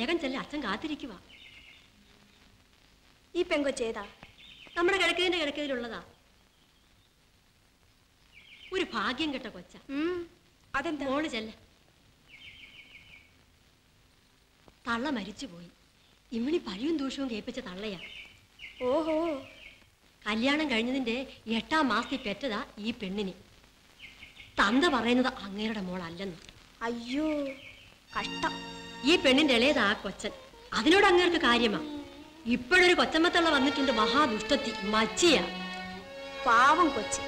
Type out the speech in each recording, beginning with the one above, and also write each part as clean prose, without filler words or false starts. വേഗം ചെല്ലി, അച്ഛൻ കാത്തിരിക്കുക. ഈ പെങ്കൊച്ചേതാ? നമ്മുടെ കിഴക്കേന്റെ കിഴക്കേലുള്ളതാ. ഒരു ഭാഗ്യം കെട്ട കൊച്ച. അതെന്താ? മോള് ചെല്ല. തള്ള മരിച്ചുപോയി. ഇമ്മണി പഴിയും ദൂഷവും കേൾപ്പിച്ച തള്ളയാ. ഓഹോ, കല്യാണം കഴിഞ്ഞതിന്റെ 8-ാം മാസത്തിൽ പെറ്റതാ ഈ പെണ്ണിനെ. തന്ത പറയുന്നത് അങ്ങേരുടെ മോളല്ലെന്ന്. അയ്യോ കഷ്ടം. ഈ പെണ്ണിന്റെ ഇളയത് ആ കൊച്ചൻ. അതിനോട് അങ്ങേർക്ക് കാര്യമാ. ഇപ്പോഴൊരു കൊച്ചമ്മത്തള്ള വന്നിട്ടുണ്ട്, മഹാദുഷ്ടത്തി, മച്ചിയ, പാവം കൊച്ചി.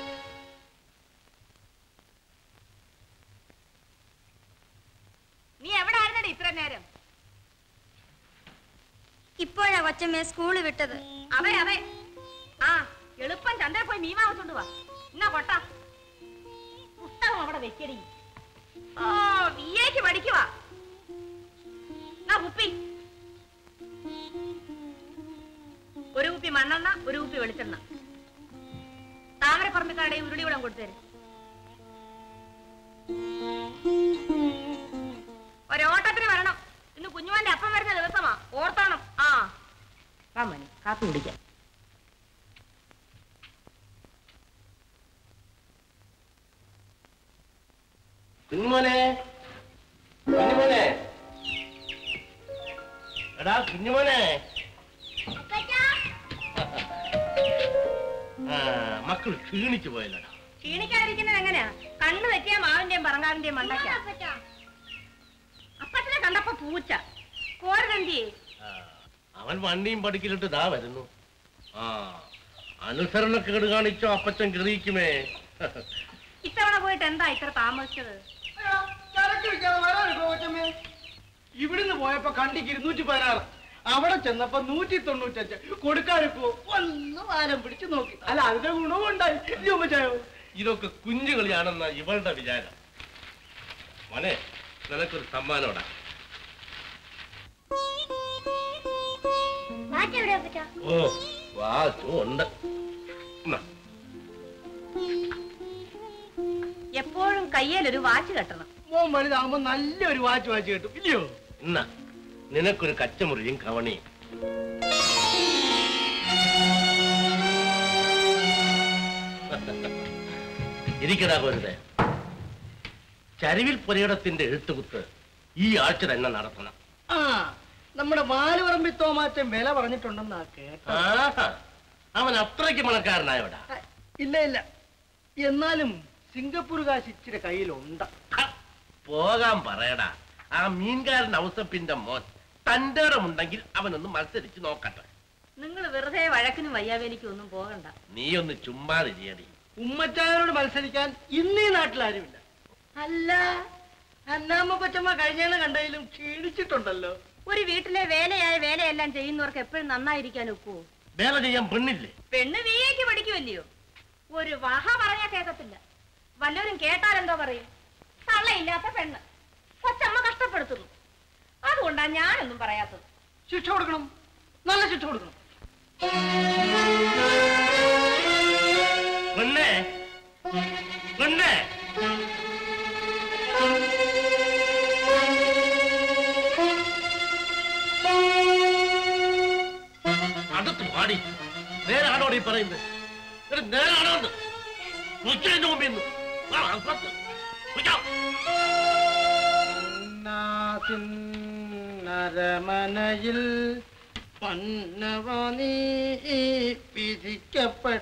നീ എവിടെ ആയിരുന്നടി ഇത്ര നേരം? ഇപ്പോഴാ കൊച്ചമ്മയെ സ്കൂള് വിട്ടത്. അവേ അവേ ആ എളുപ്പം ചന്തയിൽ പോയി മീൻ വാങ്ങിച്ചോണ്ട് വാ. എന്നാ പൊട്ട പുസ്തകം അവിടെ വെക്കടി. ഓ വിയേക്ക് പഠിക്കുവാ. ഒരു കുപ്പി മണ്ണെണ്ണ, ഒരു കുപ്പി വെളിച്ചെണ്ണ, താമരപ്പറമ്പിക്കാരുടെ ഉരുളിവെള്ളം കൊടുത്തുതരും. ഒരോട്ടത്തിന് വരണം. ഇന്ന് കുഞ്ഞുമാന്റെ അപ്പം വരുന്ന ദിവസമാ, ഓർത്തോണം. ആ മണി കാപ്പി കുടിക്കാം. കുഞ്ഞുമോനെ, മക്കൾ ക്ഷീണിച്ചു പോയല്ലോ. ക്ഷീണിക്കാതിരിക്കുന്നത് എങ്ങനെയാ? കണ്ണു തെറ്റിയ മാവിന്റെയും പറങ്ങാവിന്റെയും മണ്ടയ്ക്ക. അപ്പച്ചനെ കണ്ടപ്പോ പൂച്ച കോരണ്ടി. അവൻ വണ്ടിയും പഠിക്കലിട്ട് ദാ വരുന്നു. ആ അനുസരണക്കേട് കാണിച്ചോ അപ്പച്ചൻ ഗ്രഹിക്കുമേ. ഇത്തവണ പോയിട്ട് എന്താ ഇത്ര താമസിച്ചത്? ഇവിടുന്ന് പോയപ്പോ കണ്ടിക്ക് 216, അവിടെ ചെന്നപ്പോ 195. കൊടുക്കാനിപ്പോ ഒന്ന് വാരം പിടിച്ചു നോക്കി. അല്ല, അതിന്റെ ഗുണവും ഉണ്ടായി. ഇതൊക്കെ കുഞ്ഞുകളിയാണെന്ന ഇവളുടെ വിചാരം. മോനെ, നിനക്കൊരു സമ്മാനോടാ. ഓ വാച്ചു ഉണ്ട്. എപ്പോഴും കയ്യിലൊരു വാച്ച് കെട്ടണം. മോൻ വലുതാകുമ്പോ നല്ലൊരു വാച്ച് കെട്ടും, ഇല്ലയോ? എന്നാ നിനക്കൊരു കച്ചമുറിയും കവണിയും. ഇരിക്കടാ പോരുതേ. ചരിവിൽ പുരയിടത്തിന്റെ എഴുത്തുകുത്ത് ഈ ആഴ്ച തന്നെ നടത്തണം. ആ, നമ്മുടെ വാലുപറമ്പി തോമാറ്റം വില പറഞ്ഞിട്ടുണ്ടെന്നാ കേട്ടോ. അവൻ അത്രയ്ക്ക് മണക്കാരനായോടാ? ഇല്ല ഇല്ല, എന്നാലും സിംഗപ്പൂർ കാശ് ഇച്ചിരി കയ്യിലുണ്ട. പോകാൻ പറയടാ. ആ മീൻകാരൻ ഔസപ്പിന്റെ മോൻ തൻ്റെ ഉണ്ടെങ്കിൽ അവനൊന്ന് മത്സരിച്ച് നോക്കട്ടെ. നിങ്ങൾ വെറുതെ വഴക്കിനും വയ്യാവേലിക്കൊന്നും പോകണ്ട. നീ ഒന്ന് ചുമ്മാതെ ചെയ്യടി. ഉമ്മച്ചായനോട് മത്സരിക്കാൻ ഇന്നീ നാട്ടിലാരുമില്ല. അല്ല, അന്നാമ്മ കൊച്ചമ്മ കഴിഞ്ഞാണ് കണ്ടതിലും ക്ഷീണിച്ചിട്ടുണ്ടല്ലോ. ഒരു വീട്ടിലെ വേലയായ വേലയെല്ലാം ചെയ്യുന്നവർക്ക് എപ്പോഴും നന്നായിരിക്കാൻ ഒക്കുവോ? വേല ചെയ്യാൻ പെണ്ണില്ലേ? പെണ്ണ് വീയേക്ക് പഠിക്കുമല്ലയോ. ഒരു വഹ പറഞ്ഞാൽ കേൾക്കത്തില്ല. വല്ലവരും കേട്ടാലെന്തോ പറയും, തള്ളയില്ലാത്ത പെണ്ണ്, കൊച്ചമ്മ കഷ്ടപ്പെടുത്തുന്നു. അതുകൊണ്ടാ ഞാനൊന്നും പറയാത്തത്. ശിക്ഷ കൊടുക്കണം, നല്ല ശിക്ഷ കൊടുക്കണം. പെണ്ണേ പെണ്ണേ, അടുത്ത് പാടി. നേരാണോ ഈ പറയുന്നത്? നേരാണോ ഉച്ചതിന്റെ മുമ്പിന്ന്? ിൽ പന്നവനീ പിരിക്കപ്പെട്ട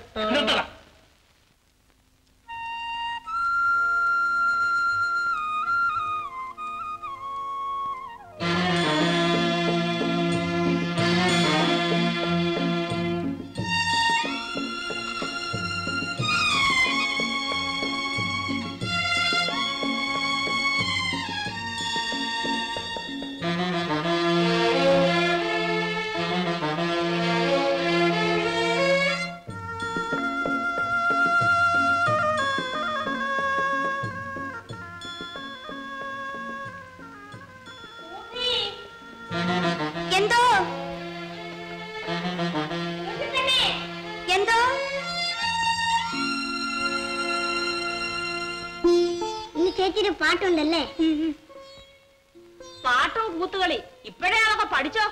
ഇപ്പോഴാണോ പഠിച്ചോ?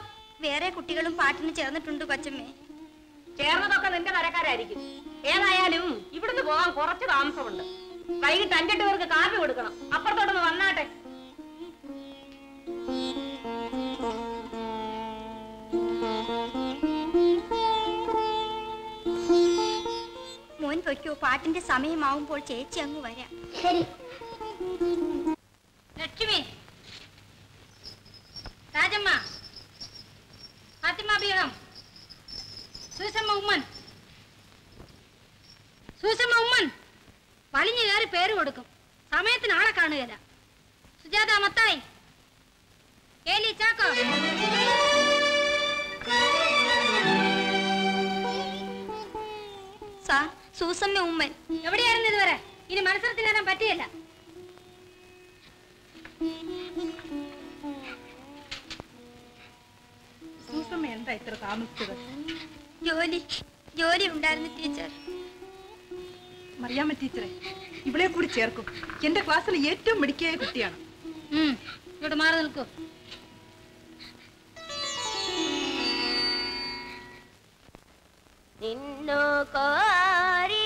വേറെ കുട്ടികളും പാട്ടിന് ചേർന്നിട്ടുണ്ട് കൊച്ചമ്മേ. ചേർന്നതൊക്കെ നിന്റെ കരക്കാരായിരിക്കും. ഏതായാലും ഇവിടുന്ന് പോകാൻ കുറച്ച് താമസമുണ്ട്. വൈകിട്ട് 5-8 പേർക്ക് കാപ്പി കൊടുക്കണം. അപ്പുറത്തോട്ടൊന്ന് വന്നാട്ടെ. മോൻ പൊയ്ക്കോ, പാട്ടിന്റെ സമയമാവുമ്പോൾ ചേച്ചി അങ്ങ് വരാം. ശരി ലക്ഷ്മി. രാജമ്മ, ഫാത്തിമ ബീഗം, സൂസമ്മ ഉമ്മൻ വലിഞ്ഞു കയറി പേര് കൊടുക്കും. സമയത്തിന് ആളെ കാണുകയില്ല. സുജാത മത്തായി, ഏലി ചാക്കോ, സൂസമ്മ ഉമ്മൻ എവിടെയായിരുന്നു ഇതുവരെ? ഇനി മത്സരത്തിന് വരാൻ പറ്റിയില്ല. സൂസമ്മ എന്താ ഇത്ര താമസിച്ചത്? ജോലി ഉണ്ടായിരുന്നു ടീച്ചർ. മറിയാമ്മ ടീച്ചറെ, ഇവളെ കൂടി ചേർക്കും. എന്റെ ക്ലാസ്സിലെ ഏറ്റവും മിടുക്കിയായ കുട്ടിയാണ്. ഇവിടെ മാറി നിൽക്കൂ. നിന്നോ കോരി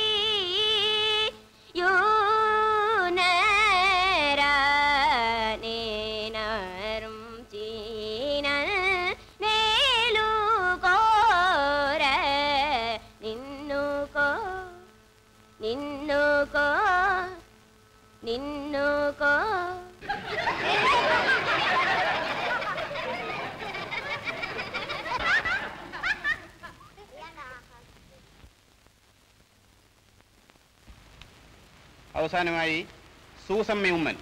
നിന്നുകോ. അവസാനമായി സൂസമ്മ ഉമ്മൻ.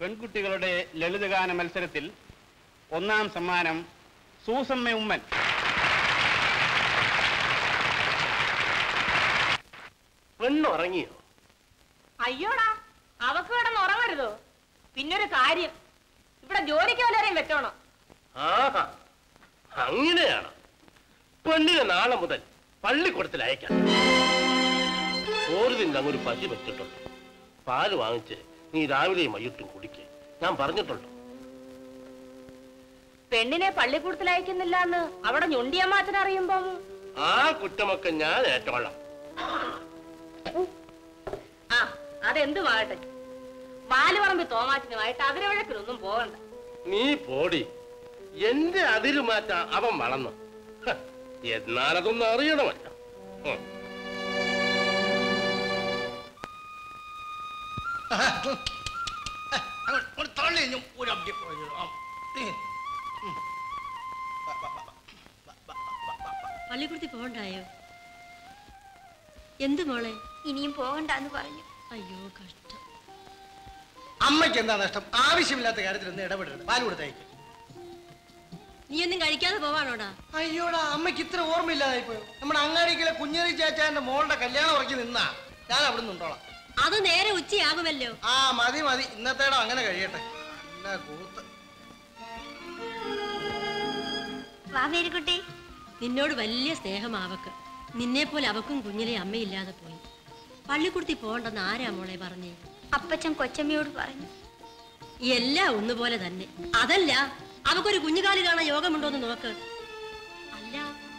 പെൺകുട്ടികളുടെ ലളിതഗാന മത്സരത്തിൽ ഒന്നാം സമ്മാനം സൂസമ്മ ഉമ്മൻ. ഉറങ്ങിയോ? അയ്യോടാ, അവക്ക് കിടന്ന് ഉറങ്ങരുതോ? പിന്നൊരു കാര്യം, ഇവിടെ ജോലിക്ക് വല്ലവരെയും വെച്ചോണോ? അങ്ങനെയാണ്. പെണ്ണിനെ നാളെ മുതൽ പള്ളിക്കൂടത്തിൽ അയക്കാം. ഒരു ദിനം ഒരു പശു വെച്ചിട്ടുണ്ട്, പാല് വാങ്ങിച്ച് നീ രാവിലെയും വൈകിട്ടും കുടിക്കുക. ഞാൻ പറഞ്ഞിട്ടുണ്ടോ? പെണ്ണിനെ പള്ളിക്കൂടത്തിൽ അയക്കുന്നില്ല എന്ന് അവിടെ ഞൊണ്ടിയമ്മാച്ചനറിയുമ്പോ ആ കുറ്റമൊക്കെ ഞാൻ ഏറ്റോളാം. ആ അതെന്തുമാകട്ടെ, വാലുപറമ്പ് തോമാച്ചനുമായിട്ട് അതിരവഴക്കിലൊന്നും പോകണ്ട. നീ പോടി, എന്റെ അതിരുമാറ്റ അവൻ വളർന്നു. എന്നാലതൊന്നും അറിയണമല്ല. പള്ളിക്കുടത്തിൽ പോകണ്ടായോ? എന്ത് മോളെ, ഇനിയും പോകണ്ടെന്ന് പറഞ്ഞു. അയ്യോ കഷ്ടം. അമ്മയ്ക്ക് എന്താ നഷ്ടം? ആവശ്യമില്ലാത്ത കാര്യത്തിൽ ഒന്ന് ഇടപെടരുത്. പാല് കൊടുത്തയക്ക്. നീ ഒന്നും കഴിക്കാതെ പോവാണോടാ? അയ്യോടാ, അമ്മയ്ക്ക് ഇത്ര ഓർമ്മയില്ലാതായി പോയോ? നമ്മുടെ അങ്ങാടിക്കലെ കുഞ്ഞേറി ചാച്ചാന്റെ മോളുടെ കല്യാണം ഉറക്കി നിന്നാ ഞാൻ അവിടെ നിന്നോളാം. അത് നേരെ ഉച്ചയാകുമല്ലോ. ആ മതി മതി, ഇന്നത്തേടോ അങ്ങനെ കഴിയട്ടെ. വാവേരിക്കുട്ടി, നിന്നോട് വലിയ സ്നേഹമാവക്ക്. നിന്നെ പോലെ അവക്കും കുഞ്ഞിലെ അമ്മയില്ലാതെ പോയി. പള്ളിക്കുടത്തി പോകണ്ടെന്ന് ആരാ മോളെ പറഞ്ഞേ? അപ്പച്ചൻ കൊച്ചമ്മയോട് പറഞ്ഞു. എല്ലാം ഒന്നുപോലെ തന്നെ. അതല്ല, അവക്കൊരു കുഞ്ഞുകാലി കാണാൻ യോഗമുണ്ടോന്ന് നോക്ക്. അല്ല,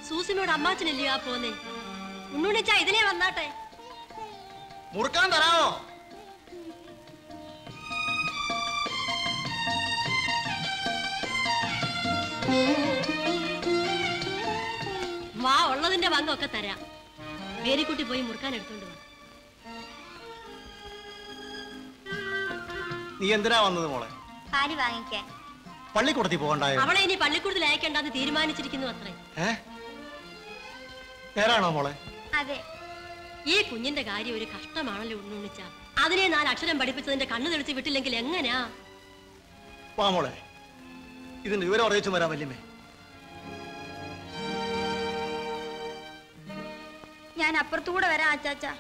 സൂസിനോട് അമ്മാച്ചനല്ലേ പോന്നേ? ഉണ്ണുണിച്ചാ ഇതിലേ വന്നാട്ടെ. മുറുക്കാൻ തരാമോ? വാ, ഉള്ളതിന്റെ ഭംഗമൊക്കെ തരാം. വേലിക്കുട്ടി പോയി മുറുക്കാൻ എടുത്തോണ്ട് വാ. നീ എന്തിനാ വന്നത് മോളെ? പാല് വാങ്ങിക്കാൻ. പള്ളിക്കൂടത്തിൽ പോകണ്ടായോ? അവളെ ഇനി പള്ളിക്കൂടത്തിൽ അയക്കണ്ടെന്ന് തീരുമാനിച്ചിരിക്കുന്നു അത്രേ. നേരാണോ മോളെ? അതെ. ഈ കുഞ്ഞിന്റെ കാര്യം ഒരു കഷ്ടമാണല്ലോ ഉണ്ണുണ്ണിച്ചാ. അതിനെ ഞാൻ അക്ഷരം പഠിപ്പിച്ചതിന്റെ കണ്ണു തെളിച്ച് വിട്ടില്ലെങ്കിൽ എങ്ങനാ? വാ മോളെ, ഇതിന്റെ വിവരം അറിയിച്ചു വരാൻ വല്യമ്മേ. ഞാൻ അപ്പുറത്തുകൂടെ വരാം ആച്ചാച്ചാ.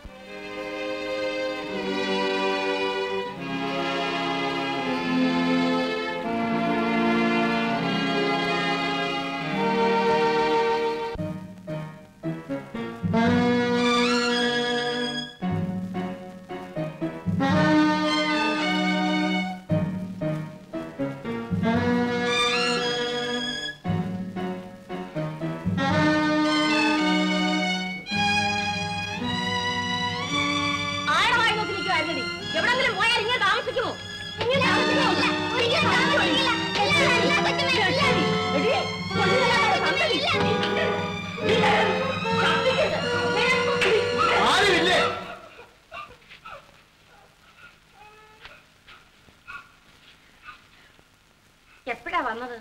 എപ്പോഴാ വന്നത്?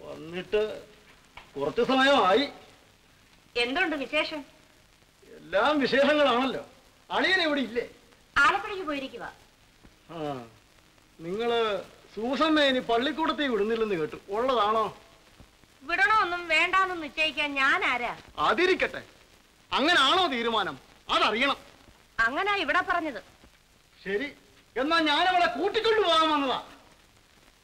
വന്നിട്ട് കുറച്ചു സമയമായി. എന്തുണ്ട് വിശേഷം? എല്ലാം വിശേഷങ്ങളാണല്ലോ. അളിയൻ എവിടെ ഇല്ലേ? ആലപ്പുഴയ്ക്ക് പോയിരിക്കുക. ആ, നിങ്ങള് സൂസമ്മ ഇനി പള്ളിക്കൂടത്തിൽ വിടുന്നില്ലെന്ന് കേട്ടു. ഉള്ളതാണോ? വിടണോന്നും വേണ്ടാന്നും നിശ്ചയിക്കാൻ ഞാൻ ആരാ? അതിരിക്കട്ടെ, അങ്ങനാണോ തീരുമാനം? അതറിയണം. അങ്ങനാ ഇവിടെ പറഞ്ഞത്. ശരി, എന്നാ ഞാനവളെ കൂട്ടിക്കൊണ്ടു പോകാൻ വന്നതാ.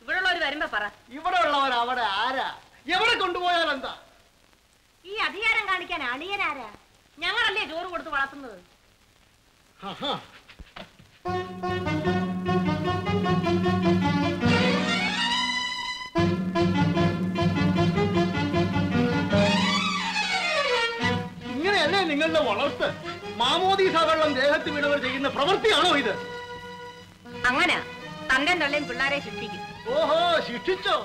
ഇവിടെയുള്ളവർ വരുമ്പോ പറ. ഇവിടെ ഉള്ളവർ അവിടെ ആരാ? എവിടെ കൊണ്ടുപോയാൽ എന്താ? ഈ അധികാരം കാണിക്കാൻ അളിയനാരാ? ഞങ്ങളല്ലേ ചോറ് കൊടുത്ത് വളർത്തുന്നത്. വളർത്ത് മാമോദീസ വെള്ളം ദേഹത്ത് വീണവർ ചെയ്യുന്ന പ്രവൃത്തിയാണോ ഇത്? അങ്ങനെ തന്റെ തള്ളയും പിള്ളേരെ ശിക്ഷിക്കും. ഓഹോ, ശിക്ഷിച്ചോ?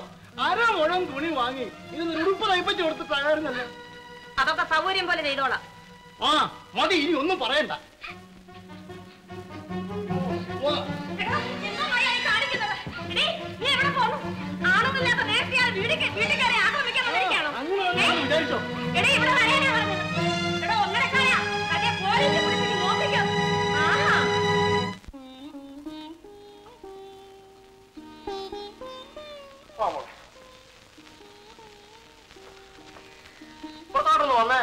അരമുഴം തുണി വാങ്ങി ഇത് ഉടുപ്പ് തയ്പ്പിച്ചു കൊടുത്ത് തകരുന്നല്ലേ? അതൊക്കെ സൗകര്യം പോലെ ചെയ്തോളാം. ആ മതി, ഇനി ഒന്നും പറയണ്ട. പുറത്തോട്ടൊന്ന് വന്നേ.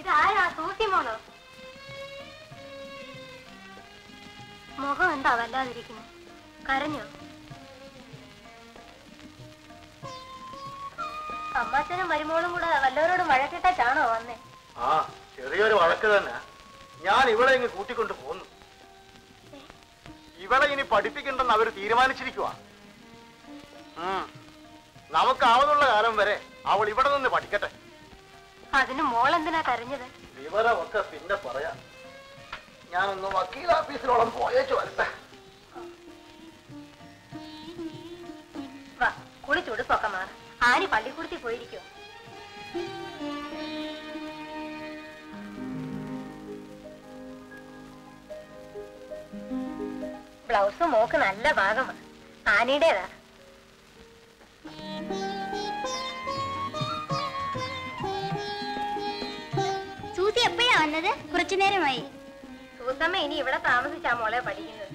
ഇതാരാ സൂസി മോളോ? മുഖം എന്താ വല്ലാതിരിക്കുന്നത്? കരഞ്ഞോ? അമ്മാച്ചനും മരുമോളും കൂടെ വല്ലവരോട് വഴക്കിട്ടാണോ വന്നേ? ആ ചെറിയൊരു വഴക്ക് തന്നെ. ഞാൻ ഇവളെ ഇങ്ങ് കൂട്ടിക്കൊണ്ട് പോന്നു. ഇവളെ ഇനി പഠിപ്പിക്കണ്ടെന്ന് അവര് തീരുമാനിച്ചിരിക്കുക. നമുക്കാവുന്നുള്ള കാലം വരെ അവൾ ഇവിടെ നിന്ന് പഠിക്കട്ടെ. അതിന് മോളെന്തിനാ കരഞ്ഞത്? വിവരമൊക്കെ പിന്നെ പറയാം. ഞാനൊന്ന് വക്കീൽ ഓഫീസിലോളം പോയേച്ചു വരട്ടെ. കുളിച്ചുടുപ്പൊക്കെ മാറും. ആര് പള്ളിക്കൂടത്തിൽ പോയിരിക്കുവോ? ബ്ലൗസ് മോക്ക് നല്ല ഭാഗമാണ്. ആനയുടേതാ. സൂസി എപ്പോഴാ വന്നത്? കുറച്ചു നേരമായി. സൂസമ്മ ഇനി ഇവിടെ താമസിച്ചാ മോളെ പഠിക്കുന്നത്.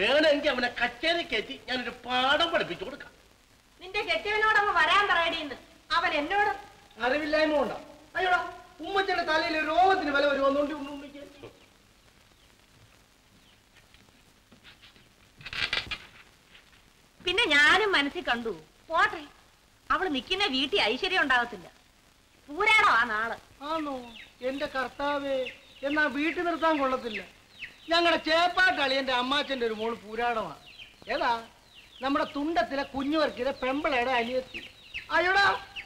വേണമെങ്കിൽ അവനെ കച്ചേരി കയറ്റി ഞാനൊരു പാഠം പഠിപ്പിച്ചു കൊടുക്കാം. നിന്റെ കെട്ടിയവനോട് അവൻ വരാൻ പറയടിയെന്ന്. അവൻ എന്നോട് അറിവില്ലായ്മ കൊണ്ടോ? അയ്യോടാ, ഉമ്മച്ചന്റെ തലയിൽ രോഗത്തിന് വില വരുമെന്നുകൊണ്ട് ഉമ്മയ്ക്ക്. പിന്നെ ഞാനും മനസ്സിൽ കണ്ടു പോട്ടെ. അവള് നിൽക്കുന്ന വീട്ടിൽ ഐശ്വര്യം ഉണ്ടാകത്തില്ല. പൂരാണോ ആ നാള്? ആണോ? എന്റെ കർത്താവേ, എന്നാ വീട്ടിൽ നിർത്താൻ കൊള്ളത്തില്ല. ഞങ്ങളുടെ ചേപ്പാട്ടാളി എന്റെ അമ്മാച്ചന്റെ ഒരു മോള് പൂരാടമാണ്. ഏതാ? നമ്മുടെ തുണ്ടത്തിലെ കുഞ്ഞുവർക്കിലെ പെമ്പിളയുടെ അനിയത്തി. അയ്യടാ,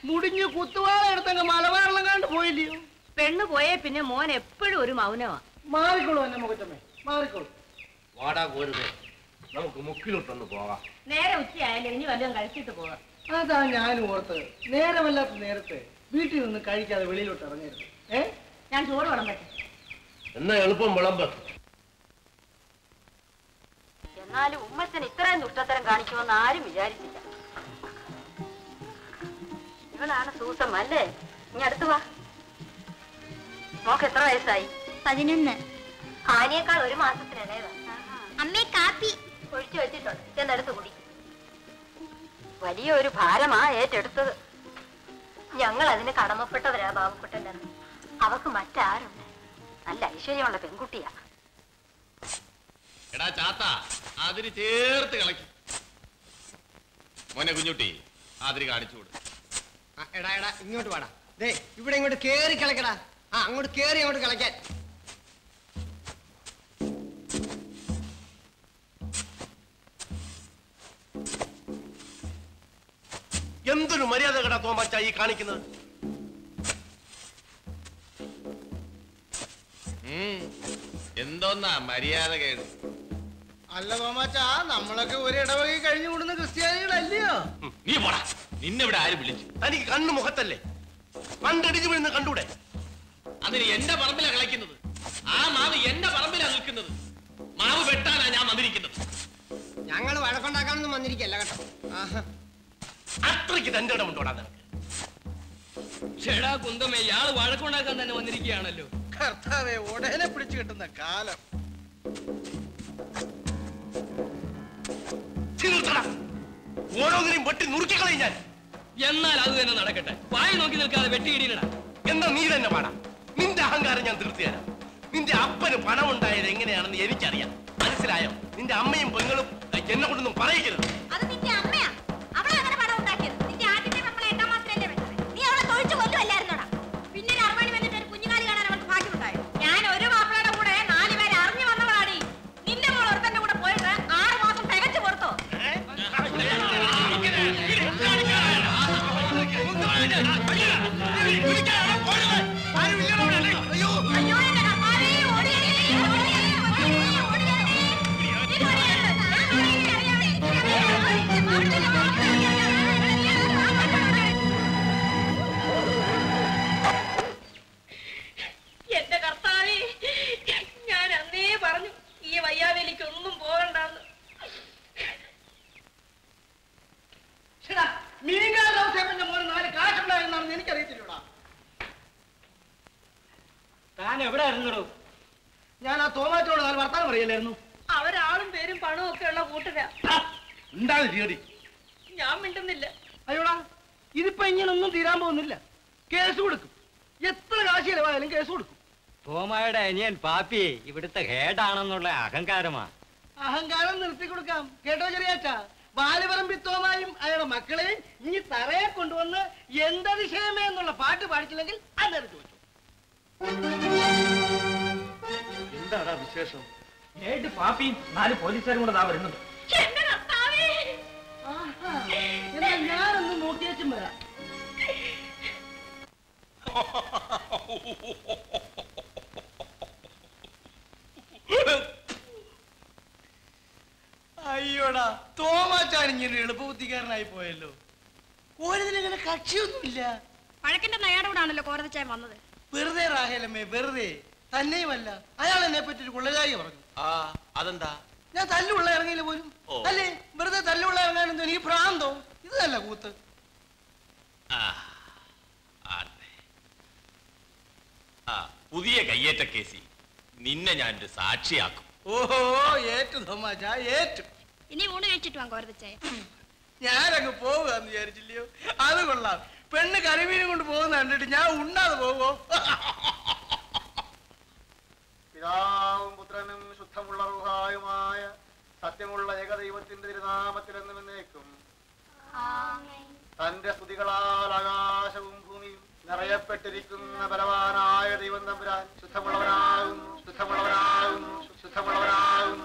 മുടിഞ്ഞു കുത്തുവാള എടുത്തങ്ങ് മലബാറിലും കണ്ടു പോയില്ലയോ? പെണ്ണു പോയേ പിന്നെ മോൻ എപ്പോഴും ഒരു മൗനമാ. മാറിക്കോളൂ എന്നെ മുഖത്തമ്മേ, മാറിക്കോളൂ. വാടാ കോരുവേ, നമുക്ക് മുക്കിലോട്ടൊന്ന് പോകാം. നേരെ ഉച്ചയായാലും ഇനി വല്ലതും കഴിച്ചിട്ട് പോകാം. അതാ ഞാൻ ഓർത്തത്. നേരമല്ലാത്ത നേരത്തെ വീട്ടിൽ നിന്ന് കഴിക്കാതെ വെളിയിലോട്ട് ഇറങ്ങരുത്. ഏ, ഞാൻ ചോറ് വിളമ്പട്ടെ? എന്നാ എളുപ്പം വിളമ്പ. എന്നാലും ഉമ്മച്ചൻ ഇത്രയും ദുഷ്ടത്തരം കാണിക്കുമെന്ന് ആരും വിചാരിച്ചില്ല. ഇവളാണ് സൂസമ്മ അല്ലേ? ഇനി അടുത്ത് വാ. മോക്ക് എത്ര വയസ്സായി? 11. ആനയേക്കാൾ ഒരു മാസത്തിനിടയിലാ. അമ്മേ, കാപ്പി ഒഴിച്ചു വെച്ചിട്ടുണ്ട്, ചെന്നെടുത്ത് കുടിക്കും. വലിയ ഒരു ഭാരമാ ഏറ്റെടുത്തത്. ഞങ്ങൾ അതിന് കടമപ്പെട്ടവരാ ബാബുക്കുട്ടനെന്ന്. അവക്ക് മറ്റാരുണ്ട്? നല്ല ഐശ്വര്യമുള്ള പെൺകുട്ടിയാ. എടാ ചാത്ത, അതിന് ചേർത്ത് കളക്കും. മോനെ കുഞ്ഞുട്ടി, അതിന് കാണിച്ചു കൊടു. എടാ എടാ, ഇങ്ങോട്ട് വാടാ. ദേ ഇവിടെ ഇങ്ങോട്ട് കേറി കളക്കടാ. ആ അങ്ങോട്ട് കേറി അങ്ങോട്ട് കളക്കാൻ. എന്തൊരു മര്യാദ കേടാ തോമാച്ചാ ഈ കാണിക്കുന്നത്. എന്തോന്നാ മര്യാദ കേട്. അല്ല തോമാച്ചാ, നമ്മളൊക്കെ ഒരു ഇടവകയിൽ കഴിഞ്ഞു കൂടുന്ന ക്രിസ്ത്യാനികളല്ലയോ? നീ പോടാ, നിന്നിവിടെ ആര് വിളിച്ചു? തനിക്ക് കണ്ണു മുഖത്തല്ലേ? കണ്ടടിച്ചു വീഴുന്ന കണ്ടൂടെ? അതിന് എന്റെ പറമ്പിലാ കളിക്കുന്നത്. ആ മാവ് എന്റെ പറമ്പിലാ നിൽക്കുന്നത്. മാവ് വെട്ടാനാ ഞാൻ വന്നിരിക്കുന്നത്. ഞങ്ങൾ വഴക്കുണ്ടാക്കാനൊന്നും വന്നിരിക്കല്ല കേട്ടോ. ആഹാ, അത്രയ്ക്ക് തന്റെ ഇടം കൊണ്ടോടാ നിനക്ക്. ചേടാ കുന്തമേ, ഇയാള് വഴക്കുണ്ടാക്കാൻ തന്നെ വന്നിരിക്കുകയാണല്ലോ. കർത്താവേ, ഉടനെ പിടിച്ചു കിട്ടുന്ന കാലം. ഓരോന്നിനെയും വെട്ടി നുറുക്കിക്കളയും ഞാൻ. എന്നാൽ അത് തന്നെ നടക്കട്ടെ. വായി നോക്കി നിൽക്കാതെ വെട്ടിയിടീടാ. എന്നാ നീ തന്നെ പാടാ. നിന്റെ അഹങ്കാരം ഞാൻ തീർത്തു തരാം. നിന്റെ അപ്പന് പണം ഉണ്ടായത് എങ്ങനെയാണെന്ന് എനിക്കറിയാം. മനസ്സിലായോ? നിന്റെ അമ്മയും പെങ്ങളും എന്നെ കൊണ്ടൊന്നും പറയിക്കരുത്. ഞാൻ ഒരു മാപ്പിളയുടെ കൂടെ 4 പേരെ അറിഞ്ഞു വന്നവളാണ്. നിന്റെ മോൾ ഒരുത്തന്റെ കൂടെ പോയിട്ട് பாப்பி இവിടുത്തെ ഹേഡാണെന്നുള്ള അഹങ്കാരമാ. അഹങ്കാരം നിർത്തി കൊടുക്കാം കേട്ടോ ചെറിയാച്ചാ. ബാലപരമ്പി തോമായും അയാളുടെ മക്കളെയും ഇനി തറയെ കൊണ്ടുവന്ന് എന്തതിശയമേ എന്നുള്ള പാട്ട് പാടിച്ചില്ലെങ്കിൽ അതെടുത്തു വെച്ചു. എന്താടാ വിശേഷം? 7 പാപ്പിയും 4 പോലീസുകാരും കൂടെ ദാ വരുന്നുണ്ട്. എന്റെ കർത്താവേ, ആഹാ, എന്നാ ഞാനൊന്ന് നോക്കിയേച്ചും വരാം. അയ്യോടാ തോമാച്ചാൻ ഇങ്ങനെ എളുപ്പബുദ്ധിക്കാരനായി പോയല്ലോ. കോരതിലങ്ങനെ കക്ഷിയൊന്നുമില്ല. പഴക്കിന്റെ നയാടോടാണല്ലോ കോരതച്ചാൻ വന്നത്. വെറുതെ റാഹേലമ്മേ, വെറുതെ. തന്നെയുമല്ല, അയാൾ എന്നെ പറ്റി ഒരു കൊള്ളകാരി പറഞ്ഞു. ആ അതെന്താ? ഞാൻ തല്ലുള്ള ഇറങ്ങിയില്ല പോലും. അല്ലേ വെറുതെ തല്ലുള്ള ഇറങ്ങാനെന്തോ എനിക്ക് പ്രാന്തോ? ഇത് നല്ല കൂത്ത്. പുതിയ കയ്യേറ്റ കേസി നിന്നെ ഞാനൊരു സാക്ഷിയാക്കും. ഓഹോ, ഏറ്റു തോമാച്ചാ, ഏറ്റു. ഇനി ഊണ് കഴിച്ചിട്ട് വാ കോരതച്ചായ. ഞാനങ്ങ് പോവുകയെന്ന് വിചാരിച്ചില്ലയോ? അത് കൊള്ളാം. പെണ്ണ് കരിമീനും കൊണ്ട് പോകുന്ന കണ്ടിട്ട് ഞാൻ ഉണ്ണാതെ പോവോ? പിതാവും പുത്രനും ശുദ്ധമുള്ള റൂഹായുമായ സത്യമുള്ള ഏകദൈവത്തിന്റെ തിരുനാമത്തിലെന്നും എന്നേക്കും തന്റെ സ്തുതികളാൽ ആകാശവും ഭൂമിയും നിറയപ്പെട്ടിരിക്കുന്ന ബലവാനായ ദൈവം തമ്പുരാൻ ശുദ്ധമുള്ളവനാകും ശുദ്ധമുള്ളവനാകും ശുദ്ധമുള്ളവനാകും.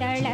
വരട്ടെ.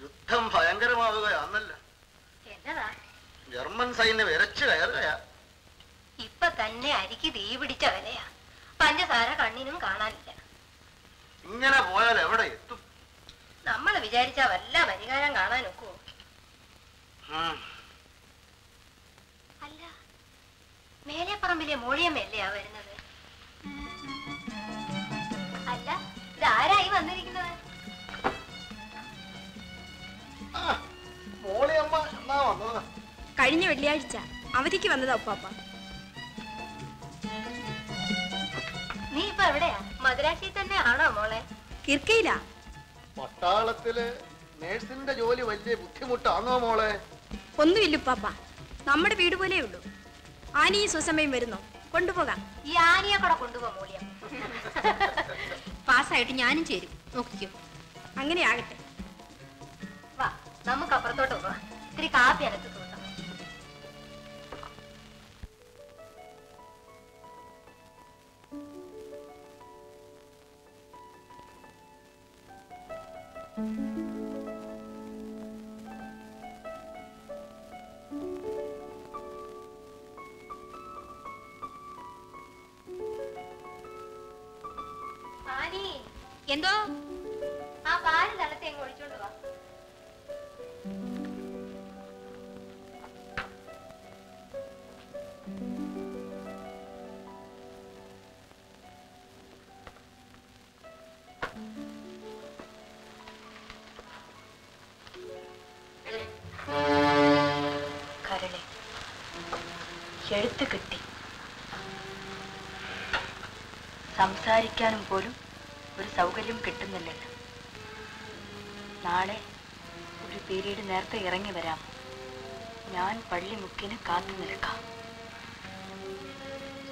യുദ്ധം ഭയങ്കരമാവുകയാണല്ല, ജർമ്മൻ സൈന്യം വിരച്ചു കയറുകയാ. ഇപ്പൊ തന്നെ അരിക്ക് തീ പിടിച്ച വിലയാ, പഞ്ചസാര കണ്ണിനും കാണാനില്ല. ഇങ്ങനെ പോയാൽ എവിടെ എത്തും? നമ്മൾ വിചാരിച്ചാ വല്ല പരിഹാരം കാണാനൊക്കുവോ? അല്ല, മേലെപ്പറമ്പിലെ മോഴിയമ്മയല്ലേ ആ വരുന്നത്? അല്ല, ഇതാരായി വന്നിരിക്കുന്നത്? കഴിഞ്ഞ വെള്ളിയാഴ്ച അവധിക്ക് വന്നതാ ഉപ്പാപ്പ. നീ ഇപ്പൊ എവിടെയാ? മദ്രാസിൽ തന്നെ ആണോ മോളെ? കിർക്കയിലാ. പട്ടാളത്തില് നേഴ്സിന്റെ ജോലി വലിയ ബുദ്ധിമുട്ടാണോ മോളെ? ഒന്നുമില്ല ഉപ്പാപ്പ, നമ്മുടെ വീട് പോലെ ഉള്ളൂ. ആനയെ സുസമയം വരുന്നോ? കൊണ്ടുപോകാം. ഈ ആനയെ കൂടെ കൊണ്ടുപോകാം മോളിയ. പാസ്സായിട്ട് ഞാനും ചേരും, നോക്കിക്കോ. അങ്ങനെ ആകട്ടെ, വാ നമുക്ക് അപ്പുറത്തോട്ട് പോകാം. ഇത്തിരി കാപ്പി അനത്ത് തോട്ടാം. എന്തോ ആ പാല് തലത്തെ ഒഴിച്ചോണ്ട് വാ. കരളെ എഴുത്ത് കിട്ടി. സംസാരിക്കാനും പോലും ഒരു സൗകര്യം കിട്ടുന്നില്ലല്ലോ. നാളെ ഒരു പീരീഡ് നേരത്തെ ഇറങ്ങി വരാം. ഞാൻ പള്ളിമുക്കിന് കാത്തു നിൽക്കാം.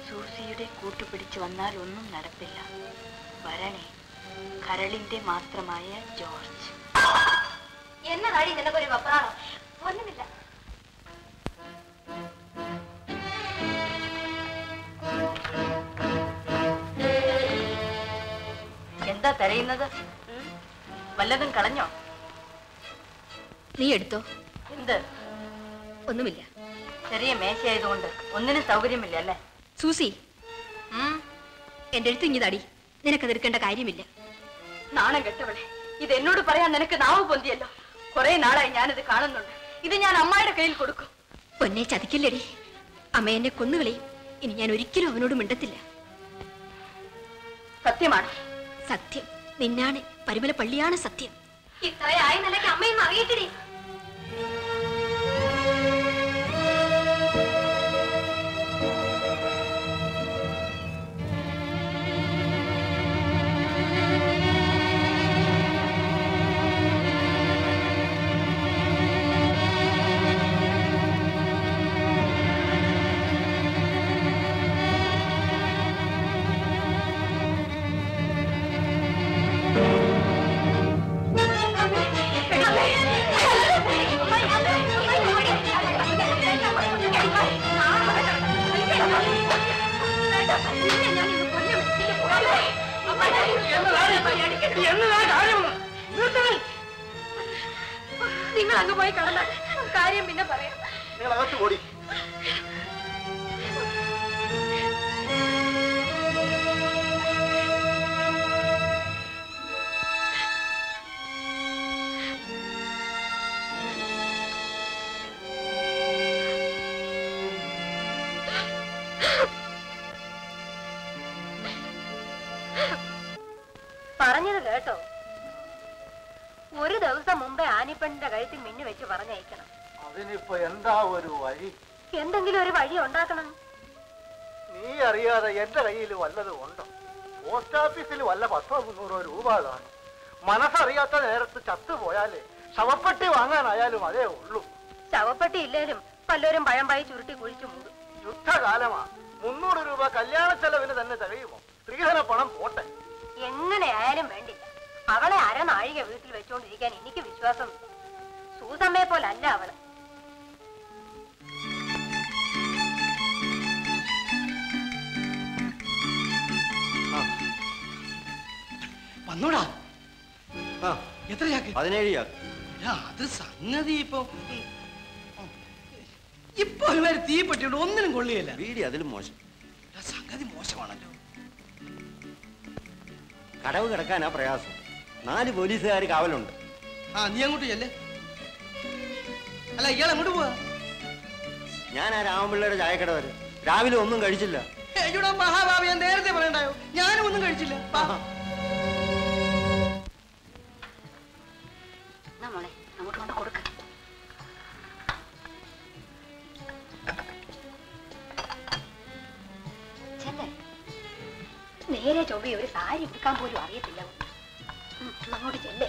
സൂസിയുടെ കൂട്ടുപിടിച്ചു വന്നാൽ ഒന്നും നടപ്പില്ല. വരണേ കരളിന്റെ മാത്രമായ ജോർജ്. എന്നതാടി നിനക്കൊരു വപ്രാണോ? ഒന്നുമില്ല. എന്താ തരയുന്നത്? വല്ലതും കളഞ്ഞോ? നീ എടുത്തോ? എന്ത്? ഒന്നുമില്ല. ചെറിയ മേശയായതുകൊണ്ട് ഒന്നിനും സൗകര്യമില്ല അല്ലേ സൂസി? എന്റെ അടുത്ത് ഇഞ്ഞിതടി, നിനക്കെതിർക്കേണ്ട കാര്യമില്ല. നാണം കെട്ടവളെ, ഇത് എന്നോട് പറയാൻ നിനക്ക് നാവ് പൊന്തിയല്ലോ. കുറെ നാളായി ഞാനിത് കാണുന്നുണ്ട്. ഇത് ഞാൻ അമ്മയുടെ കയ്യിൽ കൊടുക്കും. പൊന്നെ ചതിക്കില്ലടി, അമ്മ എന്നെ കൊന്നുകളയും. ഇനി ഞാൻ ഒരിക്കലും അവനോട് മിണ്ടത്തില്ല. സത്യമാണ്. സത്യം നിന്നാണ്, പരിമല പള്ളിയാണ് സത്യം. ഇത്രയായി നിലയ്ക്ക് അമ്മയും അറിയിക്കടി. മനസ്സറിയാത്ത നേരത്ത് ചത്തുപോയാലേ ശവപ്പെട്ടി വാങ്ങാനായാലും അതേ ഉള്ളൂ. ശവപ്പെട്ടി ഇല്ലേലും പലരും പഴമ്പായി ചുരുട്ടി കുഴിച്ചു മൂടും. യുദ്ധകാലമാ, 300 രൂപ കല്യാണ ചെലവിന് തന്നെ തികയുമോ? സ്ത്രീധന പണം പോട്ടെ, എങ്ങനെയായാലും വേണ്ടില്ല. അവളെ അരനാഴിക വീട്ടിൽ വെച്ചോണ്ടിരിക്കാൻ എനിക്ക് വിശ്വാസമില്ല. സൂസമ്മയെ പോലല്ല അവള്. വന്നോടാ. ഇപ്പൊ ഒരുമാതിരി തീപ്പെട്ടിട്ട് ഒന്നിനും കൊള്ളിയല്ല. വീടി അതിലും മോശം. സംഗതി മോശമാണല്ലോ. കടവ് കിടക്കാനാ പ്രയാസം. 4 പോലീസുകാർ കാവലുണ്ട്. ആ നീ അങ്ങോട്ട് ചെല്ലേ. അല്ല ഇയാൾ അങ്ങോട്ട് പോവാ. ഞാൻ ആ രാമപിള്ളയുടെ ചായക്കട വരെ. രാവിലെ ഒന്നും കഴിച്ചില്ല. മഹാഭാവി ഞാൻ നേരത്തെ പറയണ്ടായോ, ഞാനും ഒന്നും കഴിച്ചില്ല. നേരെ ചൊവ്വ ഒരു സാരി എടുക്കാൻ പോലും അറിയത്തില്ല. അങ്ങോട്ട് ചെല്ലേ.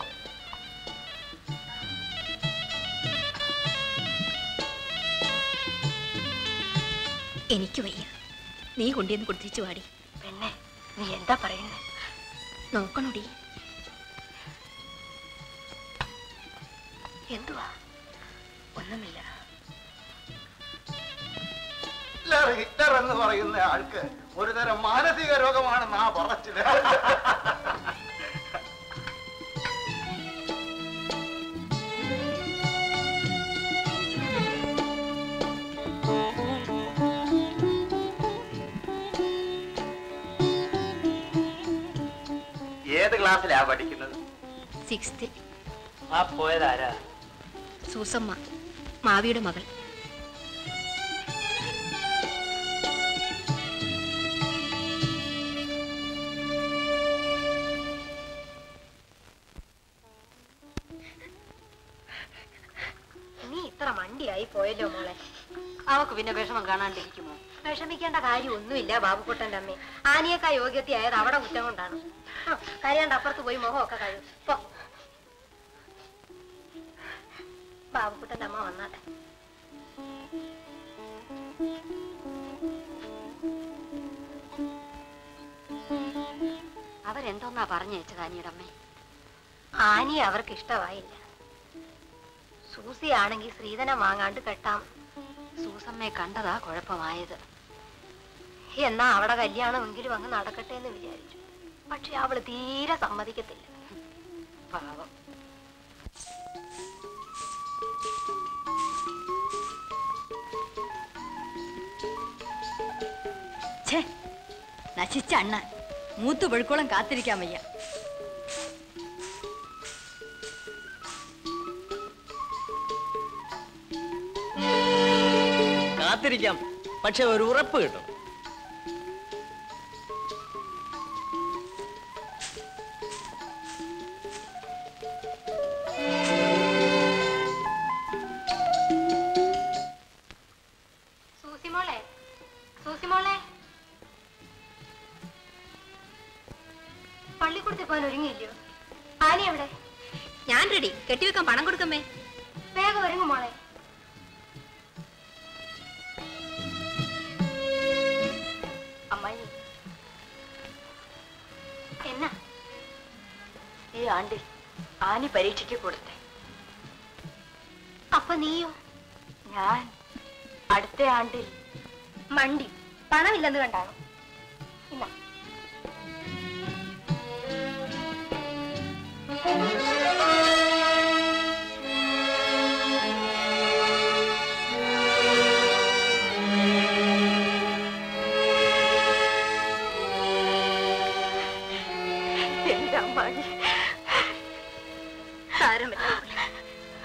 എനിക്ക് വയ്യ, നീ കൊണ്ടുവന്ന് കൊടുത്തിച്ചു വാടി. പെണ്ണെ നീ എന്താ പറയുന്നത് നോക്കണോടി. എന്തുവാ? ഒന്നുമില്ല. ഹിറ്റ്ലർ എന്ന് പറയുന്ന ആൾക്ക് ഒരു തരം മാനസിക രോഗമാണെന്നാ പറച്ചില്ല. ഏത് ക്ലാസ്സിലാ പഠിക്കുന്നത്? 6th. ആ പോയതാരാ? സൂസമ്മ, മാവിയുടെ മകൾ. പോയല്ലോ മോളെ. അവക്ക് പിന്നെ വിഷമം കാണാണ്ടിരിക്കുമോ? വിഷമിക്കേണ്ട കാര്യം ഒന്നുമില്ല ബാബുക്കുട്ടൻ്റെ അമ്മേ. ആനിയേക്കാ യോഗ്യതയായത് അവിടെ കുറ്റം കൊണ്ടാണ്. കരയാണ്ട് അപ്പുറത്ത് പോയി മുഖമൊക്കെ കഴിയും. ബാബുക്കുട്ടൻ്റെ അമ്മ വന്നാട്ടെ. അവരെന്തോന്നാ പറഞ്ഞയച്ചത് ആനിയുടെ അമ്മേ? ആനിയെ അവർക്ക് ഇഷ്ടമായില്ല. സൂസിയാണെങ്കിൽ സ്ത്രീധനം വാങ്ങാണ്ട് കെട്ടാം. സൂസമ്മയെ കണ്ടതാ കുഴപ്പമായത്. എന്നാ അവിടെ കല്യാണമെങ്കിലും അങ്ങ് നടക്കട്ടെ എന്ന് വിചാരിച്ചു. പക്ഷെ അവള് തീരെ സമ്മതിക്കത്തില്ല. പാവം. നശിച്ച അണ്ണൻ, മൂത്തുപഴുക്കോളം കാത്തിരിക്കാൻ വയ്യ. കാത്തിരിക്കാം, പക്ഷെ ഒരു ഉറപ്പ് കിട്ടും. പള്ളിക്കൂടത്തിൽ പോകാൻ ഒരുങ്ങിയില്ലയോ? ആനി എവിടെ? ഞാൻ റെഡി, കെട്ടിവെക്കാൻ പണം കൊടുക്കമ്മേ. വേഗം ഒരുങ്ങും മോളെ. അമ്മായി എന്നാ ഈ ആണ്ടിൽ ആനി പരീക്ഷയ്ക്ക് കൊടുത്തേ. അപ്പൊ നീയോ? ഞാൻ അടുത്ത ആണ്ടിൽ മണ്ടി പണമില്ലെന്ന് കണ്ടാണോ? ഇല്ല.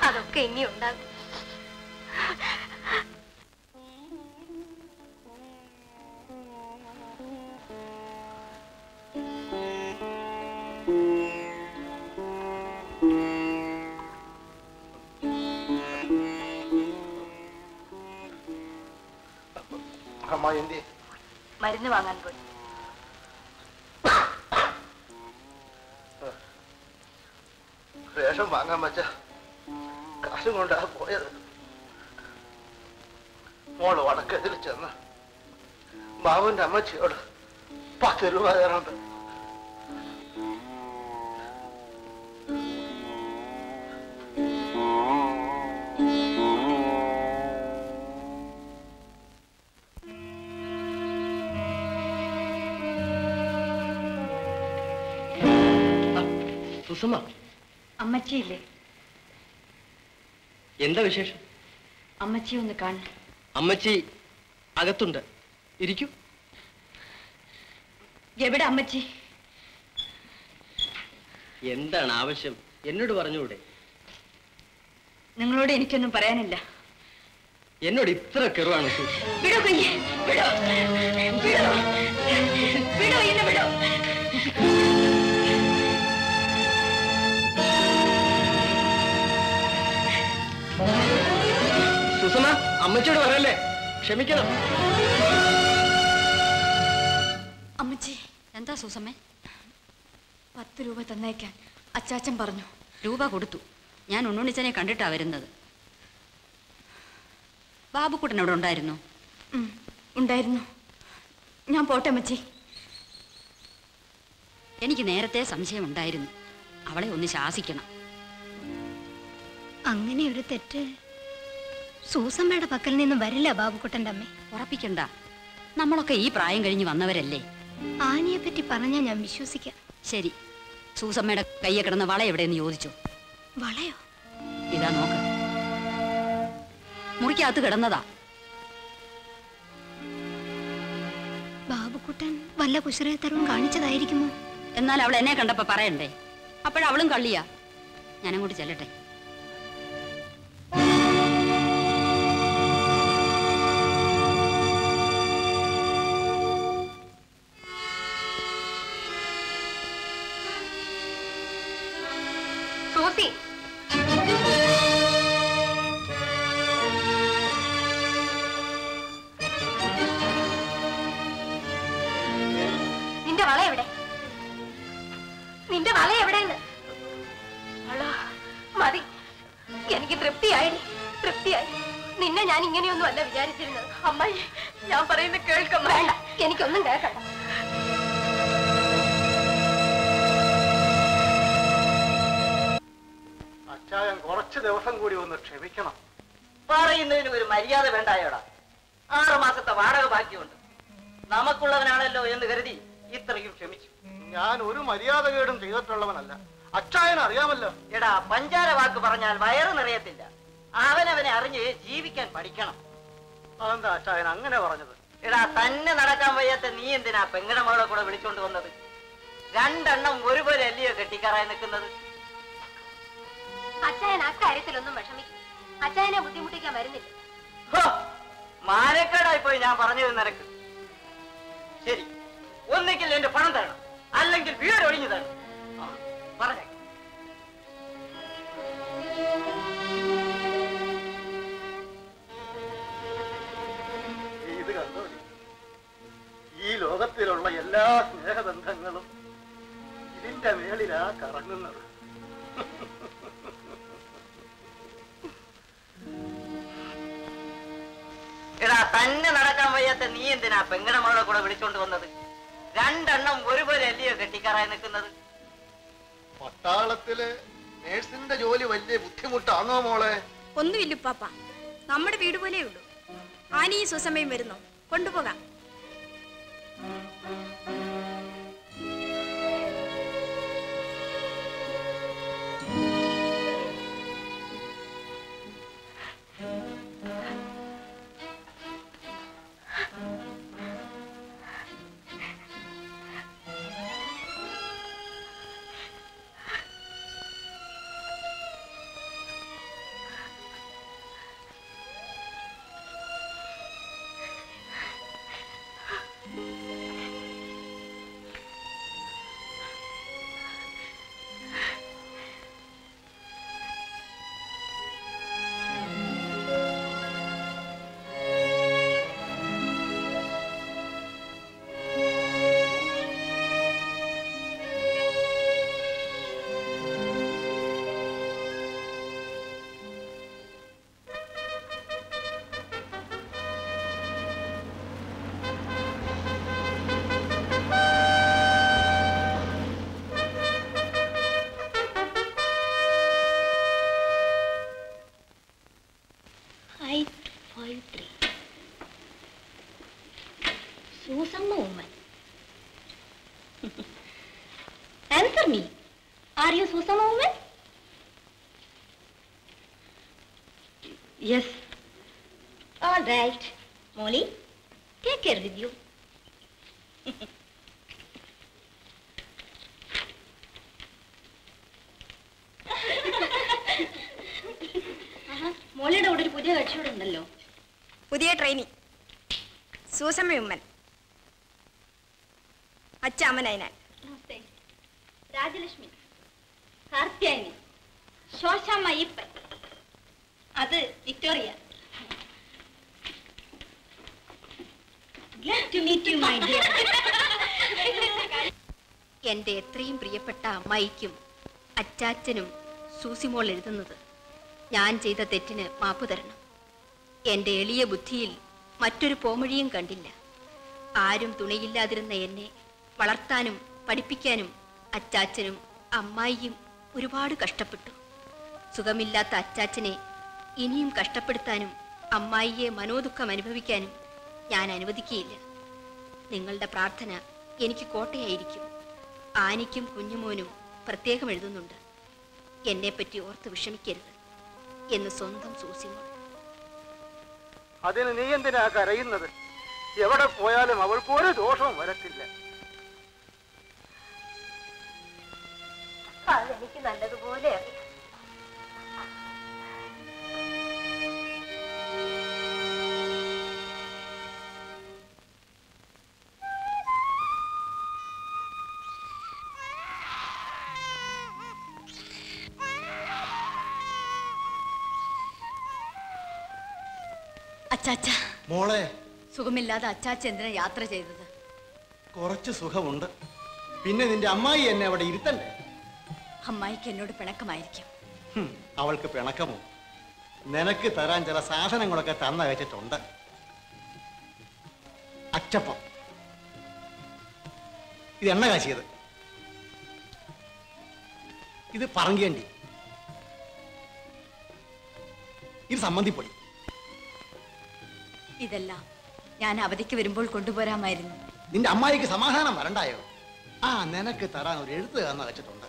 അതൊക്കെ ഇനിയുണ്ടാകും. മരുന്ന് വാങ്ങാൻ പോയി. റേഷൻ വാങ്ങാൻ വച്ച കാശും കൊണ്ടാ പോയത്. മോള് വടക്കെതിൽ ചെന്ന് ബാബുവിന്റെ അമ്മച്ചിയോട് 10 രൂപ തരാണ്ട്. അമ്മച്ചിയില്ലേ? എന്താ വിശേഷം? അമ്മച്ചി ഒന്ന് കാണണം. അമ്മച്ചി അകത്തുണ്ട്, ഇരിക്കൂ. എവിടെ അമ്മച്ചി? എന്താണ് ആവശ്യം? എന്നോട് പറഞ്ഞൂടെ? നിങ്ങളോട് എനിക്കൊന്നും പറയാനില്ല. എന്നോട് ഇത്ര കെറുവാണ്? വിടോ കുഞ്ഞ്, വിടോ, വിടോ, വിടോ, എന്നെ വിടോ. സുസമ്മ, അമ്മച്ചിയോട് പറയല്ലേ, ക്ഷമിക്കണം. അമ്മച്ചി, എന്താ സുസമ്മേ? 10 രൂപ തന്നേക്കാൻ അച്ചാച്ചൻ പറഞ്ഞു. രൂപ കൊടുത്തു. ഞാൻ ഉണ്ണുണ്ണിച്ചനെ കണ്ടിട്ടാ വരുന്നത്. ബാബുക്കുട്ടൻ അവിടെ ഉണ്ടായിരുന്നു? ഉണ്ടായിരുന്നു. ഞാൻ പോട്ടെ അമ്മച്ചി. എനിക്ക് നേരത്തെ സംശയമുണ്ടായിരുന്നു. അവളെ ഒന്ന് ശാസിക്കണം. അങ്ങനെ ഒരു തെറ്റ് സൂസമ്മയുടെ പക്കൽ നിന്നും വരില്ല ബാബുക്കുട്ടൻ്റെ അമ്മേ. ഉറപ്പിക്കണ്ട, നമ്മളൊക്കെ ഈ പ്രായം കഴിഞ്ഞ് വന്നവരല്ലേ. ആനിയെ പറ്റി പറഞ്ഞാൽ ഞാൻ വിശ്വസിക്കാം. ശരി, സൂസമ്മയുടെ കയ്യെ കിടന്ന വള എവിടെയെന്ന് ചോദിച്ചു. വളയോ? ഇതാ നോക്ക, മുറിക്കകത്ത് കിടന്നതാ. ബാബുക്കുട്ടൻ വല്ല കുശുരത്തരവും കാണിച്ചതായിരിക്കുമോ? എന്നാൽ അവൾ എന്നെ കണ്ടപ്പോ പറയണ്ടേ? അപ്പോഴവളും കള്ളിയാ. ഞാനങ്ങോട്ട് ചെല്ലട്ടെ. നിന്റെ മേളിലാ കറങ്ങുന്നത്. എടാ തന്നെ നടക്കാൻ വയ്യാത്ത നീ എന്തിനാ പെങ്ങടെ മകളെ കൂടെ വിളിച്ചോണ്ട് വന്നത്? രണ്ടെണ്ണം ഒരുപോലെ അല്ലയോ കെട്ടിക്കാറായി നിൽക്കുന്നത്? പട്ടാളത്തില് നേഴ്സിന്റെ ജോലി വലിയ ബുദ്ധിമുട്ടാണോ മോളെ? ഒന്നുമില്ല പാപ്പ, നമ്മുടെ വീട് പോലെയുള്ളൂ. ആനി ഈ സുസമയം വരുന്നു, കൊണ്ടുപോകാം. Yes. All right, Molly. Take care with you. Molly, do you want to go to the house? Pudiya trainee. Susan woman. Acha amanaina. Namaste. Rajalakshmi. Karthiyani. Shoshama Ippa. அது Victoria. Glad to meet you, my dear. என்ட எத்திரையும் பிரியப்பட்ட அம்மாய்க்கும் அச்சாச்சனும் சூசிமோள் எழுதுന്നത് ഞാൻ ചെയ്ത തെറ്റിന് മാപ്പ് തരണം. എന്റെ എളിയ ബുദ്ധിയിൽ മറ്റൊരു പോമഴിയും കണ്ടില്ല. ആരും തുണയില്ലാതിരുന്ന എന്നെ വളർത്താനും പഠിപ്പിക്കാനും അച്ചാച്ചനും അമ്മായിയും ഒരുപാട് കഷ്ടപ്പെട്ടു. സുഖമില്ലാത്ത അച്ചാച്ചനെ ഇനിയും കഷ്ടപ്പെടുത്താനും അമ്മായിയെ മനോദുഃഖം അനുഭവിക്കാനും ഞാൻ അനുവദിക്കുകയില്ല. നിങ്ങളുടെ പ്രാർത്ഥന എനിക്ക് കോട്ടയായിരിക്കും. ആനിക്കും കുഞ്ഞുമോനും പ്രത്യേകം എഴുതുന്നുണ്ട്. എന്നെപ്പറ്റി ഓർത്ത് വിഷമിക്കരുത് എന്ന് സ്വന്തം സൂസിമോൾ. അതിന് നീ എന്തിനാ കരയുന്നത്? എവിടെ പോയാലും അവൾക്ക് ഒരു ദോഷവും വരത്തില്ല. അതെനിക്ക് നല്ലതുപോലെ അറിയാം. മോളെ, സുഖമില്ലാതെ അച്ചാച്ച എന്തിനാ യാത്ര ചെയ്തത്? കുറച്ച് സുഖമുണ്ട്, പിന്നെ നിന്റെ അമ്മായി എന്നെ അവിടെ ഇരുത്തണ്ടേ? അമ്മായിക്ക് എന്നോട് പിണക്കമായിരിക്കും. അവൾക്ക് പിണക്കമോ? നിനക്ക് തരാൻ ചില സാധനങ്ങളൊക്കെ തന്നയച്ചിട്ടുണ്ട്. അച്ചപ്പം, ഇത് എണ്ണ കാശിയത്, ഇത് പറങ്കേണ്ടി, ഇത് സമ്മന്തിപ്പൊടി. ഇതെല്ലാം ഞാൻ അവധിക്ക് വരുമ്പോൾ കൊണ്ടുപോരാമായിരുന്നു. നിന്റെ അമ്മായിക്ക് സമാധാനം വരണ്ടായോ? ആ നിനക്ക് തരാൻ ഒരു എഴുത്ത് എന്ന് വെച്ചിട്ടുണ്ട്.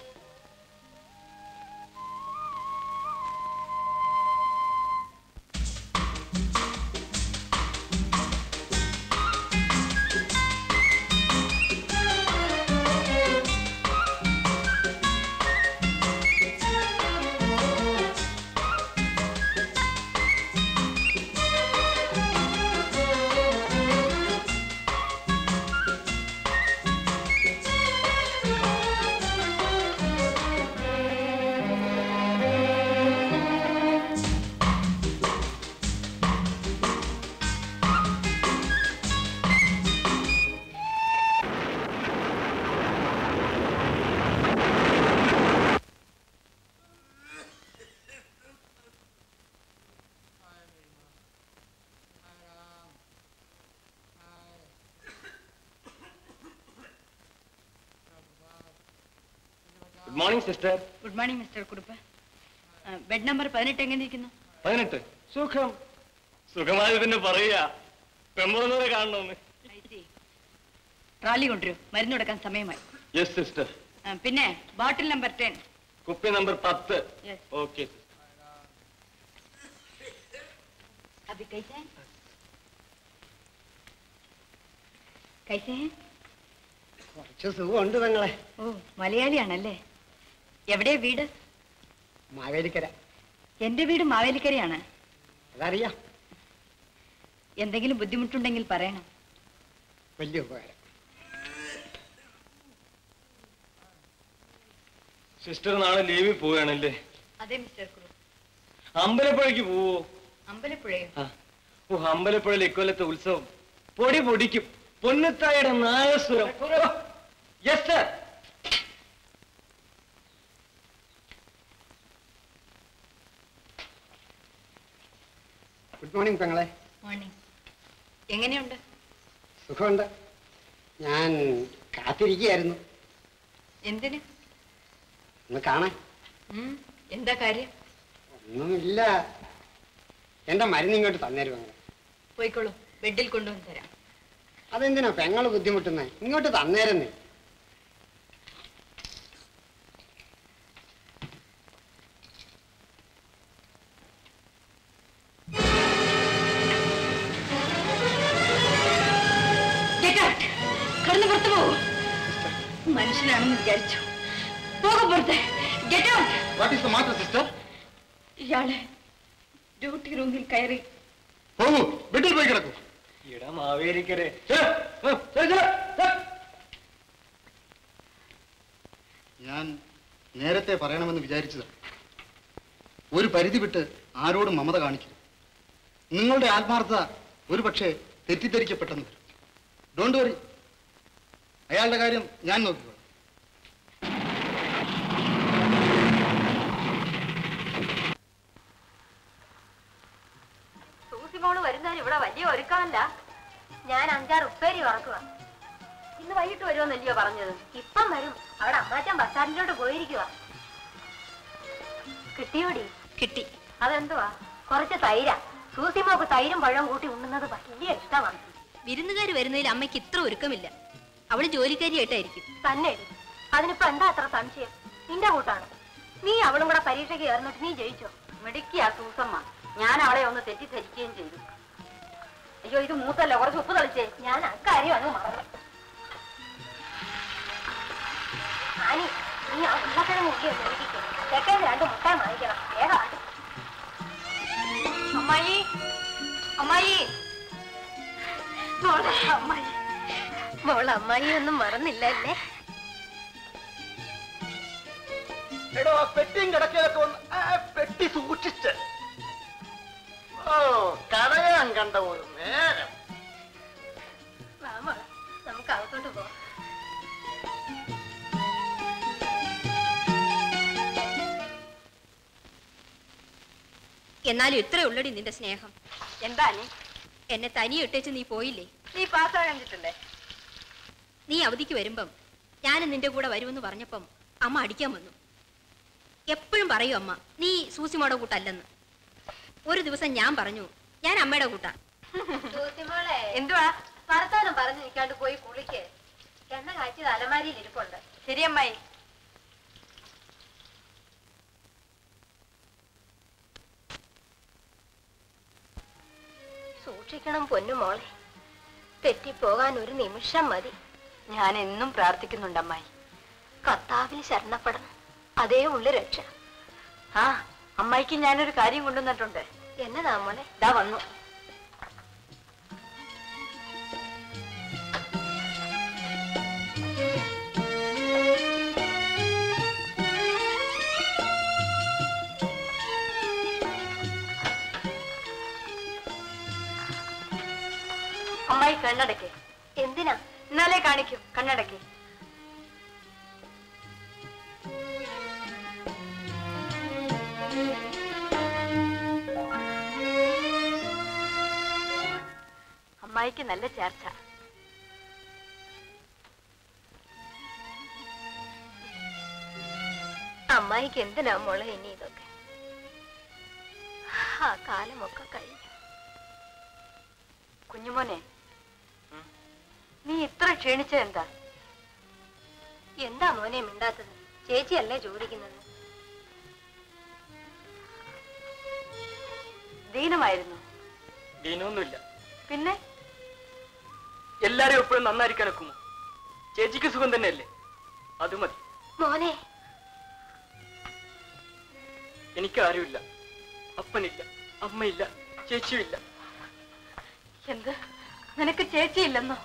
Good morning, sister. Good morning, Mr. Kurupa. Bed number 18 എങ്ങനെ ഇരിക്കുന്നു? 18. സുഖം. സുഖമായി പിന്നെ പറയാ. പെമ്പറന്നോരെ കാണണോന്ന്. ട്രാലി കൊണ്ടുവരൂ. മരുന്ന് കൊടുക്കാൻ സമയമായി. Yes, sister. പിന്നെ ബോട്ടിൽ നമ്പർ 10. കുപ്പി നമ്പർ 10. Yes. Okay. अभी कैसे हैं? कैसे हैं? मलयाली आनल्ले एवडे वीड मावेलिकर एंडे वीड मावेलिकर आना अदरिया എന്തെങ്കിലും ബുദ്ധിമുട്ടുണ്ടെങ്കിൽ പറയണം വലിയ ഉപകാരം സിസ്റ്റർ നാളെ ലീവിൽ പോവാണല്ലേ അതെ മിസ്റ്റർ ക്രൂ അമ്പലപ്പുഴയ്ക്ക് പോവോ അമ്പലപ്പുഴയോ ഓ അമ്പലപ്പുഴയിൽ ഇക്കൊല്ലത്തെ ഉത്സവം പൊടി പൊടിക്കും പൊന്നത്തായുടെ നായസ്വരം യെസ് സർ ഗുഡ് മോർണിംഗ് പെങ്ങളെ മോർണിംഗ് എങ്ങനെയുണ്ട് സുഖമുണ്ട് ഞാൻ കാത്തിരിക്കുകയായിരുന്നു എന്തിന് ഒന്ന് കാണാൻ എന്താ കാര്യം ഒന്നുമില്ല എന്റെ മരുന്ന് ഇങ്ങോട്ട് തന്നേരും പെങ്ങളെ പോയിക്കോളൂ ബെഡിൽ കൊണ്ടുവന്ന് തരാം അതെന്തിനാ പെങ്ങൾ ബുദ്ധിമുട്ടുന്നേ ഇങ്ങോട്ട് തന്നേരുന്നേ കടന്ന് പുറത്ത് പോകും മനുഷ്യനാണെന്ന് വിചാരിച്ചു പോകും പുറത്ത് ഇയാളെ ഡ്യൂട്ടി റൂമിൽ കയറി പോകൂ വീട്ടിൽ പോയി കിടക്കൂ இடம் ஆவேரிக்கிறே ഞാൻ നേരത്തെ പറയണമെന്ന് വിചാരിച്ചതാണ് ഒരു പരിധി വിട്ട് ആരോടും മമത കാണിക്കരുത് നിങ്ങളുടെ ആത്മാർത്ഥത ഒരുപക്ഷെ തെറ്റിദ്ധരിക്കപ്പെട്ടെന്ന് വരും ഡോണ്ട് വറി അയാളുടെ കാര്യം ഞാൻ നോക്കിക്കോളാം ഇവിടെ വലിയ ഒരുക്കമല്ല ഞാൻ 5-6 ഉപ്പേരി വറക്കുക ഇന്ന് വൈകിട്ട് വരുമെന്നല്ലയോ പറഞ്ഞത് ഇപ്പം വരും അവിടെ അമ്മാറ്റം ബസാറിലോട്ട് പോയിരിക്കുക കിട്ടിയോടി കിട്ടി അതെന്തുവാ കുറച്ച് തൈര സൂസിമോക്ക് തൈരും പഴവും കൂട്ടി ഉണ്ണുന്നത് വലിയ ഇഷ്ടമാണ് വിരുന്നുകാർ വരുന്നതിൽ അമ്മയ്ക്ക് ഇത്ര ഒരുക്കമില്ല അവള് ജോലിക്കാരിയായിട്ടായിരിക്കും തന്നെ അതിനിപ്പോ എന്താ അത്ര സംശയം നിന്റെ കൂട്ടാണ് നീ അവളും കൂടെ പരീക്ഷയ്ക്ക് കയറുന്നിട്ട് നീ ജയിച്ചോ മിടുക്കിയാ സൂസമ്മ ഞാൻ അവളെ ഒന്ന് തെറ്റിദ്ധരിക്കുകയും ചെയ്തു അയ്യോ ഇത് മൂത്തല്ല കുറച്ച് ഉപ്പ് തളിച്ചേ ഞാൻ അക്കാര്യം അങ്ങ് മറന്നു ആനി നീ ആ ഉരുളക്കിഴങ്ങ് മുക്കിയെടുക്കും തെക്കൻ 2 മുട്ടാൻ വാങ്ങിക്കണം വേഗമാണ് അമ്മായി അമ്മായി അമ്മായി മോളെ അമ്മായി ഒന്നും മറന്നില്ലല്ലേ എടോ ആ പെട്ടിയും കിടക്കയിലൊക്കെ ഒന്ന് ആ പെട്ടി സൂക്ഷിച്ച് ഓ തടയാൻ കണ്ട ഒരു നേരം നമുക്ക് അകത്തോട്ട് പോവാം എന്നാലും ഇത്രേ ഉള്ളടി നിന്റെ സ്നേഹം എന്താ നീ എന്നെ തനിയെ ഇട്ടേച്ച് നീ പോയില്ലേ നീ പാസ്സാകാൻ കിട്ടണ്ടേ നീ അവധിക്ക് വരുമ്പം ഞാനും നിന്റെ കൂടെ വരുമെന്ന് പറഞ്ഞപ്പം അമ്മ അടിക്കാൻ വന്നു എപ്പോഴും പറയൂ അമ്മ നീ സൂസിമോടെ കൂട്ടല്ലെന്ന് ഒരു ദിവസം ഞാൻ പറഞ്ഞു ഞാൻ അമ്മയുടെ കൂട്ടാ സൂസിമോളെ എന്തുവാ വർത്താനം പറഞ്ഞു നിൽക്കാണ്ട് പോയി കുളിക്ക് എണ്ണ കാച്ചി അലമാരിയിൽ ഇരിപ്പുണ്ട് ശരിയമ്മായി സൂക്ഷിക്കണം പൊന്നുമോളെ തെറ്റിപ്പോകാൻ ഒരു നിമിഷം മതി ഞാൻ എന്നും പ്രാർത്ഥിക്കുന്നുണ്ടമ്മായി കർത്താവിൽ ശരണപ്പെടണം അതേ ഉള്ളു രക്ഷ ആ അമ്മായിക്ക് ഞാനൊരു കാര്യം കൊണ്ടുവന്നിട്ടുണ്ട് എന്നതാ മോനെ ഇതാ വന്നു അമ്മായി കണ്ണടക്കേ എന്തിനാ ഇന്നാലേ കാണിക്കും കണ്ണടക്കേ അമ്മായിക്ക് നല്ല ചേർച്ച അമ്മായിക്ക് എന്തിനാ മോളെ ഇനി ഇതൊക്കെ? ആ കാലമൊക്കെ കഴിഞ്ഞു. കുഞ്ഞുമോനെ, നീ ഇത്ര ക്ഷീണിച്ച എന്താ? എന്താ മോനെ മിണ്ടാത്തത്? ചേച്ചിയല്ലേ ജോലിക്കുന്നത്? ദീനമായിരുന്നു? ദീനൊന്നുമില്ല. പിന്നെ എല്ലാരും എപ്പോഴും നന്നായിരിക്കാൻ ഒക്കുമോ? ചേച്ചിക്ക് സുഖം തന്നെയല്ലേ, അത് മതി മോനെ. എനിക്ക് ആരുമില്ല, അപ്പനില്ല, അമ്മയില്ല, ചേച്ചിയുമില്ല. എന്ത്, നിനക്ക് ചേച്ചിയില്ലെന്നോ?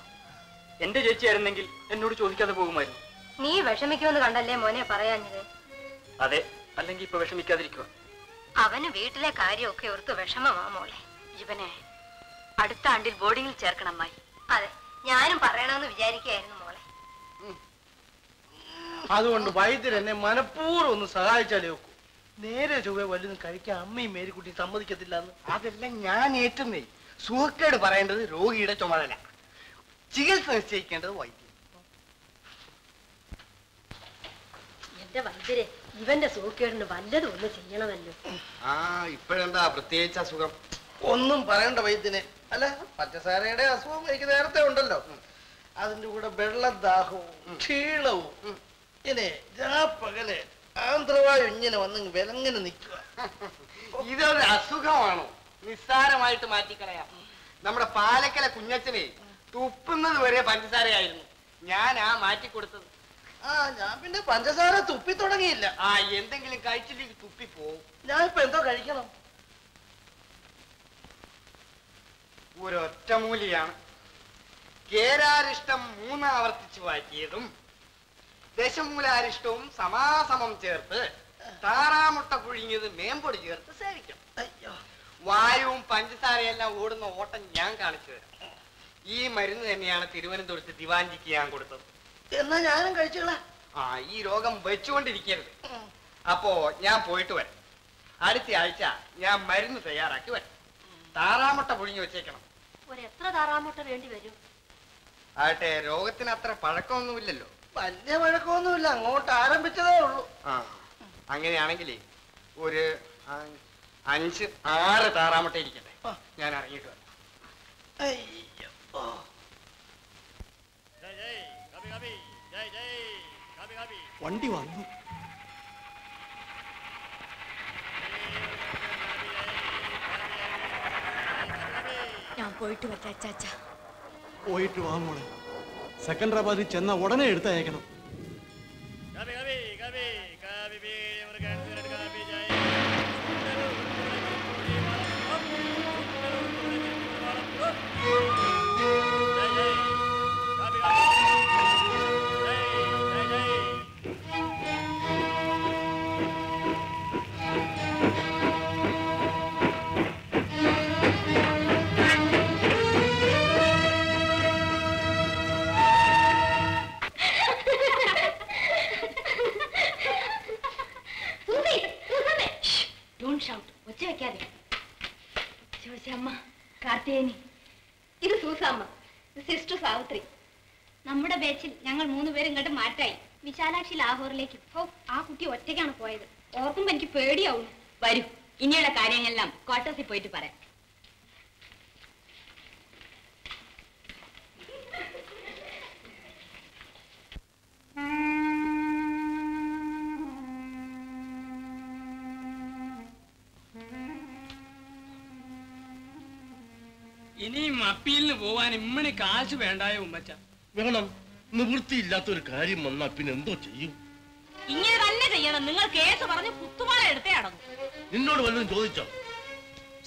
എന്റെ ചേച്ചിയായിരുന്നെങ്കിൽ എന്നോട് ചോദിക്കാതെ പോകുമായിരുന്നു. നീ വിഷമിക്കുമെന്ന് കണ്ടല്ലേ മോനെ പറയാഞ്ഞത്? അതെ, അല്ലെങ്കിൽ ഇപ്പൊ വിഷമിക്കാതിരിക്കുക. അവന് വീട്ടിലെ കാര്യമൊക്കെ ഓർത്ത് വിഷമമാ മോളെ. ഇവനെ അടുത്ത ആണ്ടിൽ ബോർഡിങ്ങിൽ ചേർക്കണം മായി. അതെ, ഞാനും പറയണമെന്ന് വിചാരിക്കുകയായിരുന്നു മോളെ. അതുകൊണ്ട് വൈദ്യർ എന്നെ മനഃപൂർവ്വം ഒന്ന് സഹായിച്ചാലേ ഒക്കൂ. നേരെ ചൊവ്വേ വല്ലതും കഴിക്കാൻ അമ്മയും മേരിക്കുട്ടി സമ്മതിക്കത്തില്ല. അതെല്ലാം ഞാൻ ഏറ്റുന്നേ. സുഖക്കേട് പറയേണ്ടത് രോഗിയുടെ ചുമതല, ചികിത്സ നിശ്ചയിക്കേണ്ടത് വൈദ്യർ. എന്റെ വൈദ്യരെ, ഇവന്റെ സുഖക്കേടിന് വല്ലതും ഒന്ന് ചെയ്യണമല്ലോ. ആ, ഇപ്പോഴെന്താ പ്രത്യേകിച്ച് അസുഖം? ഒന്നും പറയണ്ട വൈദ്യനെ. അല്ല, പച്ചസാരയുടെ അസുഖം എനിക്ക് നേരത്തെ ഉണ്ടല്ലോ. അതിന്റെ കൂടെ വെള്ളദാഹവും ക്ഷീണവും ഇങ്ങനെ രാപ്പകലെ ആന്ധ്രവായു ഇങ്ങനെ വന്ന് വിലങ്ങനെ നിൽക്കുക. ഇതൊരു അസുഖമാണോ? നിസ്സാരമായിട്ട് മാറ്റിക്കളയാം. നമ്മുടെ പാലക്കല കുഞ്ഞച്ചനെ തുപ്പുന്നത് വരെ പഞ്ചസാരയായിരുന്നു. ഞാനാ മാറ്റിക്കൊടുത്തത്. ആ, ഞാൻ പിന്നെ പഞ്ചസാര തുപ്പി തുടങ്ങിയില്ല. ആ, എന്തെങ്കിലും കഴിച്ചിട്ട് തുപ്പി പോവും. ഞാനിപ്പോ എന്തോ കഴിക്കണം. ഒരൊറ്റമൂലിയാണ് കേരാരിഷ്ടം മൂന്നാവർത്തിച്ചു മാറ്റിയതും ദശമൂലാരിഷ്ടവും സമാസമം ചേർത്ത് താറാമുട്ട പുഴുങ്ങിയത് മേമ്പൊടി ചേർത്ത് സേവിക്കണം. വായുവും പഞ്ചസാരയെല്ലാം ഓടുന്ന ഓട്ടം ഞാൻ കാണിച്ചു തരാം. ഈ മരുന്ന് തന്നെയാണ് തിരുവനന്തപുരത്ത് ദിവാൻജിക്ക് ഞാൻ കൊടുത്തത്. എന്നാ ഞാനും കഴിച്ചോളാ. ആ, ഈ രോഗം വെച്ചുകൊണ്ടിരിക്കരുത്. അപ്പോ ഞാൻ പോയിട്ട് വരാം. അടുത്ത ആഴ്ച ഞാൻ മരുന്ന് തയ്യാറാക്കി വരാം. താറാമുട്ട പുഴുങ്ങി വെച്ചേക്കണം. എത്ര താറാമുട്ട വേണ്ടി വരും? ആട്ടെ, രോഗത്തിന് അത്ര പഴക്കമൊന്നുമില്ലല്ലോ. വലിയ പഴക്കമൊന്നുമില്ല, അങ്ങോട്ട് ആരംഭിച്ചതേ ഉള്ളൂ. ആ, അങ്ങനെയാണെങ്കിൽ ഒരു 5-6 താറാമുട്ട ഇരിക്കട്ടെ. ഞാൻ ഇറങ്ങിയിട്ട് വരാം. വണ്ടി വന്നു. ഞാൻ പോയിട്ട് വരാം ചാച്ച. പോയിട്ട് വാ മോളെ. സെക്കൻഡറാബാദിൽ ചെന്ന ഉടനെ എടുത്തയക്കണം. ഇത് സൂസാമ്മ, സിസ്റ്റർ സാവിത്രി. നമ്മുടെ ബാച്ചിൽ ഞങ്ങൾ 3 പേരും ഇങ്ങോട്ട് മാറ്റായി. വിശാലാക്ഷി ലാഹോറിലേക്ക്. ഓ, ആ കുട്ടി ഒറ്റയ്ക്കാണ് പോയത്. ഓർക്കുമ്പോ എനിക്ക് പേടിയാവുന്നു. വരൂ, ഇനിയുള്ള കാര്യങ്ങളെല്ലാം ക്വാർട്ടേഴ്സിൽ പോയിട്ട് പറയാം. ഇനിയും അപ്പീലിന് പോവാൻ ഇമ്മണി കാശ് വേണ്ടായ ഉമ്മച്ച. വേണം. നിവൃത്തിയില്ലാത്ത ഒരു കാര്യം വന്നാ പിന്നെ എന്തോ ചെയ്യും? ഇങ്ങനെ തന്നെ ചെയ്യണം. നിങ്ങൾ കേസ് പറഞ്ഞ് കുത്തുമാല എടുത്തേ അടങ്ങും. നിന്നോട് വല്ലതും ചോദിച്ചോ?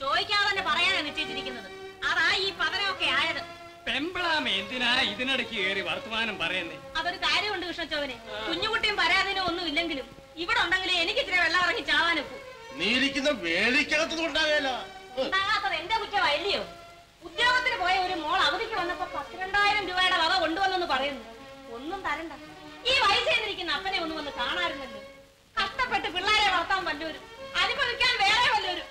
ചോദിക്കാതെ തന്നെ പറയാനാണ് നിശ്ചയിച്ചിരിക്കുന്നത്. അതാ ഈ പതനമൊക്കെ ആയത്. പെമ്പിളാമ എന്തിനാ ഇതിനിടയ്ക്ക് കയറി വർത്തമാനം പറയുന്നേ? അതൊരു കാര്യമുണ്ട് കൃഷ്ണച്ചോവനെ. കുഞ്ഞുകുട്ടിയും പരാതിനോ ഒന്നും ഇല്ലെങ്കിലും ഇവിടെ ഉണ്ടെങ്കിലും എനിക്ക് ഇത്തിരി വെള്ളം ഇറങ്ങി ചാവാനൊക്കും. നീ ഇരിക്കുന്ന വേലിക്കകത്തൊന്നും ഉണ്ടാകേല. ഉണ്ടാകാത്തത് എന്റെ കുറ്റമല്ലയോ? ഉദ്യോഗത്തിന് പോയ ഒരു മോൾ അവധിക്ക് വന്നപ്പോ 12,000 രൂപയുടെ വക കൊണ്ടുവന്നെന്ന് പറയുന്നു. ഒന്നും തരണ്ട. ഈ വയസ്സേന്നിരിക്കുന്ന അപ്പനെ ഒന്നും വന്ന് കാണാറുണ്ടല്ലോ. കഷ്ടപ്പെട്ട് പിള്ളേരെ വളർത്താൻ വല്ലവരും, അനുഭവിക്കാൻ വേറെ വല്ലവരും.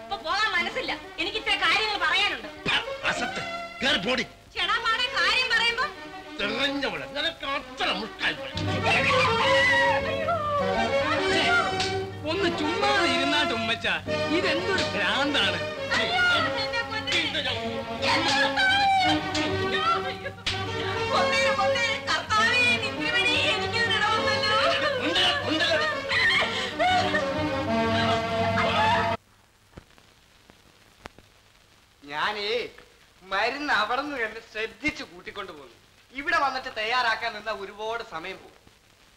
ഇപ്പൊ പോകാൻ മനസ്സില്ല. എനിക്ക് ഇത്ര കാര്യങ്ങൾ പറയാനുണ്ട്. ചെടാ പാടെ കാര്യം പറയുമ്പോ ഒന്ന് ചുമ്മാതെ ഇരുന്നാട്ട് ഉമ്മച്ച, ഇതെന്തൊരു ഭ്രാന്താണ്. ഞാനേ മരുന്ന് അവിടെ നിന്ന് കണ്ട് ശ്രദ്ധിച്ച് കൂട്ടിക്കൊണ്ടു പോകുന്നു. ഇവിടെ വന്നിട്ട് തയ്യാറാക്കാൻ നിന്നാ ഒരുപാട് സമയം പോകും.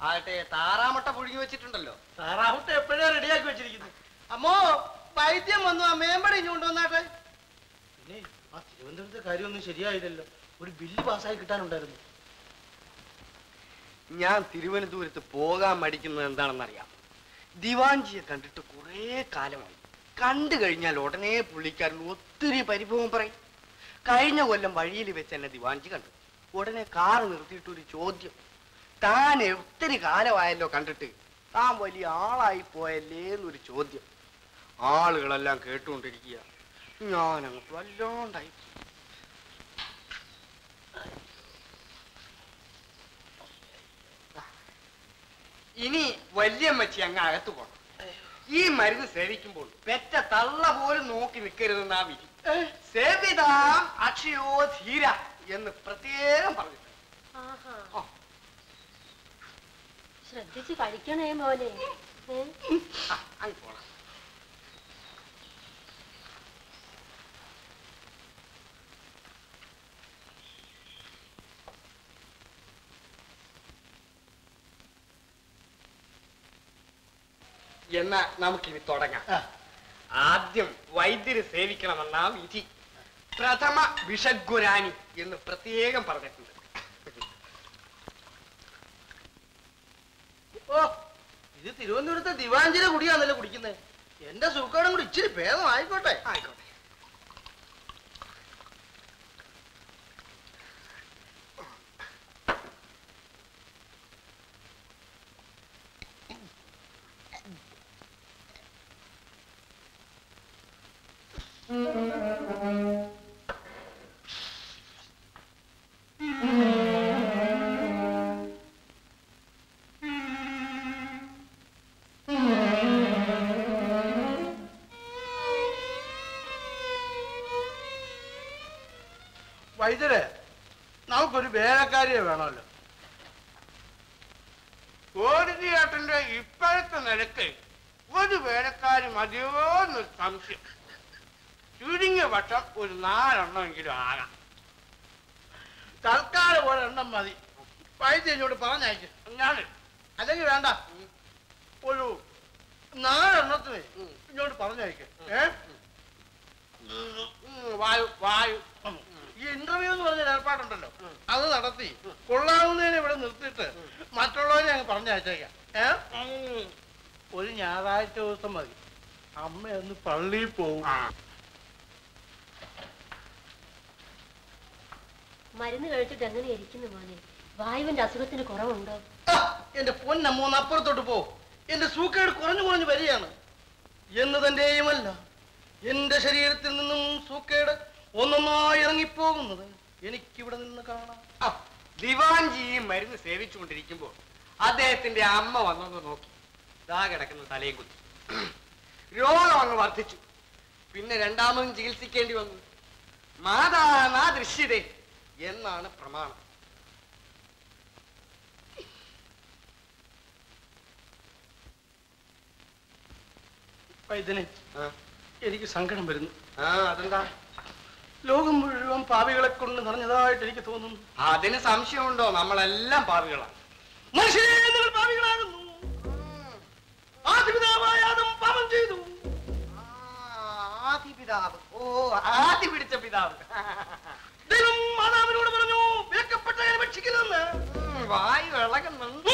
ആകട്ടെ താറാമുട്ട പുഴുങ്ങി വെച്ചിട്ടുണ്ടല്ലോ, താറാമുട്ട എപ്പോഴാ റെഡിയാക്കി വെച്ചിരിക്കുന്നു. അമ്മോ വൈദ്യം വന്നു, ആ മേമ്പടി ഇനി കൊണ്ടുവന്നാട്ടെ. പിന്നെ ആ തിരുവനന്തപുരത്തെ കാര്യമൊന്നും ശരിയായില്ലല്ലോ, ഒരു ബില്ല് പാസ്സായി കിട്ടാനുണ്ടായിരുന്നു. ഞാൻ തിരുവനന്തപുരത്ത് പോകാൻ മടിക്കുന്നത് എന്താണെന്നറിയാം, ദിവാൻജിയെ കണ്ടിട്ട് കുറേ കാലമായി. കണ്ടു കഴിഞ്ഞാൽ ഉടനെ പുള്ളിക്കാരൻ ഒത്തിരി പരിഭവം പറയും. കഴിഞ്ഞ കൊല്ലം വഴിയിൽ വെച്ച് എന്നെ ദിവാൻജി കണ്ടു. ഉടനെ കാർ നിർത്തിയിട്ടൊരു ചോദ്യം, താൻ ഒത്തിരി കാലമായല്ലോ കണ്ടിട്ട്, താൻ വലിയ ആളായി പോയല്ലേ എന്നൊരു ചോദ്യം. ആളുകളെല്ലാം കേട്ടുകൊണ്ടിരിക്കുക. ഞാനങ്ങ് വല്ലോണ്ടായി. ഇനി വല്യമ്മച്ചി അങ്ങ് അകത്ത് പോണം. ഈ മരുന്ന് സേവിക്കുമ്പോൾ പെറ്റ തള്ള പോലും നോക്കി നിൽക്കരുതെന്നാ വിധി. സേവിതാം അക്ഷയോ ധീര എന്ന് പ്രത്യേകം പറഞ്ഞു. ശ്രദ്ധിച്ച് കഴിക്കണേ മോനെ. അങ്ങ് പോണം. എന്നാ നമുക്കിനി തുടങ്ങാം. ആദ്യം വൈദ്യര് സേവിക്കണമെന്നാ വിധി. പ്രഥമ വിഷഗുരാനി എന്ന് പ്രത്യേകം പറഞ്ഞിട്ടുണ്ട്. ഓ, ഇത് തിരുവനന്തപുരത്തെ ദിവാഞ്ചിയുടെ കുടിയാണല്ലോ കുടിക്കുന്നത്. എന്റെ സുഖാടും കൂടി ഇച്ചിരി ഭേദം ആയിക്കോട്ടെ. ആയിക്കോട്ടെ. വൈദ്യരെ, നമുക്കൊരു വേലക്കാരിയെ വേണമല്ലോ. കോടതിയാട്ടന്റെ ഇപ്പോഴത്തെ നിലക്ക് ഒരു വേലക്കാരി മതിയോ എന്നൊരു സംശയം. ചുരുങ്ങിയ പക്ഷം ഒരു 4 എണ്ണമെങ്കിലും ആകാം. തൽക്കാലം 1 എണ്ണം മതി. വൈദ്യനോട് പറഞ്ഞയക്കും ഞാൻ. അല്ലെങ്കിൽ വേണ്ട, ഒരു 4 എണ്ണത്തിന് ഇങ്ങോട്ട് പറഞ്ഞയക്കും. വായു വായു ഈ ഇന്റർവ്യൂ എന്ന് പറഞ്ഞ ഏർപ്പാടുണ്ടല്ലോ, അത് നടത്തി കൊള്ളാവുന്നതിനെ ഇവിടെ നിർത്തിയിട്ട് മറ്റുള്ളവരെ ഞങ്ങൾ പറഞ്ഞയച്ചേക്കാം. ഒരു ഞായറാഴ്ച ദിവസം മതി. അമ്മയൊന്ന് പള്ളിയിൽ പോകും. മരുന്ന് കഴിച്ചിട്ട് എങ്ങനെ ഇരിക്കുന്നു മോനെ? വായുവിന്റെ അസുഖത്തിന് കുറവുണ്ടോ? എന്റെ പൊന്നമ്മൂന്ന് അപ്പുറത്തോട്ട് പോ. എന്റെ സൂക്കേട് കുറഞ്ഞു കുറഞ്ഞു വരികയാണ്. എന്ന് തന്റെയുമല്ല എന്റെ ശരീരത്തിൽ നിന്നും സൂക്കേട് ഒന്നൊന്നായി ഇറങ്ങിപ്പോകുന്നത് എനിക്കിവിടെ നിന്ന് കാണാം. ദിവാൻജി മരുന്ന് സേവിച്ചുകൊണ്ടിരിക്കുമ്പോൾ അദ്ദേഹത്തിന്റെ അമ്മ വന്നൊന്ന് നോക്കി. ദാ കിടക്കുന്ന തലയും കുത്തി. രോഗം അങ്ങ് വർദ്ധിച്ചു. പിന്നെ രണ്ടാമതും ചികിത്സിക്കേണ്ടി വന്നു. മാതാനാ ദൃശ്യതേ എന്നാണ് പ്രമാണം. ഇതിന് എനിക്ക് സങ്കടം വരുന്നു. അതെന്താ? ലോകം മുഴുവൻ പാപികളെ കൊണ്ട് നിറഞ്ഞതായിട്ട് എനിക്ക് തോന്നുന്നു. അതിന് സംശയമുണ്ടോ? നമ്മളെല്ലാം പാപികളാണ്. മനുഷ്യൻ പാപികളാകുന്നു. ആദിപിതാവായ ആദം പാപം ചെയ്തു. ആദിപിതാവ്, ഓ ആദി പിടിച്ച പിതാവ്. ദൈവം മാതാവിനോട് പറഞ്ഞു വിലക്കപ്പെട്ടവനെ ഭക്ഷിക്കരുതെന്ന്. വായു ഇളകുന്നുണ്ട്.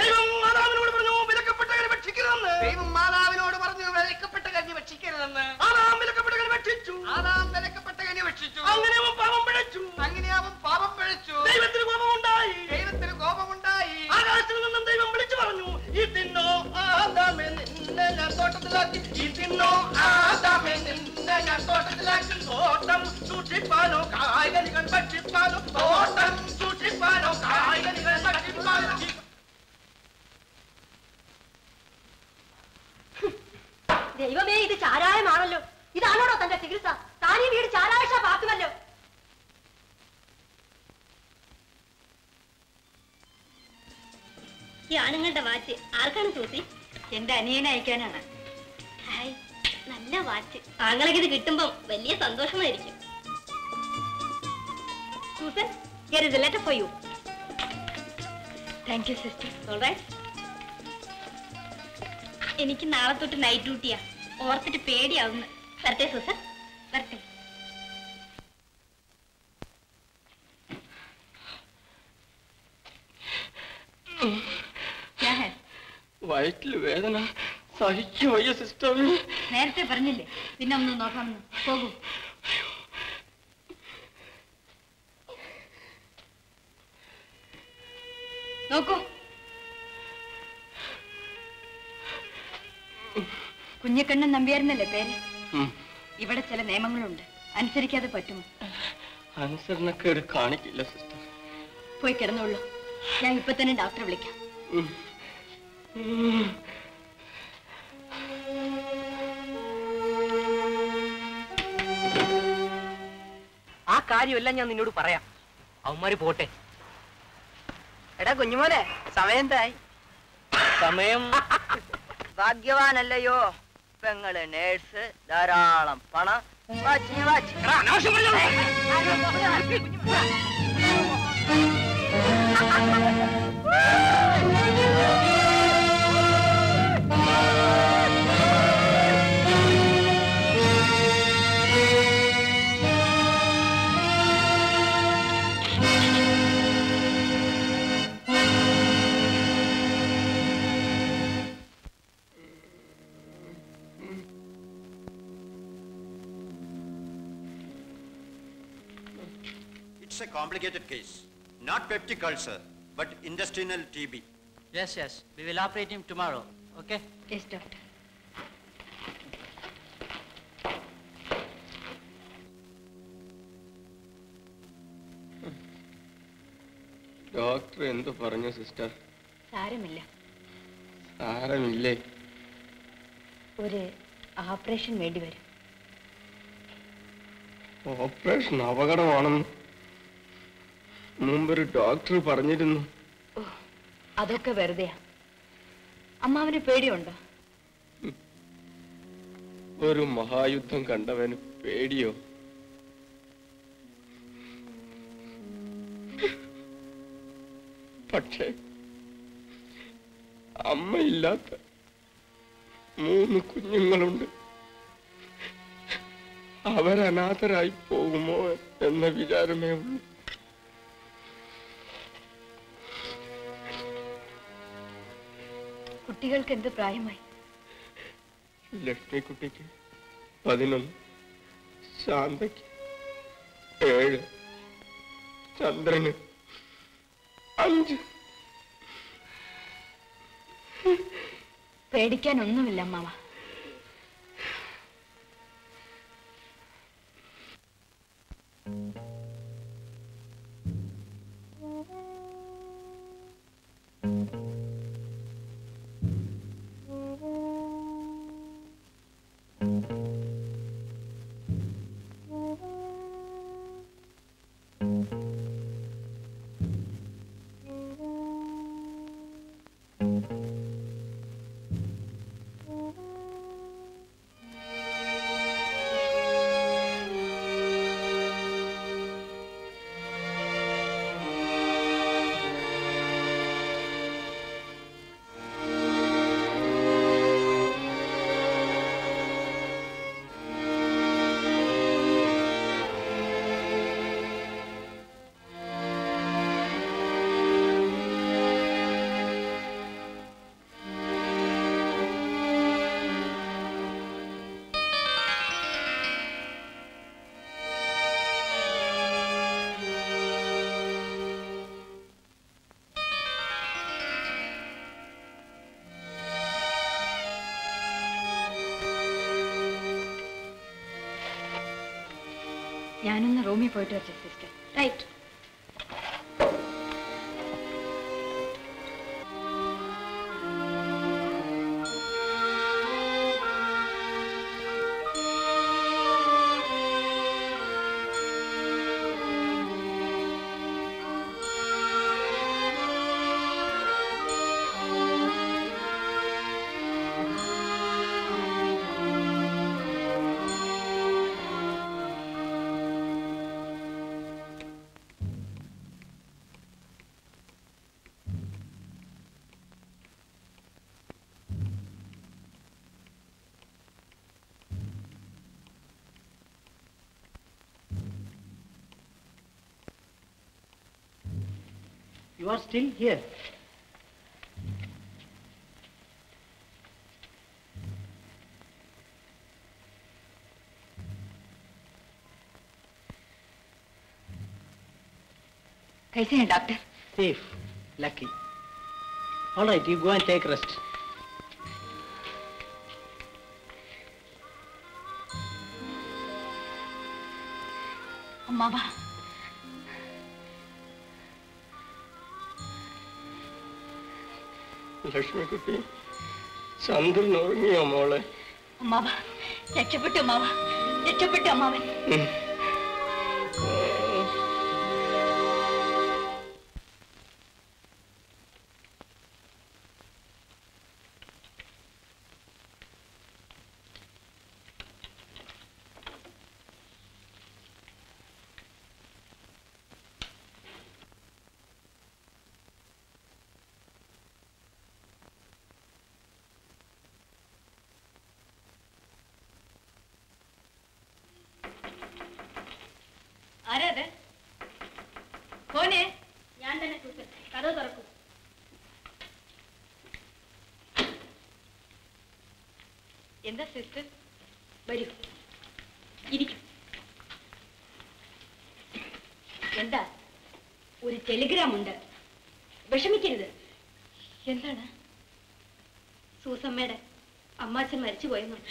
ദൈവം മാതാവിനോട് പറഞ്ഞു വിലക്കപ്പെട്ട കഞ്ഞി ഭക്ഷിക്കരുതെന്ന്. ദൈവം മാതാവിനോട് പറഞ്ഞു വിലക്കപ്പെട്ട കഞ്ഞി ഭക്ഷിക്കരുതെന്ന്. ആദാം വിലക്കപ്പെട്ട കഞ്ഞി ഭക്ഷിച്ചു. ആദാം വിലക്കപ്പെട്ട കഞ്ഞി ഭക്ഷിച്ചു. അങ്ങനെ അവൻ പാപം പിഴച്ചു. അങ്ങനെ അവൻ പാപം പിഴച്ചു. ദൈവത്തിന് കോപമുണ്ടായി. ദൈവത്തിന് കോപമുണ്ടായി. ആകാശത്തിൽ നിന്നും ദൈവം വിളിച്ചു പറഞ്ഞു, ഈ തിന്നോ ആദാമേ നിന്നെ ഞാൻ തോട്ടത്തിലാക്കി. ഈ തിന്നോ ആദാമേ നിന്നെ ഞാൻ തോട്ടത്തിലാക്കി. തോട്ടം സൂക്ഷിപ്പാനോ കായ്കനികൾ ഭക്ഷിപ്പാനോ. തോട്ടം സൂക്ഷിപ്പാനോ കായ്കനികൾ ഭക്ഷിപ്പാനോ. ചികിത്സ താനീ വീട് ചാരാഴ്ച പാക്കുമല്ലോ. ഈ ആണുങ്ങളുടെ വാച്ച് ആർക്കാണ് സൂസി? എന്റെ അനിയനെ അയക്കാനാണ്. ഹായ്, നല്ല വാച്ച്. താങ്കൾക്ക് ഇത് കിട്ടുമ്പോ വലിയ സന്തോഷമായിരിക്കും. Susan, here is a letter for you. Thank you, sister. All right. എനിക്ക് നാളെ തൊട്ട് നൈറ്റ് ഡ്യൂട്ടിയാ, ഓർത്തിട്ട് പേടിയാവുന്നു. വരട്ടെ സൂസൻ, വരട്ടെ. വയറ്റില് വേദന സഹിച്ചു വയ്യ സിസ്റ്റർ. നേരത്തെ പറഞ്ഞില്ലേ, പിന്നെ ഒന്ന് നോക്കാമെന്ന്. പോകൂ. നോക്കൂ കുഞ്ഞിക്കണ്ണൻ നമ്പിയായിരുന്നല്ലേ പേര്? ഇവിടെ ചില നിയമങ്ങളുണ്ട്, അനുസരിക്കാതെ പറ്റുമോ? അനുസരണക്കേട് കാണിക്കില്ല സിസ്റ്റർ. പോയി കിടന്നുള്ളൂ, ഞാൻ ഇപ്പൊ തന്നെ ഡോക്ടറെ വിളിക്കാം. ആ കാര്യമല്ല ഞാൻ നിന്നോട് പറയാം, അവന്മാര് പോട്ടെ. എടാ കുഞ്ഞുമോനെ, സമയം എന്തായി? സമയം ഭാഗ്യവാനല്ലയോ പെങ്ങള്, നേഴ്സ്, ധാരാളം പണം. It's a complicated case, not peptic ulcer, but intestinal TB. Yes, yes. We will operate him tomorrow. Okay? Yes, doctor. Doctor, endu paranja sister? Saramilla. Saramille. Oru operation vendi varum. Operation avagadam. മുമ്പൊരു doctor പറഞ്ഞിരുന്നു. അതൊക്കെ വെറുതെയാ. അമ്മാവന് പേടിയുണ്ടോ? ഒരു മഹായുദ്ധം കണ്ടവന് പേടിയോ? പക്ഷേ അമ്മയില്ലാത്ത 3 കുഞ്ഞുങ്ങളുണ്ട്. അവരനാഥരായി പോകുമോ എന്ന വിചാരമേ ഉള്ളൂ. കുട്ടികൾക്ക് എന്ത് പ്രായമായി? ലക്ഷ്മി കുട്ടിക്ക് 11, ശാന്തയ്ക്ക് 7, ചന്ദ്രന് 5. പേടിക്കാനൊന്നുമില്ല അമ്മാവ. ഞാനൊന്ന് റൂമിൽ പോയിട്ട് വരച്ച sister. Right. You are still here. कैसे हैं doctor? Safe, lucky. All right, you go and take rest. अम्मा बा। लक्ष्मी कुटी, सांदल नौरंगी अम्माले। अम्मा बा, लक्ष्मीपट्टी अम्मा बा, लक्ष्मीपट्टी अम्मा बे। எந்த சிஸ்டர் வரும் இருக்கும் எந்த ஒரு டெலிகிராம் உண்டு விஷமிக்கிறது எந்த சூசம்மேட அம்மாச்சன் மரிச்சு போயணும்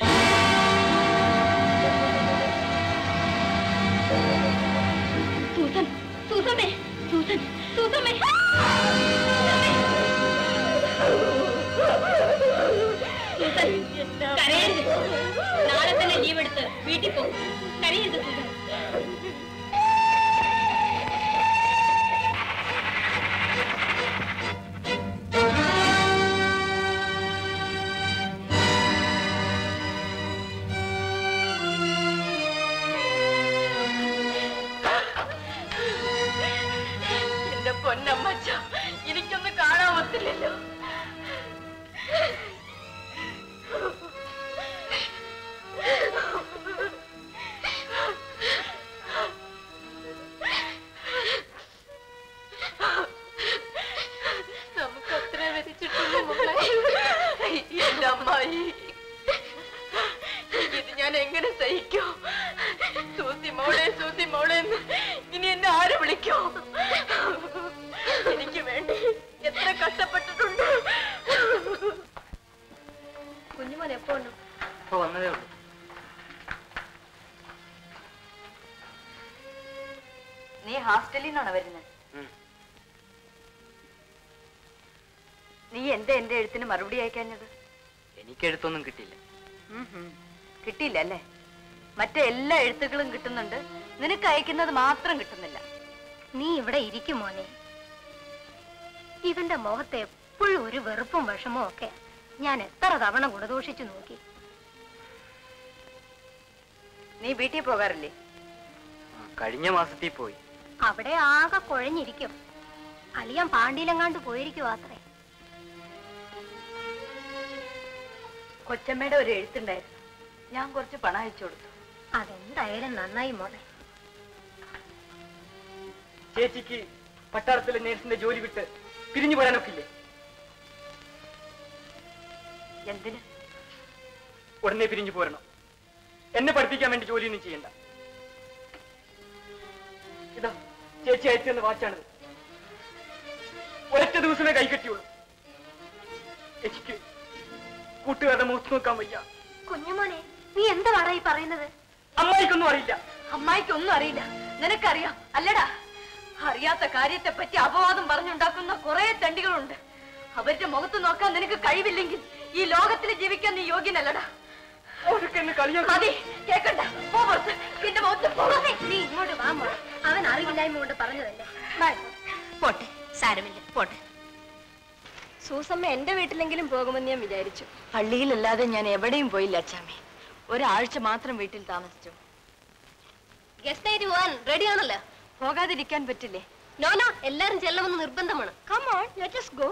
சூசன் சூசமே சூசன் சூசமே கரையது நாளத்தனை லீவ் எடுத்து வீட்டுக்கு போ கரையது இந்த பொன்னம்மாச்சா എനിക്കൊന്ന് കാണാൻ ഒത്തില്ലല്ലോ അളിയാൻ പാണ്ടിയിലെങ്ങാണ്ട് പോയിരിക്കും അത്രേ കൊച്ചമ്മയുടെ ഒരു എഴുത്തുണ്ടായിരുന്നു ഞാൻ കുറച്ച് പണം അയച്ചു കൊടുത്തു അതെന്തായാലും നന്നായി മോളെ ചേച്ചിക്ക് പട്ടാളത്തിലെ നേഴ്സിന്റെ ജോലി വിട്ട് പിരിഞ്ഞു പോരാനൊക്കില്ലേ എന്തിന് ഉടനെ പിരിഞ്ഞു പോരണം എന്നെ പഠിപ്പിക്കാൻ വേണ്ടി ജോലിയൊന്നും ചെയ്യണ്ട ഇതാ ചേച്ചി അയച്ചെന്ന് വാച്ചാണത് ഒരൊറ്റ ദിവസമേ കൈ കെട്ടിയുള്ളൂ എനിക്ക് കൂട്ടുകാരുടെ മുഖത്ത് നോക്കാൻ വയ്യ കുഞ്ഞുമോനെ നീ എന്താ ഈ പറയുന്നത് അമ്മായിക്കൊന്നും അറിയില്ല അമ്മായിക്കൊന്നും അറിയില്ല നിനക്കറിയാം അല്ലടാ അറിയാത്ത കാര്യത്തെ പറ്റി അപവാദം പറഞ്ഞുണ്ടാക്കുന്ന കുറെ തണ്ടികളുണ്ട് അവരുടെ മുഖത്ത് നോക്കാൻ നിനക്ക് കഴിവില്ലെങ്കിൽ ഈ ലോകത്തിൽ ജീവിക്കാൻ നീ യോഗ്യനല്ലടാ കേക്കണ്ട എന്റെ മുഖത്ത് നീ ഇങ്ങോട്ട് വാ അവൻ അറിവില്ലായ്മ കൊണ്ട് പറഞ്ഞതല്ലേ പോട്ടെ സാരമില്ല പോട്ടെ സൂസമ്മ എന്റെ വീട്ടിലെങ്കിലും പോകുമെന്ന് ഞാൻ വിചാരിച്ചു പള്ളിയിലല്ലാതെ ഞാൻ എവിടെയും പോയില്ല അച്ചാമ്മേ ഒരാഴ്ച മാത്രം വീട്ടിൽ താമസിച്ചു ഗസ്റ്റ് ആയിട്ട് പോവാൻ റെഡി ആണല്ലോ പോകാതിരിക്കാൻ പറ്റില്ലേ നോ നോ എല്ലാരും ചെല്ലണമെന്ന് നിർബന്ധമാണ് come on let us go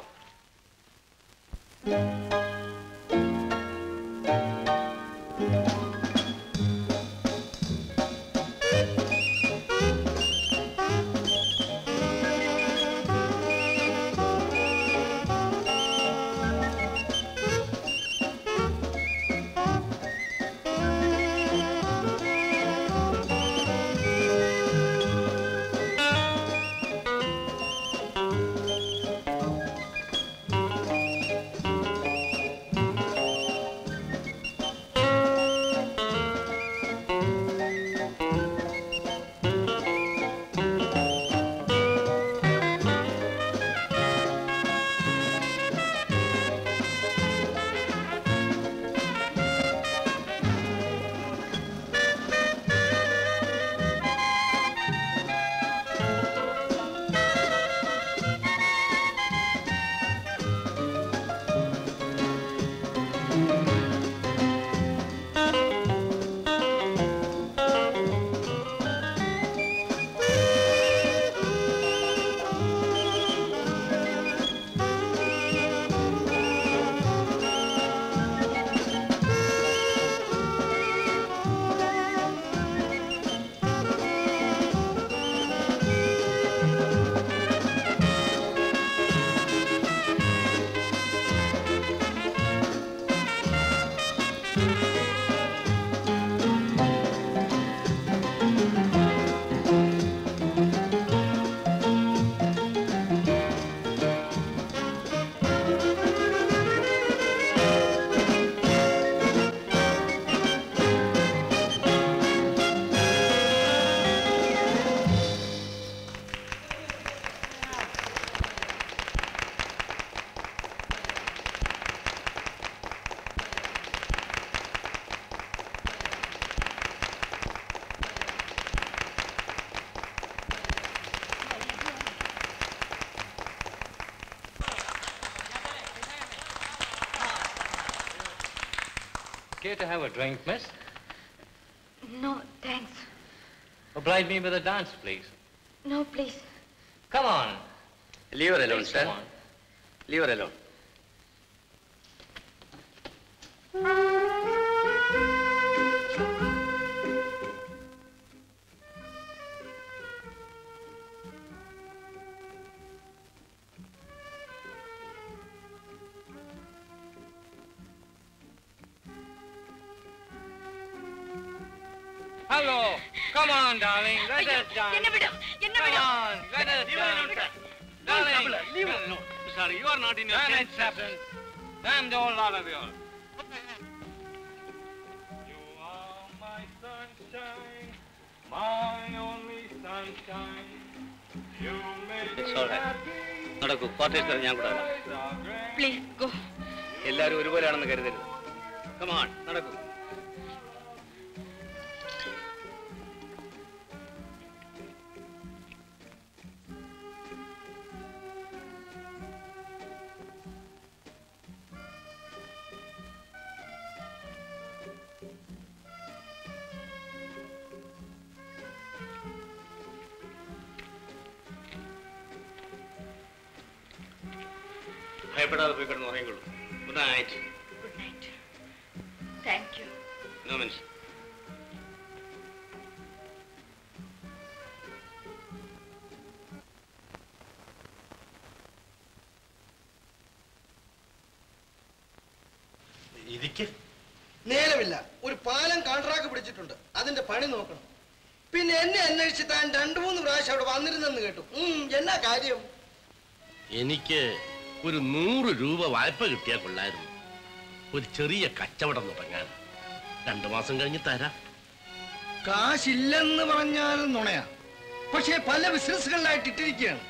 Care to have a drink, miss? No, thanks. Oblige me with a dance, please. No, please. Come on. Leave her alone, please, sir. Come on. Leave her alone. Hello. Come on, darling. Let us dance. Come on. Let us dance. Darling. Leave it alone. Sorry, you are not in your senses. Damn the whole lot of you all. You are my sunshine, my only sunshine. You make me happy. It's all right. Not a good portrait. Please go. Come on. Not a good. Good night. Good night. Thank you. No means. Neelavilla, oru paalam contract pidichittundu. Adinte pani nokkanam. Pinne enne than rendu moonu prasham avade vannirunnennu kettu. Enna karyam? Enikke ഒരു 100 രൂപ വായ്പ കിട്ടിയാൽ കൊള്ളായിരുന്നു. ഒരു ചെറിയ കച്ചവടം തുടങ്ങാൻ. 2 മാസം കഴിഞ്ഞ് തരാം. കാശില്ലെന്ന് പറഞ്ഞാൽ നുണയാ. പക്ഷേ പല ബിസിനസ്സുകളിലായിട്ട് ഇട്ടിരിക്കുകയാണ്.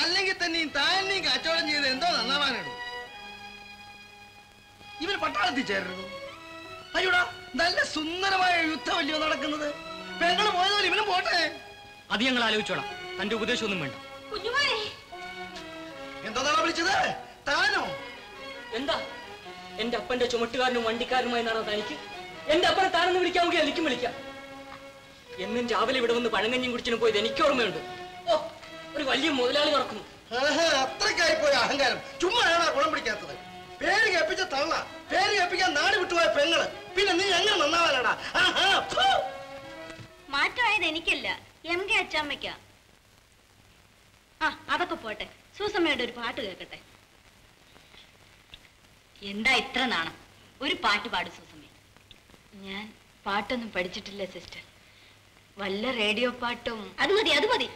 അല്ലെങ്കിൽ തന്നെ താനും കച്ചവടം ചെയ്ത് എന്തോ നന്നാവാനാണ്. ഇവർ പട്ടാളത്തിൽ ചേരരുത്. അയ്യോടാ നല്ല സുന്ദരമായ യുദ്ധമല്ലയോ നടക്കുന്നത്. പെങ്ങൾ പോയതുപോലെ ഇവനും പോട്ടെ. അത് ഞങ്ങൾ ആലോചിച്ചോളാം. തന്റെ ഉപദേശമൊന്നും വേണ്ട. എന്താണ് വിളിച്ചത്? താനോ? എന്താ എന്റെ അപ്പന്റെ ചുമട്ടുകാരനും വണ്ടിക്കാരനുമായി നടന്ന തനിക്ക് എന്റെ അപ്പനെ താനെന്ന് വിളിക്കാവുകയോ? എനിക്കും വിളിക്കാം. എന്നും രാവിലെ ഇവിടെ വന്ന് പഴങ്കഞ്ഞും കുടിച്ചിനും പോയത് എനിക്ക് ഓർമ്മയുണ്ട്. ഓ, ഒരു വലിയ മുതലാളി നടക്കുന്നു. അത്രക്കായി പോയ അഹങ്കാരം. ചുമ്മാണോ ഗുണം പിടിക്കാത്തത്? പേര് കേൾപ്പിച്ച തള്ള, പേര് കേൾപ്പിക്കാൻ നാട് വിട്ടുപോയ പെങ്ങള്, പിന്നെ നീ എങ്ങനെ നന്നാവാനാടാ? മാറ്റമായത് എനിക്കല്ല, എം കെ അച്ചാമ്മയ്ക്കാ. ആ, അതൊക്കെ പോട്ടെ. സൂസമ്മയുടെ ഒരു പാട്ട് കേൾക്കട്ടെ. എന്താ ഇത്ര നാണം? ഒരു പാട്ട് പാടും സൂസമ്മ. ഞാൻ പാട്ടൊന്നും പഠിച്ചിട്ടില്ല സിസ്റ്റർ. വല്ല റേഡിയോ പാട്ടും. അത് മതി, അത് മതി.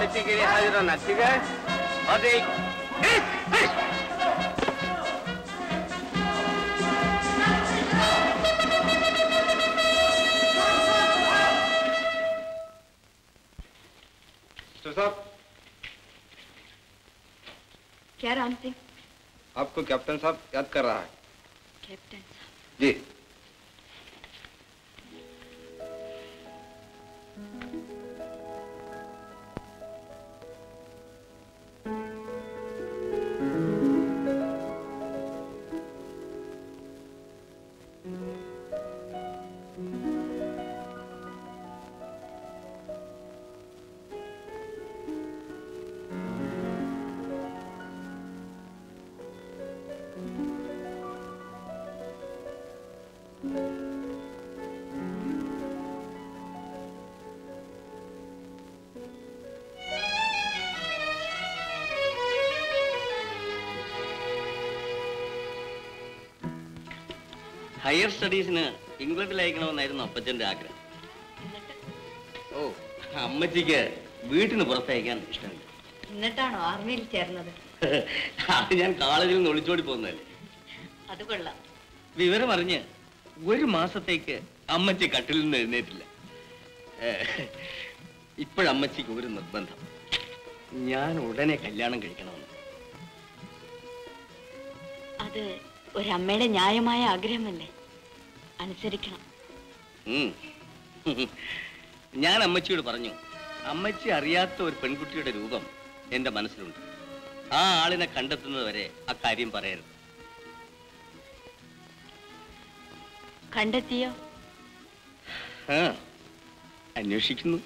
बेटी के लिए हाजिर होना, ठीक है? और एक क्या राम सिंह, आपको कैप्टन साहब याद कर रहा है। कैप्टन साहब जी, ഹയർ സ്റ്റഡീസിന് ഇംഗ്ലണ്ടിൽ അയക്കണമെന്നായിരുന്നു അപ്പച്ചന്റെ ആഗ്രഹം. ഓ, അമ്മച്ചിക്ക് വീട്ടിന് പുറത്തയക്കാൻ ഇഷ്ടമില്ല. എന്നിട്ടാണോ ആർമിയിൽ ചേർന്നത്? അത് ഞാൻ കോളേജിൽ നിന്ന് ഒളിച്ചോടി പോകുന്നതല്ലേ. അത് കൊള്ളാം. വിവരമറിഞ്ഞ് ഒരു മാസത്തേക്ക് അമ്മച്ചി കട്ടിലിൽ നിന്ന് എഴുന്നേറ്റില്ല. ഇപ്പോഴമ്മച്ചിക്ക് ഒരു നിർബന്ധം, ഞാൻ ഉടനെ കല്യാണം കഴിക്കണമെന്ന്. അത് ഒരമ്മയുടെ ന്യായമായ ആഗ്രഹമല്ലേ, അനുസരിക്കണം. ഞാൻ അമ്മച്ചിയോട് പറഞ്ഞു, അമ്മച്ചി അറിയാത്ത ഒരു പെൺകുട്ടിയുടെ രൂപം എന്റെ മനസ്സിലുണ്ട്, ആ ആളിനെ കണ്ടെത്തുന്നത് വരെ അക്കാര്യം പറയരുത്. കണ്ടെത്തിയോ? അന്വേഷിക്കുന്നു.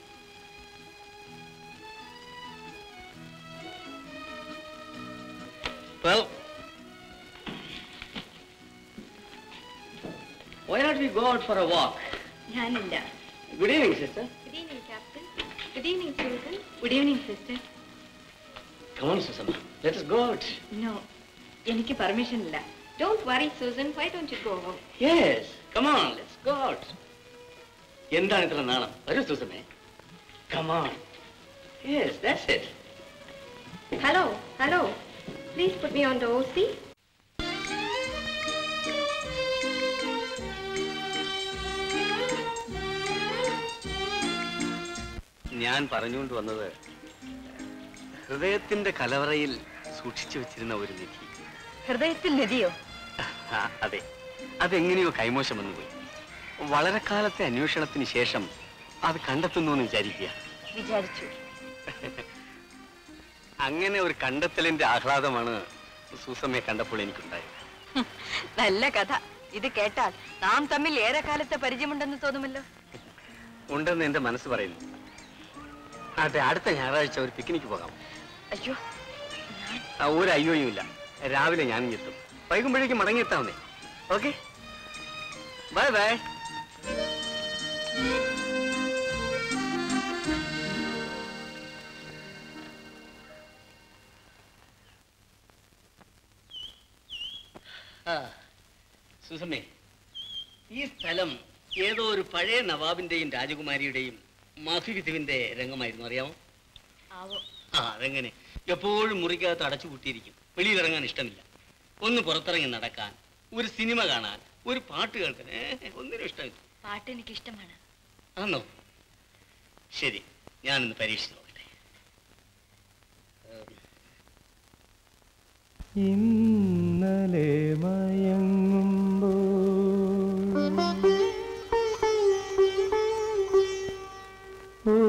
Why not we go out for a walk? Janilla. Good evening, sister. Good evening, Captain. Good evening, children. Good evening, sister. Come on, Susan. Let us go out. No, എനിക്ക് permission ഇല്ല. Don't worry, Susan. Why don't you go home? Yes. Come on, let's go out. എന്താണ് ഇത്ര നാണം? വരൂ സുസമേ. Come on. Yes, that's it. Hello, hello. Please put me on the OC. ഞാൻ പറഞ്ഞുകൊണ്ട് വന്നത്, ഹൃദയത്തിന്റെ കലവറയിൽ സൂക്ഷിച്ചു വെച്ചിരുന്ന ഒരു നിധി. ഹൃദയത്തിൽ നിധിയോ? അതെ, അതെങ്ങനെയോ കൈമോശം വന്നു പോയി. വളരെ കാലത്തെ അന്വേഷണത്തിന് ശേഷം അത് കണ്ടെത്തുന്നു എന്ന് വിചാരിച്ചു. അങ്ങനെ ഒരു കണ്ടെത്തലിന്റെ ആഹ്ലാദമാണ് സൂസമ്മയെ കണ്ടപ്പോൾ എനിക്കുണ്ടായത്. നല്ല കഥ. ഇത് കേട്ടാൽ നാം തമ്മിൽ ഏറെ കാലത്തെ പരിചയമുണ്ടെന്ന് തോന്നുമല്ലോ. ഉണ്ടെന്ന് എന്റെ മനസ്സ് പറയുന്നു. അതെ, അടുത്ത ഞായറാഴ്ച ഒരു പിക്നിക്ക് പോകാം. അയ്യോ, ഒരു അയ്യോയും ഇല്ല. രാവിലെ ഞാനും എത്തും, വൈകുമ്പോഴേക്കും മടങ്ങിയെത്താവുന്നേ. Okay, bye bye. സുസമ്മേ, ഈ സ്ഥലം ഏതോ ഒരു പഴയ നവാബിന്റെയും രാജകുമാരിയുടെയും മാഫിവിധുവിന്റെ രംഗമായിരുന്നു, അറിയാമോ? ആ, അതെങ്ങനെ എപ്പോഴും മുറിക്കകത്ത് അടച്ചു കൂട്ടിയിരിക്കും, വെളിയിലിറങ്ങാൻ ഇഷ്ടമില്ല. ഒന്ന് പുറത്തിറങ്ങി നടക്കാൻ, ഒരു സിനിമ കാണാൻ, ഒരു പാട്ട് കേൾക്കാൻ ഒന്നിനും ഇഷ്ടമില്ല. പാട്ട് എനിക്ക് ഇഷ്ടമാണ്. ആണോ? ശരി, ഞാനൊന്ന് പരീക്ഷിച്ചു നോക്കട്ടെ. ഇന്നലെ മയങ്ങുമ്പോ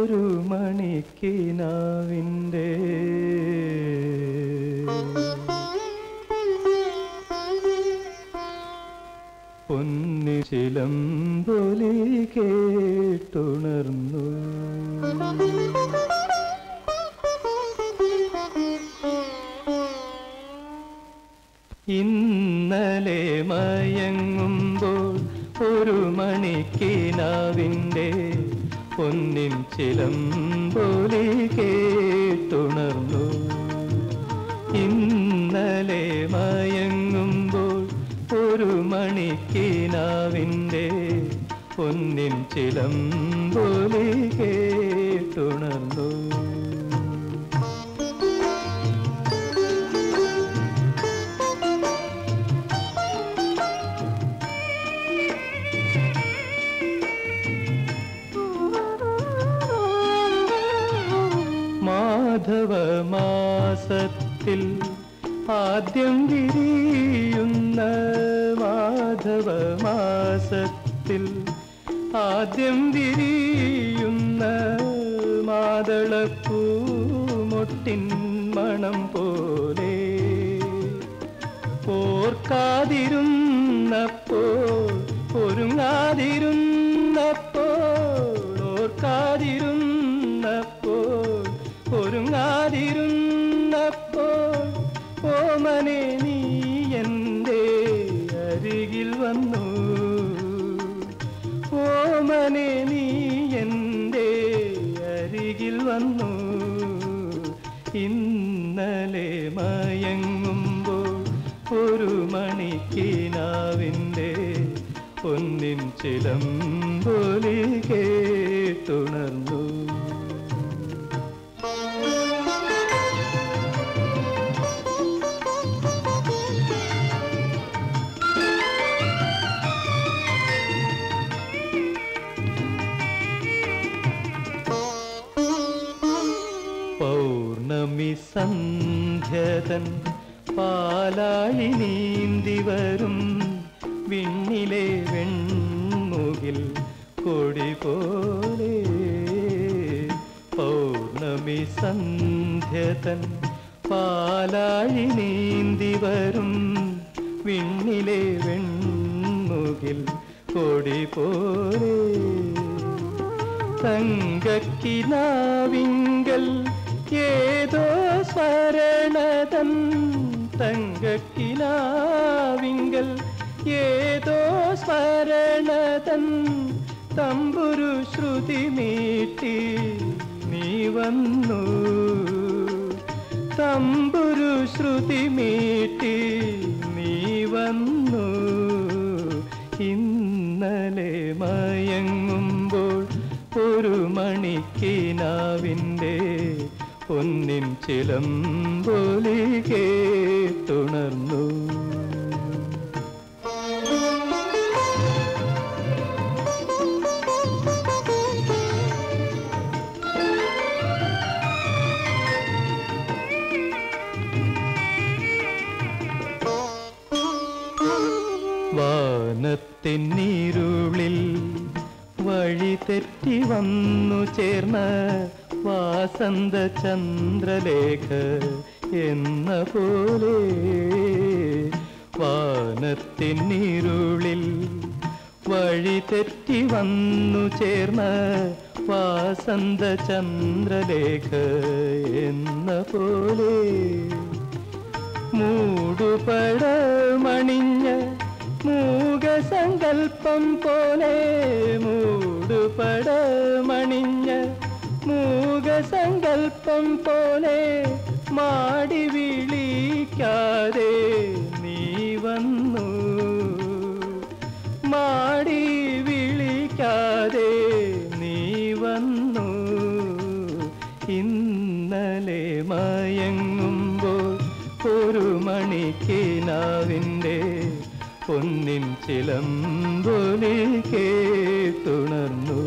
ഒരു മണിക്കിനാവിൻ്റെ പൊന്നി ചിലമ്പൊലി കേട്ടുണർന്നു. ഇന്നലെ മയങ്ങുമ്പോൾ ഒരു മണിക്കിനാവിൻ്റെ പൊന്നിൻ ചിലമ്പൊലി കേട്ടുണർന്നു. ഇന്നലെ മയങ്ങുമ്പോൾ ഒരു മണിക്കിനാവിൻ്റെ പൊന്നിൻ ചിലമ്പൊലി കേട്ടുണർന്നു. ഹൃദയത്തിൽ ആദ്യം വിരിയുന്ന മാധവ മാസത്തിൽ ആദ്യം വിരിയുന്ന മാതളപ്പൂമൊട്ടിൻ മണം പോലെ ഓർക്കാതിരുന്നപ്പോൾ ഒരുങ്ങാതിരുന്നപ്പോൾ ഓർക്കാതിരുന്നപ്പോൾ ഒരുങ്ങാതിരുന്നപ്പോൾ ഓമനെ നീ എൻ്റെ അരികിൽ വന്നു ഓമനെ നീ എൻ്റെ അരികിൽ വന്നു ഇന്നലെ മയങ്ങുമ്പോൾ ഒരു മണിക്കിനാവിൻ്റെ പൊന്നിൻ ചിലമ്പൊലി കേട്ടുണർന്നു പൗർണമി സന്ധ്യതൻ പാലായി നീന്തി വരും വിണ്ണിലെ വെൺമുകിൽ കൊടി പോലെ പൗർണമി സന്ധ്യതൻ പാലാഴി നീന്തി വരും വിണ്ണിലെ വെൺമുകിൽ കൊടി പോലെ തങ്കക്കിനാവിങ്കൽ ഏതോ സ്മരണതൻ തങ്കക്കിനാവിങ്കൽ ഏതോ സ്മരണതൻ തമ്പുരു ശ്രുതി മീട്ടി നീ വന്നു തമ്പുരു ശ്രുതി മീട്ടി നീ വന്നു ഇന്നലെ മയങ്ങുമ്പോൾ ഒരു മണിക്കിനാവിൻ്റെ പൊന്നിൻ ചിലമ്പൊലി കേട്ടുണർന്നു വാനത്തിന്നിരുളിൽ വഴി തെറ്റി വന്നു ചേർന്ന വാസന്ത ചന്ദ്രലേഖ എന്ന പോലെ വാനത്തിന്നിരുളിൽ വഴി തെറ്റി വന്നു ചേർന്ന വാസന്ത ചന്ദ്രലേഖ എന്ന പോലെ മൂടുപടമണിഞ്ഞ മൂകസങ്കൽപ്പം പോലെ മൂടുപടമണിഞ്ഞ മൂകസങ്കൽപ്പം പോലെ മാടി വിളിക്കാതെ നീ വന്നു മാടി വിളിക്കാതെ നീ വന്നു ഇന്നലെ മയങ്ങുമ്പോൾ ഒരു മണിക്കിനാവിൻ്റെ പൊന്നിൻ ചിലമ്പൊലി കേട്ടുണർന്നു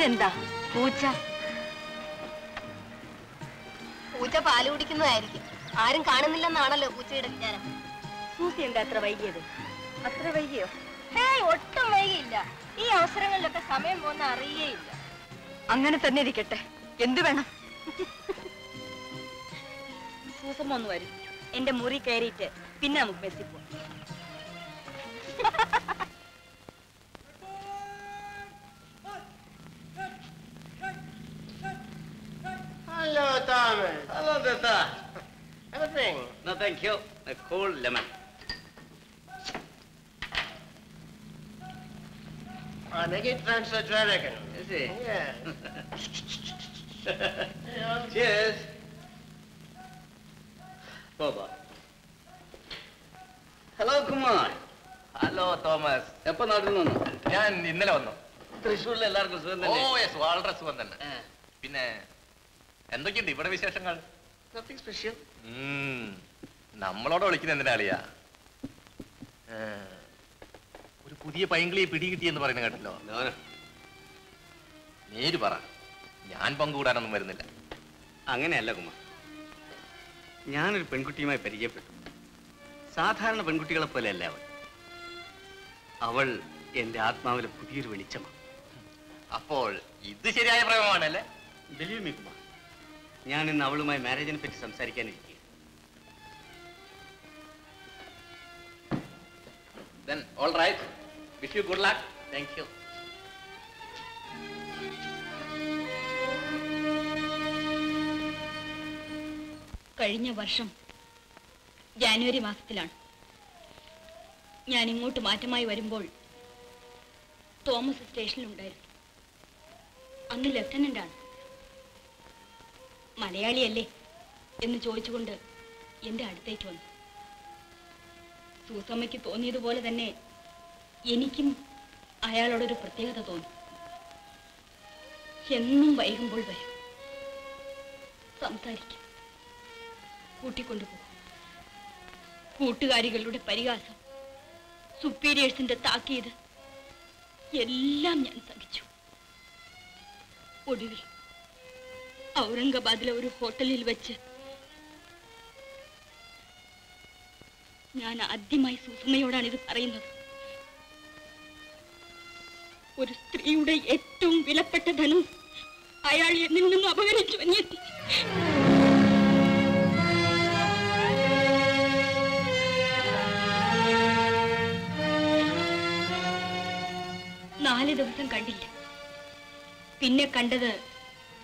ഇതെന്താ പൂച്ച? പൂച്ച പാല് കുടിക്കുന്നതായിരിക്കും. ആരും കാണുന്നില്ലെന്നാണല്ലോ പൂച്ചയുടെ വിചാരം. പൂച്ച എന്താ അത്ര വൈകിയത്? അത്ര വൈകിയോ? ഏയ്, ഒട്ടും വൈകിയില്ല. ഈ അവസരങ്ങളിലൊക്കെ സമയം പോകുന്ന അറിയേയില്ല. അങ്ങനെ തന്നെ ഇരിക്കട്ടെ. എന്തു വേണം? സൂസമ്മ ഒന്ന് വരും, എന്റെ മുറി കയറിയിട്ട് പിന്നെ നമുക്ക് മെസ്സി പോവാം. Hello, Thomas. Hello, Dutta. Have a drink. No, thank you. A cold lemon. I make it transfer American. Is it? Yes. Yeah. Cheers. Boba. Hello, Kumar. Hello, Thomas. Eppa nadunnu? Naan innale vannu. Thrissur ellarkum sukham thanne. Oh, yes, valare sukham thanne. Pinne എന്തൊക്കെയുണ്ട് ഇവിടെ വിശേഷങ്ങൾ? നമ്മളോട് വിളിക്കുന്ന എന്തിനാളിയാ? ഒരു പുതിയ പൈങ്കിളിയെ പിടികിട്ടിയെന്ന് പറയുന്ന കേട്ടല്ലോ. നേര് പറ, ഞാൻ പങ്കുകൂടാനൊന്നും വരുന്നില്ല. അങ്ങനെയല്ല കുമാർ, ഞാനൊരു പെൺകുട്ടിയുമായി പരിചയപ്പെട്ടു. സാധാരണ പെൺകുട്ടികളെ പോലെയല്ല അവൾ. അവൾ എന്റെ ആത്മാവിലെ പുതിയൊരു വെളിച്ചമാണ്. അപ്പോൾ ഇത് ശരിയായ പ്രേമമാണല്ലേ? ബിലീവ് മീ കുമാർ, ഞാൻ ഇന്ന് അവളുമായി മാരേജിനെ പറ്റി സംസാരിക്കാനിരിക്കുക. Then all right. Wish you good luck. Thank you. കഴിഞ്ഞ വർഷം ജാനുവരി മാസത്തിലാണ് ഞാൻ ഇങ്ങോട്ട് മാറ്റമായി വരുമ്പോൾ തോമസ് സ്റ്റേഷനിലുണ്ടായിരുന്നു. അന്ന് ലെഫ്റ്റനന്റ് ആണ്. മലയാളിയല്ലേ എന്ന് ചോദിച്ചുകൊണ്ട് എൻ്റെ അടുത്തേക്ക് വന്നു. സൂസമ്മയ്ക്ക് തോന്നിയതുപോലെ തന്നെ എനിക്കും അയാളോടൊരു പ്രത്യേകത തോന്നി. എന്നും വൈകുമ്പോൾ വരും, സംസാരിക്കും, കൂട്ടിക്കൊണ്ടുപോകും. കൂട്ടുകാരികളുടെ പരിഹാസം, സുപ്പീരിയേഴ്സിൻ്റെ താക്കീത് എല്ലാം ഞാൻ സഹിച്ചു. ഒടുവിൽ ഔറംഗാബാദിലെ ഒരു ഹോട്ടലിൽ വെച്ച് ഞാൻ ആദ്യമായി സൂസമ്മയോടാണ് ഇത് പറയുന്നത്. ഒരു സ്ത്രീയുടെ ഏറ്റവും വിലപ്പെട്ട ധനം അയാൾ എന്നിൽ നിന്നും അപഹരിച്ചു. നാല് ദിവസം കണ്ടില്ല. പിന്നെ കണ്ടത്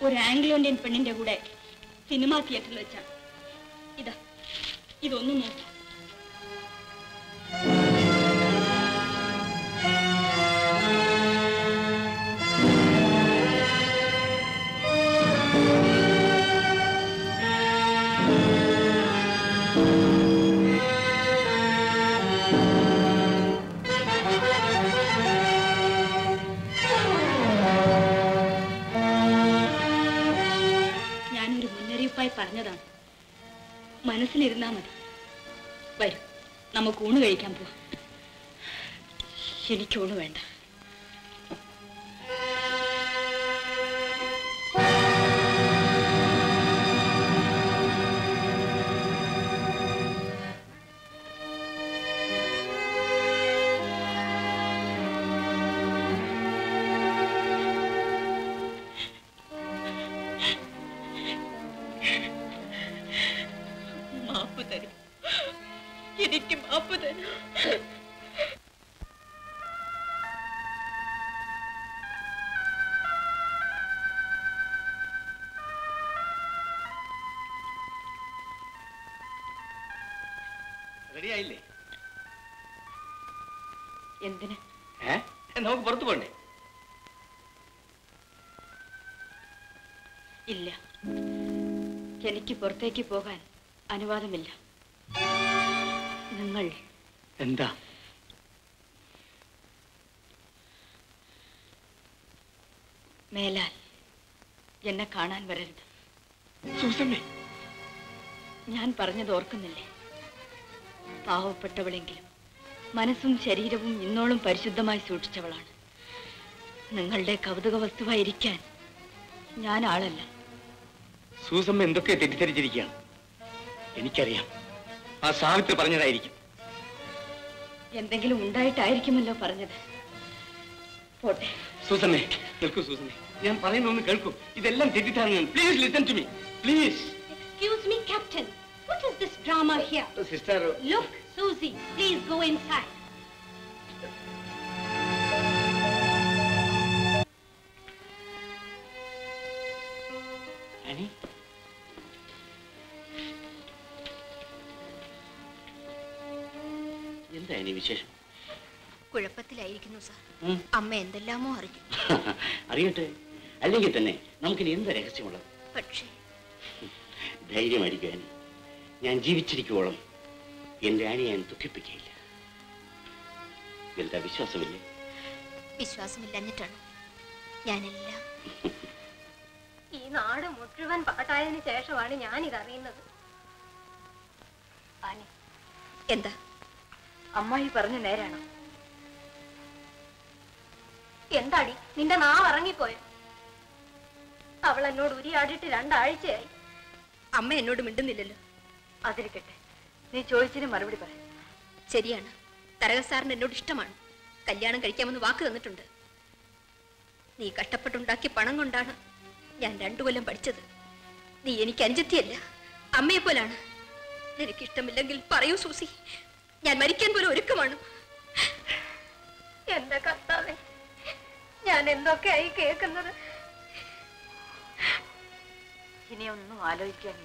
ഒരു ആംഗ്ലോ ഇന്ത്യൻ പെണ്ണിന്റെ കൂടെ സിനിമാ തിയേറ്ററിൽ വെച്ചാണ്. ഇതാ, ഇതൊന്നും നോക്കാം. പറഞ്ഞതാണ്, മനസ്സിലിരുന്നാ മതി. വരും, നമുക്ക് ഊണ് കഴിക്കാൻ പോവാം. ശരിക്കൂണ് വേണ്ട. നമുക്ക് പുറത്തു പോണ്ടേ? ഇല്ല, എനിക്ക് പുറത്തേക്ക് പോകാൻ അനുവാദമില്ല. നിങ്ങൾ എന്താ? മേലാൽ എന്നെ കാണാൻ വരരുത്. ഞാൻ പറഞ്ഞത് ഓർക്കുന്നില്ലേ? പാവപ്പെട്ടവളെങ്കിലും മനസ്സും ശരീരവും ഇന്നോളം പരിശുദ്ധമായി സൂക്ഷിച്ചവളാണ്. നിങ്ങളുടെ കൗതുക വസ്തുവായിരിക്കാൻ ഞാൻ ആളല്ല. സൂസമ്മ എന്തൊക്കെ തെറ്റിദ്ധരിച്ചിരിക്കുകയാണ് എനിക്കറിയാം. ആ സാവിത്രി പറഞ്ഞതായിരിക്കും. എന്തെങ്കിലും ഉണ്ടായിട്ടായിരിക്കുമല്ലോ പറഞ്ഞത്. പോട്ടെ. സൂസമ്മേ കേൾക്കൂ, സൂസമ്മേ ഞാൻ പറയുന്നൊന്ന് കേൾക്കൂ. ഇതെല്ലാം തെറ്റിദ്ധാരണയാണ്. Please listen to me please. Excuse me captain, what is this drama here? Sister, look, Susie, please go inside. Annie, എന്താ Annie വിശേഷം? കുഴപ്പത്തിലായിരിക്കുന്നു സർ. അമ്മ എന്തെല്ലാമോ അറിഞ്ഞു. അറിയട്ടെ, അല്ലെങ്കിൽ തന്നെ നമുക്കിനി എന്താ രഹസ്യമുള്ളത്? പക്ഷേ ധൈര്യമായിരിക്കും Annie. ഞാൻ ജീവിച്ചിരിക്കുവോളം എന്റെ ആനിയെ ഞാൻ ദുഃഖിപ്പിക്കുകയില്ല. എന്താ വിശ്വാസമില്ലേ? വിശ്വാസമില്ലാഞ്ഞിട്ടാണ് ഞാനെല്ലാം. ഈ നാട് മുഴുവൻ പാട്ടായതിനു ശേഷമാണ് ഞാനിതറിയുന്നത്. എന്താ അമ്മായി പറഞ്ഞ നേരാണോ? എന്താടി നിന്റെ നാവ് ഇറങ്ങിപ്പോയോ? അവൾ എന്നോട് ഉരിയാടിട്ട് രണ്ടാഴ്ചയായി. അമ്മ എന്നോട് മിണ്ടുന്നില്ലല്ലോ. അതിരിക്കട്ടെ, നീ ചോദിച്ചതിന് മറുപടി പറ. ശരിയാണ്, തരകൻ സാറിന് എന്നോട് ഇഷ്ടമാണ്. കല്യാണം കഴിക്കാമെന്ന് വാക്ക് തന്നിട്ടുണ്ട്. നീ കഷ്ടപ്പെട്ടുണ്ടാക്കിയ പണം കൊണ്ടാണ് ഞാൻ 2 കൊല്ലം പഠിച്ചത്. നീ എനിക്ക് അഞ്ചെത്തിയല്ല, അമ്മയെ പോലാണ്. എനിക്കിഷ്ടമില്ലെങ്കിൽ പറയൂ സൂസി, ഞാൻ മരിക്കാൻ പോലും ഒരുക്കമാണ്. എന്റെ കർത്താവേ, ഞാൻ എന്തൊക്കെയായി കേൾക്കുന്നത്! ഇനിയൊന്നും ആലോചിക്കാനില്ല.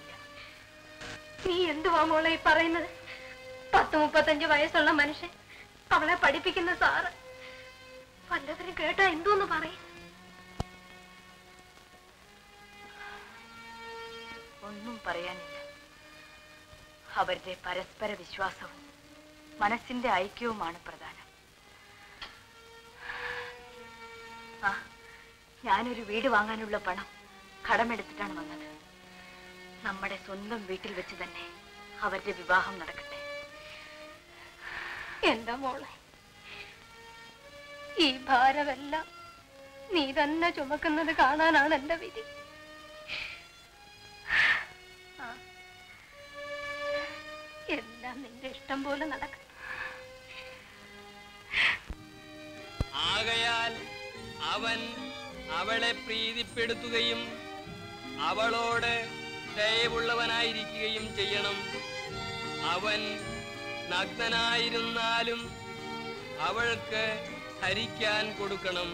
നീ എന്തുവാ മോളെ പറയുന്നത്? 30-35 വയസ്സുള്ള മനുഷ്യൻ, അവളെ പഠിപ്പിക്കുന്ന സാറ്, വല്ലവരും കേട്ടാ എന്തോന്ന് പറയും? ഒന്നും പറയാനില്ല. അവരുടെ പരസ്പര വിശ്വാസവും മനസ്സിന്റെ ഐക്യവുമാണ് പ്രധാനം. ആ, ഞാനൊരു വീട് വാങ്ങാനുള്ള പണം കടമെടുത്തിട്ടാണ് വന്നത്. നമ്മുടെ സ്വന്തം വീട്ടിൽ വെച്ച് തന്നെ അവരുടെ വിവാഹം നടക്കട്ടെ. എന്താ മോളെ, ഈ ഭാരമെല്ലാം നീ തന്നെ ചുമക്കുന്നത് കാണാനാണ് എന്റെ വിധി. എല്ലാം നിന്റെ ഇഷ്ടം പോലെ നടക്കും. ആകയാൽ അവൻ അവളെ പ്രീതിപ്പെടുത്തുകയും അവളോട് ദയവുള്ളവനായിരിക്കുകയും ചെയ്യണം. അവൻ നഗ്നനായിരുന്നാലും അവൾക്ക് ഹരിക്കാൻ കൊടുക്കണം.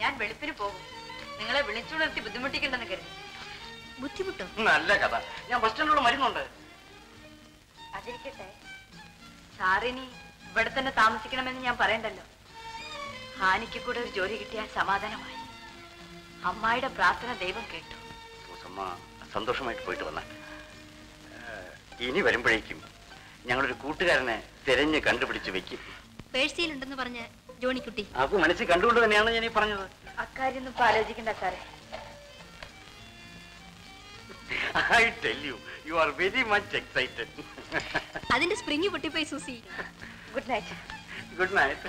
ഞാൻ വെളുപ്പിന് പോകും. നിങ്ങളെ വിളിച്ചുണർത്തി ബുദ്ധിമുട്ടിക്കണ്ടെന്ന് കരുതി. ബുദ്ധിമുട്ടും നല്ല കഥ. ഞാൻ ബസ് സ്റ്റാൻഡിലൂടെ മരുന്നുണ്ട്. അതിരിക്കട്ടെ, സാറിനി ഇവിടെ തന്നെ താമസിക്കണമെന്ന് ഞാൻ പറയണ്ടല്ലോ. ഹാനിക്ക് കൂടെ ഒരു ജോലി കിട്ടിയാൽ സമാധാനമായി. അമ്മായിയുടെ പ്രാർത്ഥന ദൈവം കേട്ടു. സന്തോഷമായിട്ട് പോയിട്ട് വന്നാൽ ഇനി വരുമ്പോഴേക്കും ഞങ്ങളൊരു കൂട്ടുകാരനെ തിരഞ്ഞ് കണ്ടുപിടിച്ച് വെക്കും. പേഴ്സിയിലുണ്ടെന്ന് പറഞ്ഞ ജോണിക്കുട്ടി അവർക്ക് മനസ്സിൽ കണ്ടുകൊണ്ട് തന്നെയാണ് ഞാൻ ഈ പറഞ്ഞത്. അക്കാര്യം ഇപ്പൊ ആലോചിക്കണ്ട സാറേ. I tell you, you are very much excited. Adinte springi potti poi Susie. Good night. Good night.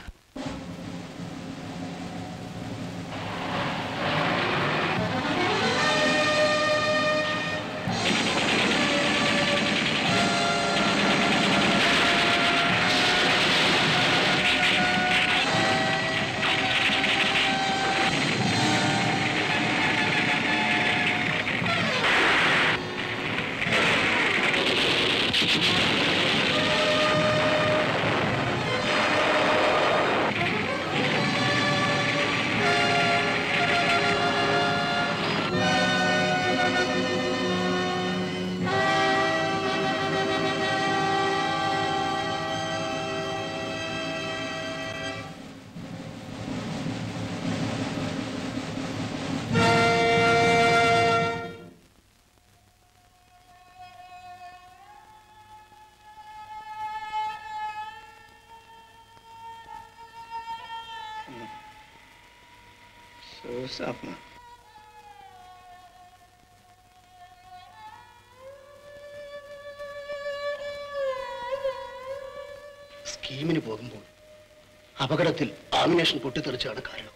What's up, man? സ്കീമിന് പോകുമ്പോൾ അപകടത്തിൽ ആമിനേഷൻ പൊട്ടിത്തെറിച്ചാണ് കാരണം.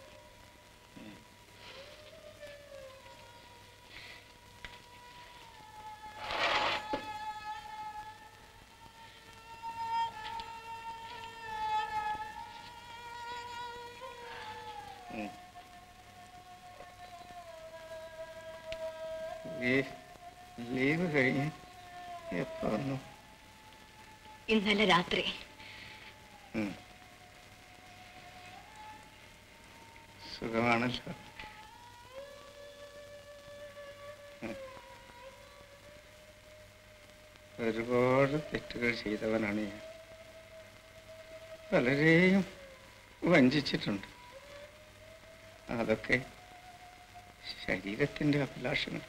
ഇന്നലെ രാത്രി സുഖമാണല്ലോ. ഒരുപാട് തെറ്റുകൾ ചെയ്തവനാണ് ഞാൻ. പലരെയും വഞ്ചിച്ചിട്ടുണ്ട്. അതൊക്കെ ശരീരത്തിൻ്റെ അഭിലാഷങ്ങൾ.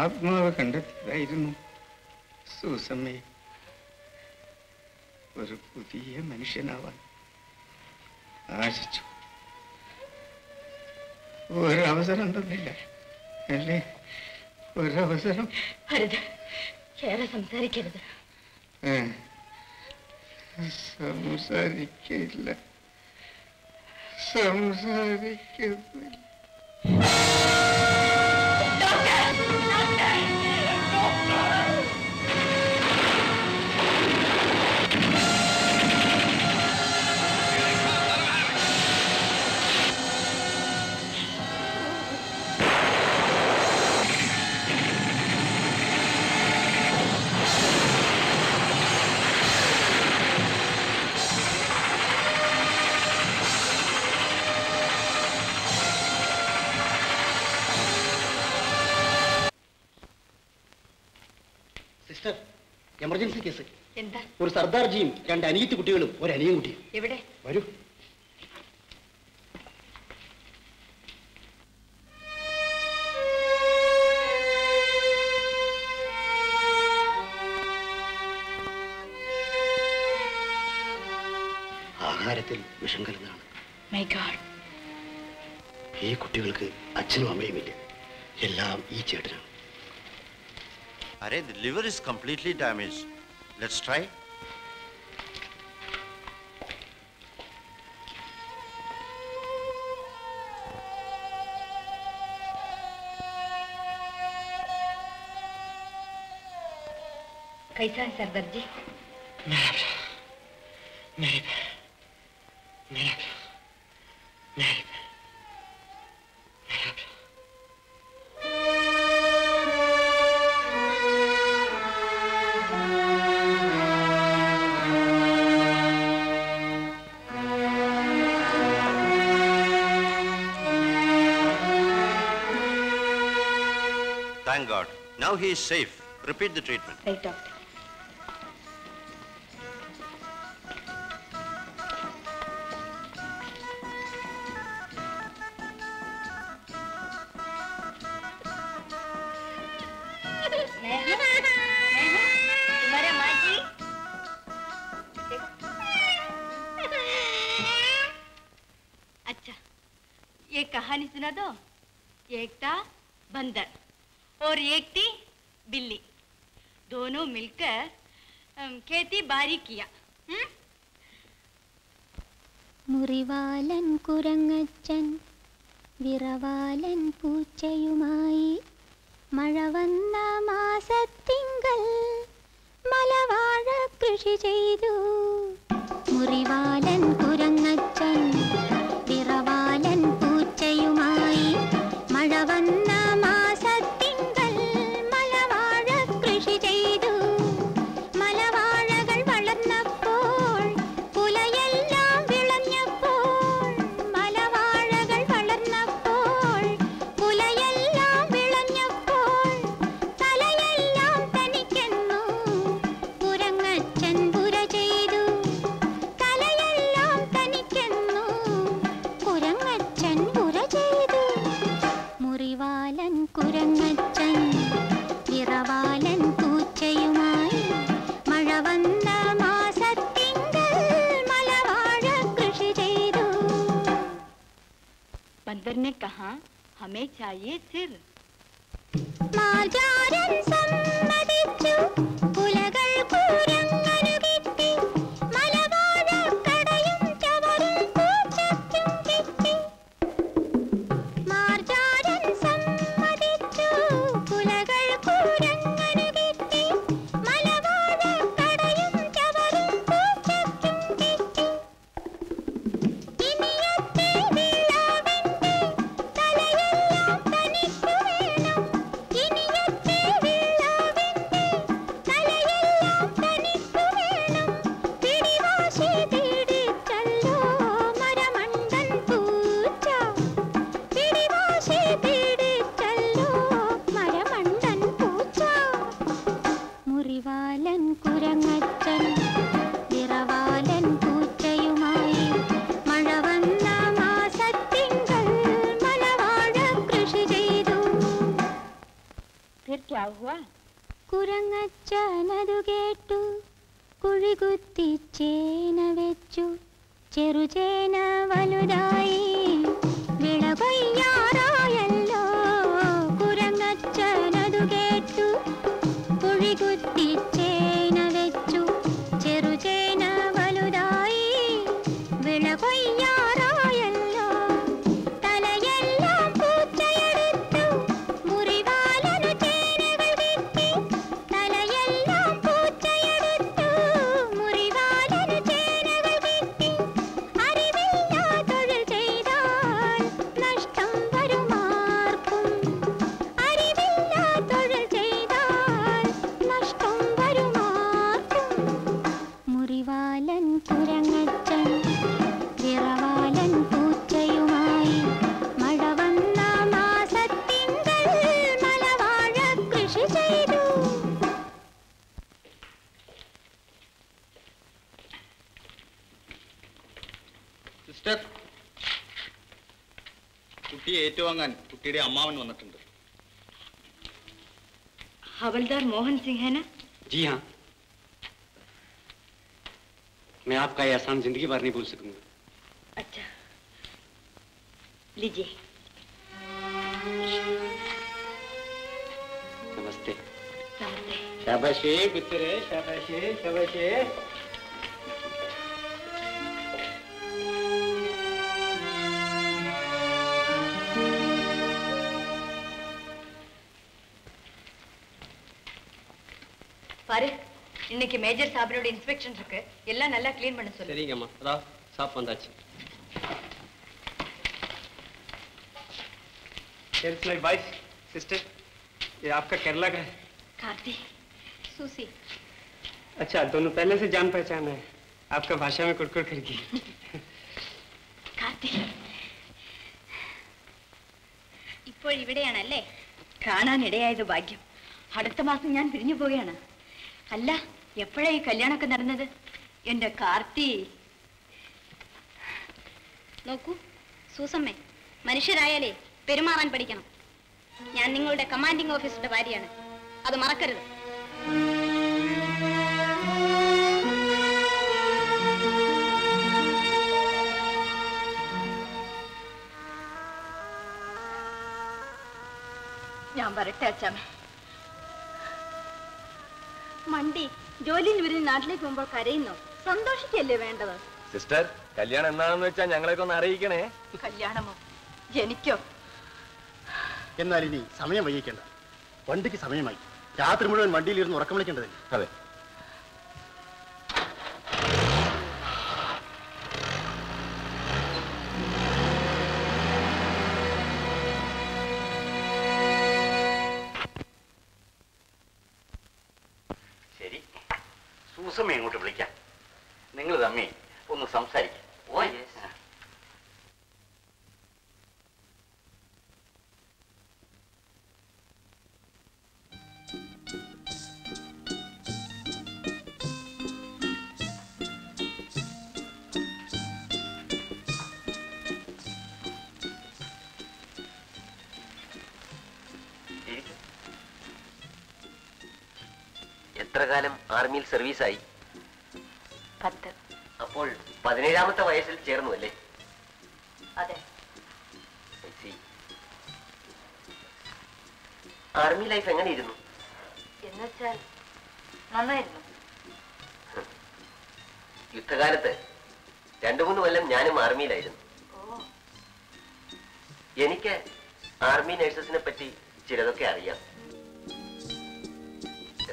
ആത്മാവ് കണ്ടെത്തിയതായിരുന്നു സൂസമ്മയെ ഒരു പുതിയ മനുഷ്യനാവാൻ ആശിച്ചു. ഒരവസരം ഉണ്ടെന്നില്ല അല്ലേ? ഒരവസരം. സംസാരിക്കരുത്, സംസാരിക്കില്ല, സംസാരിക്കുന്നില്ല. Emergency case. എന്താ? ഒരു സർദാർജിയും രണ്ട് അനിയത്തി കുട്ടികളും ഒരു അനിയൻ കുട്ടിയും. എവിടെ? വരൂ. ആഹാരത്തിൽ വിഷം കലർന്നാണ്. മൈ ഗോഡ്, ഈ കുട്ടികൾക്ക് അച്ഛനും അമ്മയുമില്ല, എല്ലാം ഈ ചേട്ടനാണ്. Arey, the liver is completely damaged. Let's try. Kaisa hai Sardar ji? Mera bra. Thank God. Now he is safe. Repeat the treatment. Right, doctor. अच्छा, ये कहानी सुना दो. एक था बंदर और एक थी बिल्ली. दोनों मिलकर खेती बारी किया. മുറിവാലൻ കുരങ്ങച്ചൻ വിറവാലൻ പൂച്ചയുമായി മഴവന്ന മാസത്തിങ്കൽ മലവാഴ കൃഷി ചെയ്തു. മുറിവാലൻ കുരങ്ങച്ചൻ വിറവാലൻ പൂച്ചയുമായി മഴവന്ന बंदर ने कहा हमें चाहिए सिर. माजारन सम्मदिच्चु पुलगल कुरंगन फिर क्या हुआ? कुरंगच्चनदु गेट्टु कुळिगुत्ति चेन वेच्चु चेरुजेन वलुदाई बेळगोय्यारायल्लो कुरंगच्चनदु गेट्टु कुळिगुत्ति चेन वेच्चु चेरुजेन वलुदाई बेळगोय्यारायल्लो हवलदार मोहन सिंह है ना? जी हाँ, मैं आपका यह एहसान जिंदगी भर नहीं भूल सकूंगा। अच्छा लीजिए। नमस्ते। नमस्ते। शाबाशे पुत्रे, शाबाशे शाबाशे। பாரு, இன்னைக்கு மேஜர் சாபரோட இன்ஸ்பெக்ஷன் இருக்கு, எல்லாம் நல்லா க்ளீன் பண்ண சொல்லு। சரிங்கம்மா, அதா சாப் வந்தாச்சு। Here's my wife, sister। ये आपका केरला का है? कार्ती, सूसी। अच्छा, दोनों पहले से जान पहचान है। आपका भाषा में कुड़कुड़ करगी। कार्ती, ഇപ്പോൾ ഇവിടെയാണല്ലേ? കാണാൻ ഇടയായത് ഭാഗ്യം। അടുത്ത മാസം ഞാൻ പിരിഞ്ഞു പോവുകയാണ്। അല്ല, എപ്പോഴാ ഈ കല്യാണമൊക്കെ നടന്നത്? എന്റെ കാർത്തി, നോക്കൂ സൂസമ്മേ, മനുഷ്യരായാലേ പെരുമാറാൻ പഠിക്കണം। ഞാൻ നിങ്ങളുടെ കമാൻഡിംഗ് ഓഫീസറുടെ ഭാര്യയാണ്, അത് മറക്കരുത്। ഞാൻ വരട്ടെ അച്ഛാമേ। മണ്ടി ജോലിയിൽ വരുന്ന നാട്ടിലേക്ക് പോകുമ്പോൾ കരയുന്നു, സന്തോഷിക്കല്ലേ വേണ്ടത്? സിസ്റ്റർ, കല്യാണം എന്നാണെന്ന് വെച്ചാൽ ഞങ്ങളെയൊക്കെ ഒന്ന് അറിയിക്കണേ। കല്യാണമോ എനിക്കോ? എന്നാൽ ഇനി സമയം വൈകിക്കണ്ട, വണ്ടിക്ക് സമയമായി। രാത്രി മുഴുവൻ വണ്ടിയിലിരുന്ന് ഉറക്കം വിളിക്കേണ്ടതില്ല। അതെ, ഇങ്ങോട്ട് വിളിക്കാം, നിങ്ങൾ തമ്മിൽ ഒന്ന് സംസാരിക്കാം। എത്ര കാലം ആർമിയിൽ സർവീസായി? 10। അപ്പോൾ 17ാമത്തെ വയസ്സിൽ ചേർന്നു അല്ലേ? അതെ। ആർമി ലൈഫ് എങ്ങനെ ഇരുന്നു? എന്നുവെച്ചാൽ നന്നായിരുന്നു। യുദ്ധകാലത്ത് 2-3 കൊല്ലം ഞാനും ആർമിയിലായിരുന്നു। എനിക്ക് ആർമി നേഴ്സസിനെ പറ്റി ചിലതൊക്കെ അറിയാം।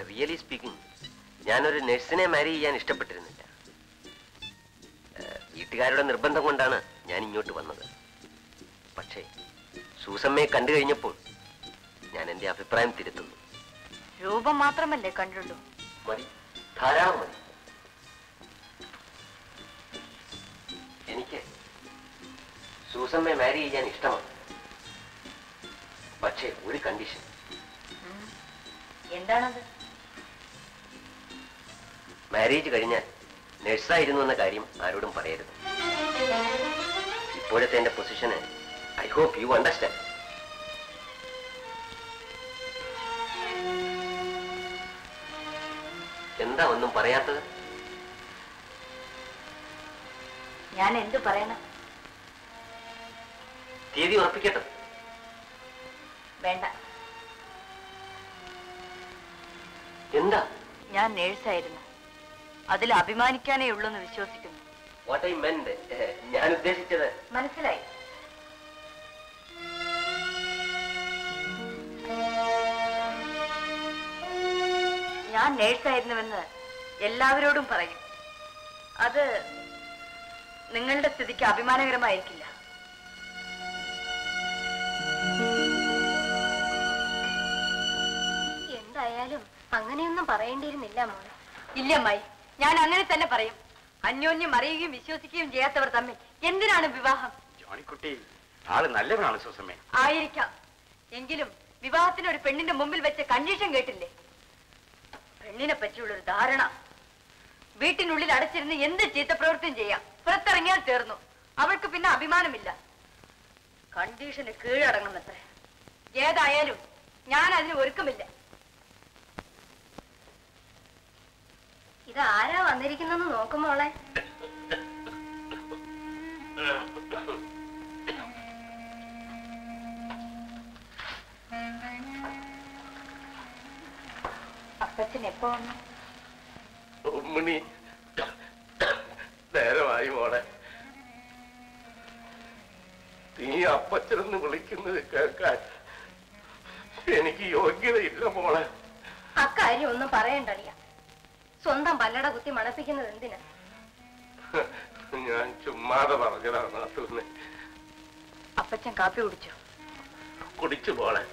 റിയലി സ്പീക്കിംഗ്, ഞാനൊരു നേഴ്സിനെ മാരി ചെയ്യാൻ ഇഷ്ടപ്പെട്ടിരുന്നില്ല। വീട്ടുകാരുടെ നിർബന്ധം കൊണ്ടാണ് ഞാൻ ഇങ്ങോട്ട് വന്നത്। പക്ഷേ സൂസമ്മയെ കണ്ടു കഴിഞ്ഞപ്പോൾ ഞാൻ എന്റെ അഭിപ്രായം തിരുത്തുന്നു। രൂപം മാത്രമല്ലേ കണ്ടുള്ളൂ? മതി, ധാരാളം മതി। എനിക്ക് സൂസമ്മയെ മാരി ചെയ്യാൻ ഇഷ്ടമാണ്, പക്ഷേ ഒരു കണ്ടീഷൻ। എന്താണത്? മാരേജ് കഴിഞ്ഞാൽ നഴ്സായിരുന്നു എന്ന കാര്യം ആരോടും പറയരുത്। ഇപ്പോഴത്തെ എന്റെ പൊസിഷന് ഐ ഹോപ്പ് യു അണ്ടർസ്റ്റാൻഡ്। എന്താ ഒന്നും പറയാത്തത്? ഞാൻ എന്ത് പറയണം? തീയതി ഉറപ്പിക്കട്ടെ. വേണ്ട. എന്താ? ഞാൻ നേഴ്സായിരുന്നു, അതിൽ അഭിമാനിക്കാനേ ഉള്ളെന്ന് വിശ്വസിക്കുന്നു. What I meant, ഞാൻ ഉദ്ദേശിച്ചത് മനസ്സിലായി. ഞാൻ നേഴ്സായിരുന്നുവെന്ന് എല്ലാവരോടും പറയും. അത് നിങ്ങളുടെ സ്ഥിതിക്ക് അഭിമാനകരമായിരിക്കില്ല. എന്തായാലും അങ്ങനെയൊന്നും പറയേണ്ടിയിരുന്നില്ല മോളെ. ഇല്ലമ്മായി, ഞാൻ അങ്ങനെ തന്നെ പറയും. അന്യോന്യം അറിയുകയും വിശ്വസിക്കുകയും ചെയ്യാത്തവർ തമ്മിൽ എന്തിനാണ് വിവാഹം? ജോണിക്കുട്ടി ആള് നല്ലവനാണ് സുസമ്മേ. ആയിരിക്കാം, എങ്കിലും വിവാഹത്തിന് ഒരു പെണ്ണിന്റെ മുമ്പിൽ വെച്ച കണ്ടീഷൻ കേട്ടില്ലേ? പെണ്ണിനെ പറ്റിയുള്ളൊരു ധാരണ, വീട്ടിനുള്ളിൽ അടച്ചിരുന്ന് എന്ത് ചീത്തപ്രവൃത്തിയും ചെയ്യാം, പുറത്തിറങ്ങിയാൽ തീർന്നു, അവൾക്ക് പിന്നെ അഭിമാനമില്ല. കണ്ടീഷന് കീഴടങ്ങുന്നത്ര. ഏതായാലും ഞാൻ അതിന് ഒരുക്കമില്ല. ഇതാരാ വന്നിരിക്കുന്നെന്ന് നോക്കുമോളെ. അപ്പച്ചൻ എപ്പോ വന്നു? ഉമ്മിണി നേരമായി മോളെ. നീ അപ്പച്ചനെന്ന് വിളിക്കുന്നത് കേൾക്കാൻ എനിക്ക് യോഗ്യതയില്ല മോളെ. അക്കാര്യം ഒന്നും പറയണ്ടടിയ. സ്വന്തം പല്ലട കുത്തി മണപ്പിക്കുന്നത് എന്തിനാ? ഞാൻ ചുമ്മാതെ പറഞ്ഞതാണ്. അപ്പച്ചൻ കാപ്പി കുടിച്ചു? കുടിച്ചു മോളെ.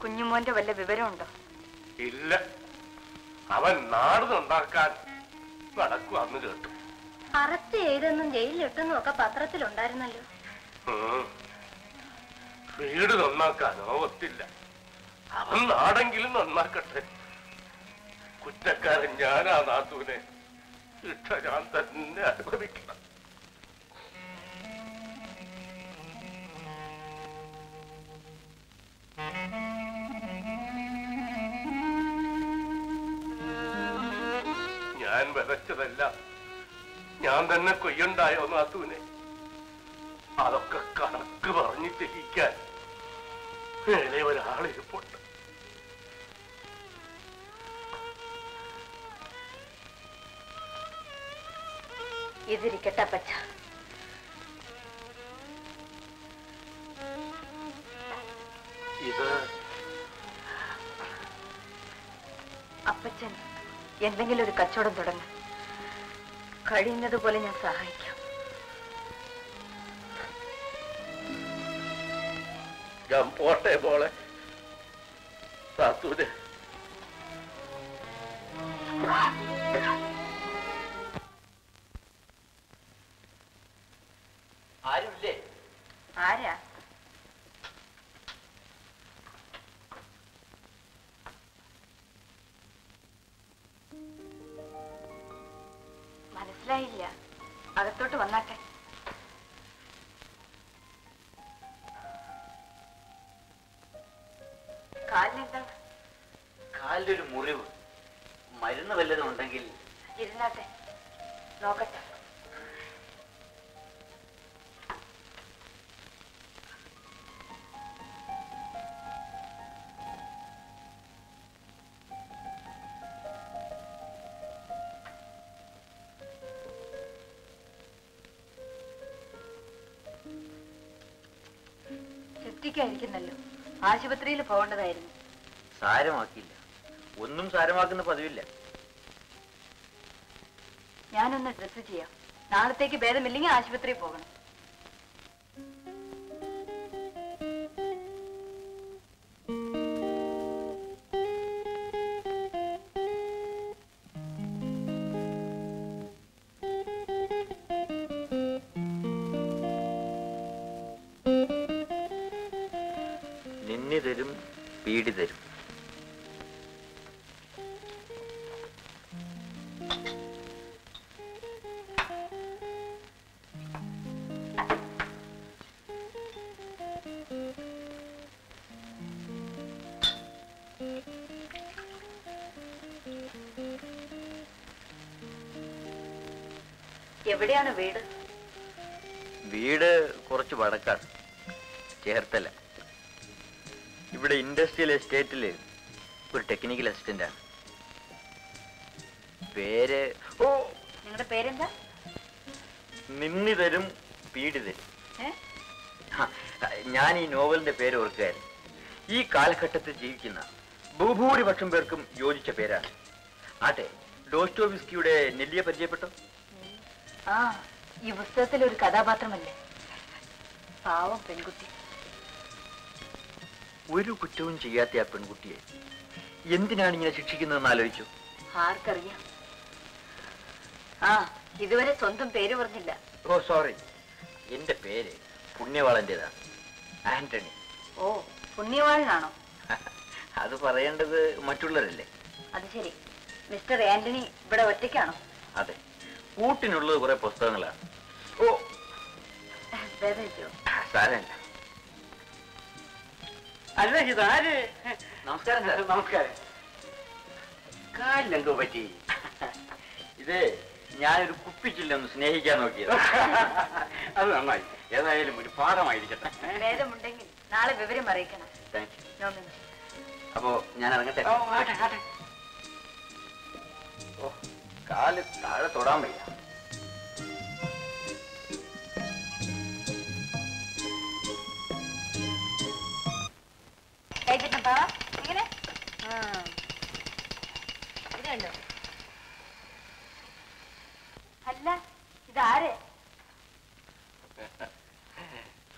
കുഞ്ഞുമോന്റെ വല്ല വിവരമുണ്ടോ? ഇല്ല, അവൻ നാടുന്നുണ്ടാക്കാൻ നടക്കുവാന്ന് കേട്ടു. അറസ്റ്റ് ചെയ്തെന്നും ജയിലിലിട്ടെന്നും ഒക്കെ പത്രത്തിലുണ്ടായിരുന്നല്ലോ. വീട് നന്നാക്കാനോ ഒത്തില്ല. അവൻ നാടെങ്കിലും നന്നാക്കട്ടെ. കുറ്റക്കാരൻ ഞാനാ നാത്തൂനെ. ശിക്ഷ ഞാൻ തന്നെ അനുഭവിക്കണം. ഞാൻ വിതച്ചതല്ല, ഞാൻ തന്നെ കൊയ്യുണ്ടായോ നാത്തൂനെ. അതൊക്കെ കണക്ക് പറഞ്ഞ് തെളിയിക്കാൻ വേറെ ഒരാളിരിപ്പുണ്ട്. ഇതിരിക്കട്ടെ അപ്പച്ച. ഇത് അപ്പച്ചൻ എന്തെങ്കിലും ഒരു കച്ചവടം തുടങ്ങും, കഴിയുന്നതുപോലെ ഞാൻ സഹായിക്കാം. ഞാൻ പോട്ടെ മോളെ. സാത്തൂര് ആരുമില്ലേ? ആരാ? മനസ്സിലായില്ല. അകത്തോട്ട് വന്നാട്ടെ. കാലിനെന്താ? കാലിലൊരു മുറിവ്. മരുന്ന് വല്ലതും ഉണ്ടെങ്കിൽ ഇരുന്നാട്ടെ, നോക്കട്ടെ. ല്ലോ ആശുപത്രിയിൽ പോകേണ്ടതായിരുന്നു. സാരമാക്കിയില്ല, ഒന്നും സാരമാക്കുന്ന പതിവില്ല. ഞാനൊന്ന് ഡ്രസ് ചെയ്യാം. നാളത്തേക്ക് ഭേദമില്ലെങ്കിൽ ആശുപത്രിയിൽ പോകണം. തരും പീടി തരും. എവിടെയാണ് വീട്? വീട് കുറച്ച് വടക്കാണ്, ചേർത്തല. ഇവിടെ ഇൻഡസ്ട്രിയൽ എസ്റ്റേറ്റിൽ ഒരു ടെക്നിക്കൽ അസിസ്റ്റന്റ് ആണ്. പേര്, ഓ നിങ്ങളുടെ പേരെന്താ? നിന്നിതരും പീഡിതരും. ഞാൻ ഈ നോവലിന്റെ പേര് ഓർക്കുകയായിരുന്നു. ഈ കാലഘട്ടത്തിൽ ജീവിക്കുന്ന ബഹുഭൂരിപക്ഷം പേർക്കും യോജിച്ച പേരാണ്. ആട്ടെ, ഡോസ്റ്റോവ്സ്കിയുടെ നെല്ലിയെ പരിചയപ്പെട്ടോ? ആ, ഈ പുസ്തകത്തിലെ ഒരു കഥാപാത്രമല്ലേ, പാവം പെൺകുട്ടി. ഒരു കുറ്റവും ചെയ്യാത്ത ആ പെൺകുട്ടിയെ എന്തിനാണ് ഇങ്ങനെ ശിക്ഷിക്കുന്നതെന്ന് ആലോചിച്ചു? ആർക്കറിയാം. ആ, ഇതുവരെ സ്വന്തം പേര് പറഞ്ഞില്ല. ഓ സോറി, എന്റെ പേര് പുണ്യവാളന്റേതാണ്, ആന്റണി. ഓ, പുണ്യവാളനാണോ? അത് പറയേണ്ടത് മറ്റുള്ളവരല്ലേ. അത് ശരി. മിസ്റ്റർ ആന്റണി ഇവിടെ ഒറ്റയ്ക്കാണോ? അതെ, കൂട്ടിനുള്ളത് കുറെ പുസ്തകങ്ങളാണ്. ഓ സാരല്ല. അല്ല ഇതാര്? നമസ്കാരം സാർ. നമസ്കാരം. കാലിലെന്തോ പറ്റി. ഇത് ഞാനൊരു കുപ്പിച്ചില്ലൊന്ന് സ്നേഹിക്കാൻ നോക്കിയത്. അത് നന്നായി. ഏതായാലും ഒരു പാഠമായിരിക്കട്ടെ. വേദമുണ്ടെങ്കിൽ നാളെ വിവരം അറിയിക്കണം. Thank you. അപ്പോ ഞാൻ ഇറങ്ങട്ടെ. ഓ, കാല് താഴെ തൊടാൻ വയ്യ. ഇങ്ങനെ ഇതുണ്ടോ? അല്ല ഇതാര്?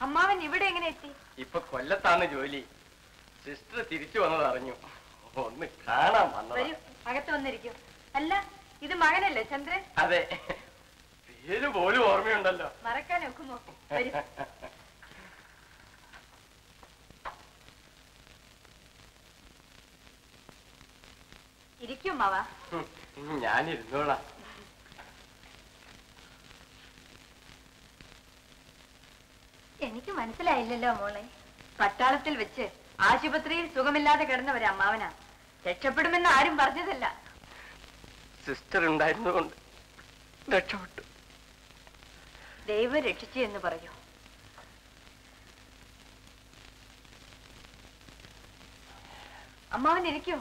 അമ്മാവൻ ഇവിടെ എങ്ങനെ എത്തി? ഇപ്പൊ കൊല്ലത്താണ് ജോലി. സിസ്റ്റർ തിരിച്ചു വന്നത് അറിഞ്ഞു, ഒന്ന് കാണാൻ വന്നതാ. അകത്ത് വന്നിരിക്കും. അല്ല, ഇത് മകനല്ലേ ചന്ദ്രൻ? അതെ, പേര് പോലും ഓർമ്മയുണ്ടല്ലോ. മറക്കാൻ നോക്കുമോ? ഇരിക്കും മാവ, ഞാനിരുന്നോളാം. എനിക്ക് മനസ്സിലായില്ലല്ലോ മോളെ. പട്ടാളത്തിൽ വെച്ച് ആശുപത്രിയിൽ സുഖമില്ലാതെ കിടന്നവരെ അമ്മാവനാ. രക്ഷപ്പെടുമെന്ന് ആരും പറഞ്ഞതല്ല. സിസ്റ്റർ ഉണ്ടായിരുന്നുകൊണ്ട് രക്ഷപ്പെട്ടു. ദൈവം രക്ഷിച്ചു എന്ന് പറയൂ. അമ്മാവൻ ഇരിക്കൂ.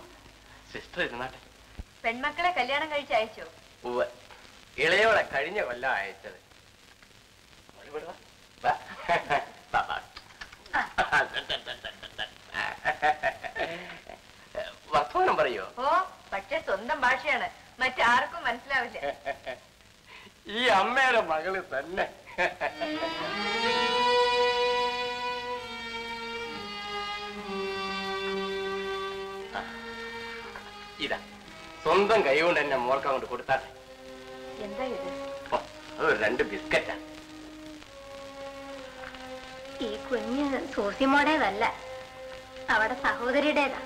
സിസ്റ്റർ ഇരുന്നാട്ടെ. പെൺമക്കളെ കല്യാണം കഴിച്ച് അയച്ചോ? ഇളയോടെ കഴിഞ്ഞ കൊല്ലം അയച്ചത്. വർത്തമാനം പറയോ? ഓ, പക്ഷെ സ്വന്തം ഭാഷയാണ്, മറ്റാർക്കും മനസ്സിലാവില്ല. ഈ അമ്മയുടെ മകള് തന്നെ. ഇതാ സ്വന്തം കൈകൊണ്ട് എന്നെ മോർക്കാൻ കൊണ്ട് കൊടുത്താട്ടെ. എന്താ ഇത്? അത് രണ്ട് ബിസ്ക്കറ്റാ. ഈ കുഞ്ഞ് സൂസിമോടേതല്ല, അവിടെ സഹോദരിയുടേതാ.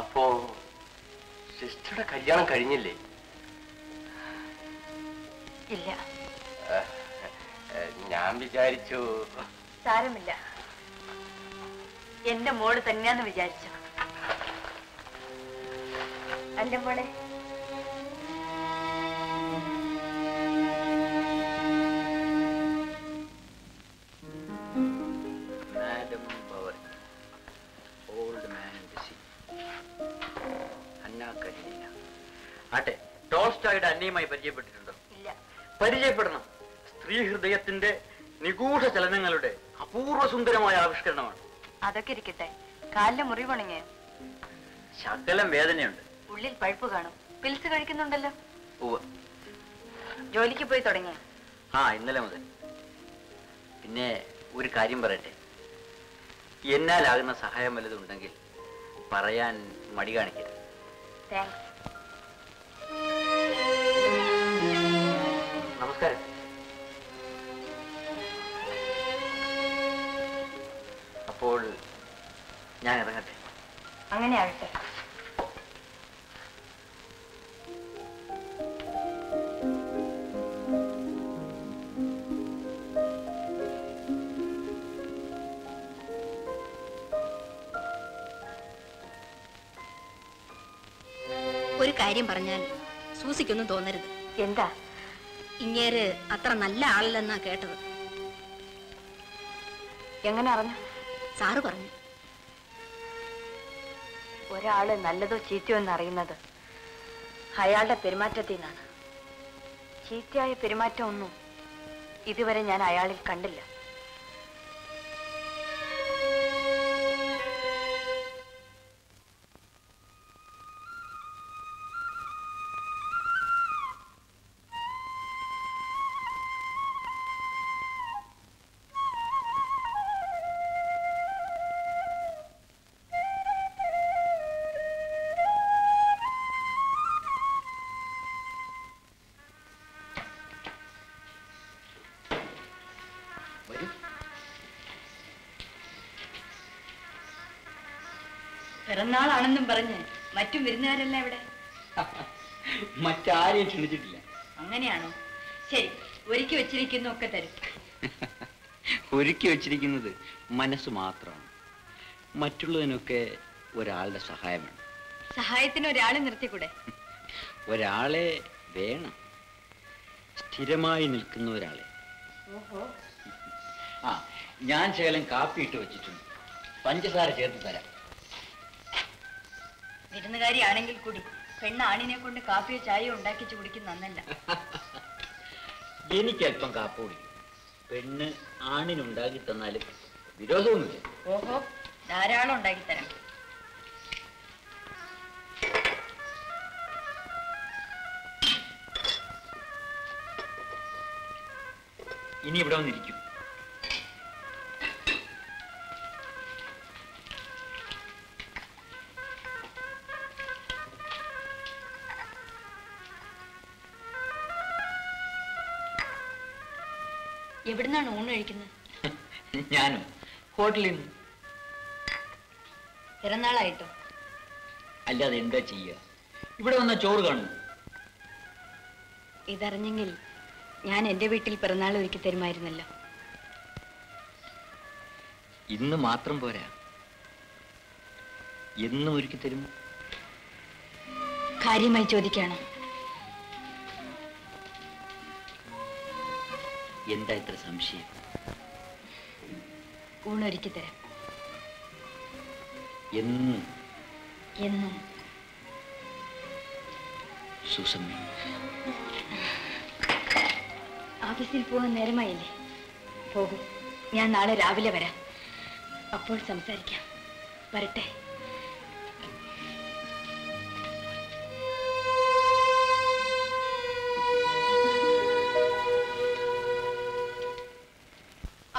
അപ്പോ സിസ്റ്ററുടെ കല്യാണം കഴിഞ്ഞില്ലേ? ഇല്ല. ഞാൻ വിചാരിച്ചു. സാരമില്ല, എന്റെ മോള് തന്നെയാന്ന് വിചാരിച്ചു. അല്ലേ മോളെ? ആട്ടെ, ടോൾസ്റ്റോയുടെ അന്നയുമായി പരിചയപ്പെട്ടിട്ടുണ്ടോ? ഇല്ല. പരിചയപ്പെടണം. സ്ത്രീ ഹൃദയത്തിന്റെ നിഗൂഢ ചലനങ്ങളുടെ അപൂർവ സുന്ദരമായ ആവിഷ്കരണമാണ്. അതൊക്കെ ഇരിക്കട്ടെ, കാലിലെ മുറിവുണങ്ങിയ ശകലം വേദനയുണ്ട്. ഉള്ളിൽ പഴുപ്പ് കാണും. പിൽസ് കഴിക്കുന്നുണ്ടല്ലോ? ജോലിക്ക് പോയി തുടങ്ങിയ? ആ, ഇന്നലെ മുതൽ. പിന്നെ ഒരു കാര്യം പറയട്ടെ, എന്നാലാകുന്ന സഹായം വല്ലതുണ്ടെങ്കിൽ പറയാൻ മടി കാണിക്കരുത്. താങ്ക്സ്. നമസ്കാരം. അപ്പോൾ ഞാൻ ഇറങ്ങട്ടെ. അങ്ങനെ ആകട്ടെ. ഒരു കാര്യം പറഞ്ഞാൽ സൂസിക്കൊന്നും തോന്നരുത്. എന്താ ഇങ്ങേര് അത്ര നല്ല ആളല്ലെന്നാ കേട്ടത്. എങ്ങനെ അറിഞ്ഞു? സാറ് പറഞ്ഞു. ഒരാള് നല്ലതോ ചീത്തയോ എന്നറിയുന്നത് അയാളുടെ പെരുമാറ്റത്തിൽ നിന്നാണ്. ചീത്തയായ പെരുമാറ്റമൊന്നും ഇതുവരെ ഞാൻ അയാളിൽ കണ്ടില്ല. പിറന്നാളാണെന്നും പറഞ്ഞ് മറ്റു വിരുന്നുകാരല്ല ഇവിടെ? മറ്റാരെയും ക്ഷണിച്ചിട്ടില്ല. അങ്ങനെയാണോ? ശരി, ഒരുക്കി വെച്ചിരിക്കുന്ന ഒക്കെ തരും. ഒരുക്കി വെച്ചിരിക്കുന്നത് മനസ്സ് മാത്രമാണ്. മറ്റുള്ളതിനൊക്കെ ഒരാളുടെ സഹായം വേണം. സഹായത്തിന് ഒരാളെ നിർത്തിക്കൂടെ? ഒരാളെ വേണം, സ്ഥിരമായി നിൽക്കുന്ന ഒരാളെ. ഓഹോ. ആ, ഞാൻ ശകലം കാപ്പി ഇട്ട് വെച്ചിട്ടുണ്ട്, പഞ്ചസാര ചേർത്ത് തരാം. വിരുന്നുകാരി ആണെങ്കിൽ കൂടി പെണ്ണ് ആണിനെ കൊണ്ട് കാപ്പിയോ ചായയോ ഉണ്ടാക്കിച്ച് കുടിക്കുന്ന നന്നല്ല. എനിക്കല്പം കാപ്പ കുടിക്കും, പെണ്ണ് ആണിനുണ്ടാക്കി തന്നാലും വിരോധമൊന്നുമില്ല. ഓഹോ, ധാരാളം ഉണ്ടാക്കി തരാം. ഇനി ഇവിടെ വന്നിരിക്കും. എവിടുന്നാണ് ഊണ് കഴിക്കുന്നത്? ഞാനും ഹോട്ടലിൽ നിന്ന്. പിറന്നാളായിട്ടോ? അല്ലാതെ എന്താ ചെയ്യുക, ഇവിടെ വന്ന ചോറ് കാണും. ഇതറിഞ്ഞെങ്കിൽ ഞാൻ എന്റെ വീട്ടിൽ പിറന്നാൾ ഒരുക്കി തരുമായിരുന്നല്ലോ. ഇന്ന് മാത്രം പോരാ, എന്നും ഒരുക്കി തരും. കാര്യമായി ചോദിക്കാണോ? എന്താ ഇത്ര സംശയം? ഊണൊരുക്കി തരാം. എന്നും എന്നും സൂസമ്മ. ഓഫീസിൽ പോകാൻ നേരമായില്ലേ? പോകും, ഞാൻ നാളെ രാവിലെ വരാം, അപ്പോൾ സംസാരിക്കാം. വരട്ടെ.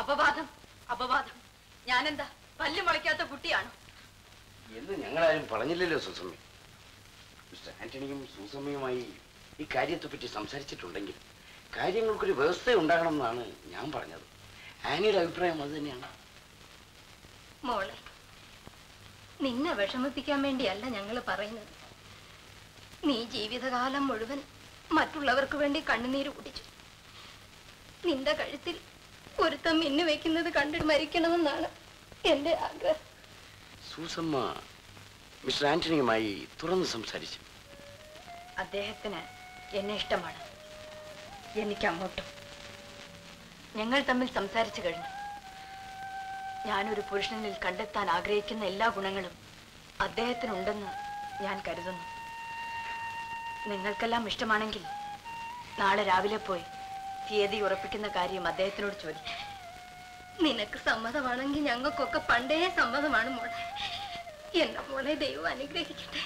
അപവാദം, അപവാദം. ഞാനെന്താ പല്ല് മുളയ്ക്കാത്ത കുട്ടിയാണ് എന്ന് ഞങ്ങളാരും പറഞ്ഞില്ലല്ലോ സൂസമ്മ. മിസ്റ്റർ ആന്റണിയും സൂസമ്മയുമായി ഈ കാര്യത്തെപ്പറ്റി സംസാരിച്ചിട്ടുണ്ടെങ്കിൽ കാര്യങ്ങൾക്കൊരു വ്യവസ്ഥ ഉണ്ടാകണം എന്നാണ് ഞാൻ പറഞ്ഞത്. ആനിയുടെ അഭിപ്രായം അത് തന്നെയാണ്. മോളെ, നിന്നെ വിഷമിപ്പിക്കാൻ വേണ്ടിയല്ല ഞങ്ങൾ പറയുന്നത്. നീ ജീവിതകാലം മുഴുവൻ മറ്റുള്ളവർക്ക് വേണ്ടി കണ്ണുനീര് കുടിച്ചു. നിന്റെ കഴുത്തിൽ ഒരുത്തം മിന്നു വെക്കുന്നത് കണ്ടിട്ട് മരിക്കണമെന്നാണ് എന്റെ ആഗ്രഹം. സൂസമ്മ മിസ്റ്റർ ആന്റണിയുമായി തുറന്ന് സംസാരിച്ചു. അദ്ദേഹത്തിന് എന്നെ ഇഷ്ടമാണ്, എനിക്ക് അങ്ങോട്ടും. ഞങ്ങൾ തമ്മിൽ സംസാരിച്ചു കഴിഞ്ഞു. ഞാനൊരു പുരുഷനിൽ കണ്ടെത്താൻ ആഗ്രഹിക്കുന്ന എല്ലാ ഗുണങ്ങളും അദ്ദേഹത്തിനുണ്ടെന്ന് ഞാൻ കരുതുന്നു. നിങ്ങൾക്കെല്ലാം ഇഷ്ടമാണെങ്കിൽ നാളെ രാവിലെ പോയി തീയതി ഉറപ്പിക്കുന്ന കാര്യം അദ്ദേഹത്തിനോട് ചോദിക്കും. നിനക്ക് സമ്മതമാണെങ്കിൽ ഞങ്ങൾക്കൊക്കെ പണ്ടേ സമ്മതമാണ് മോളെ. എന്നെ മോളെ ദൈവം അനുഗ്രഹിക്കട്ടെ.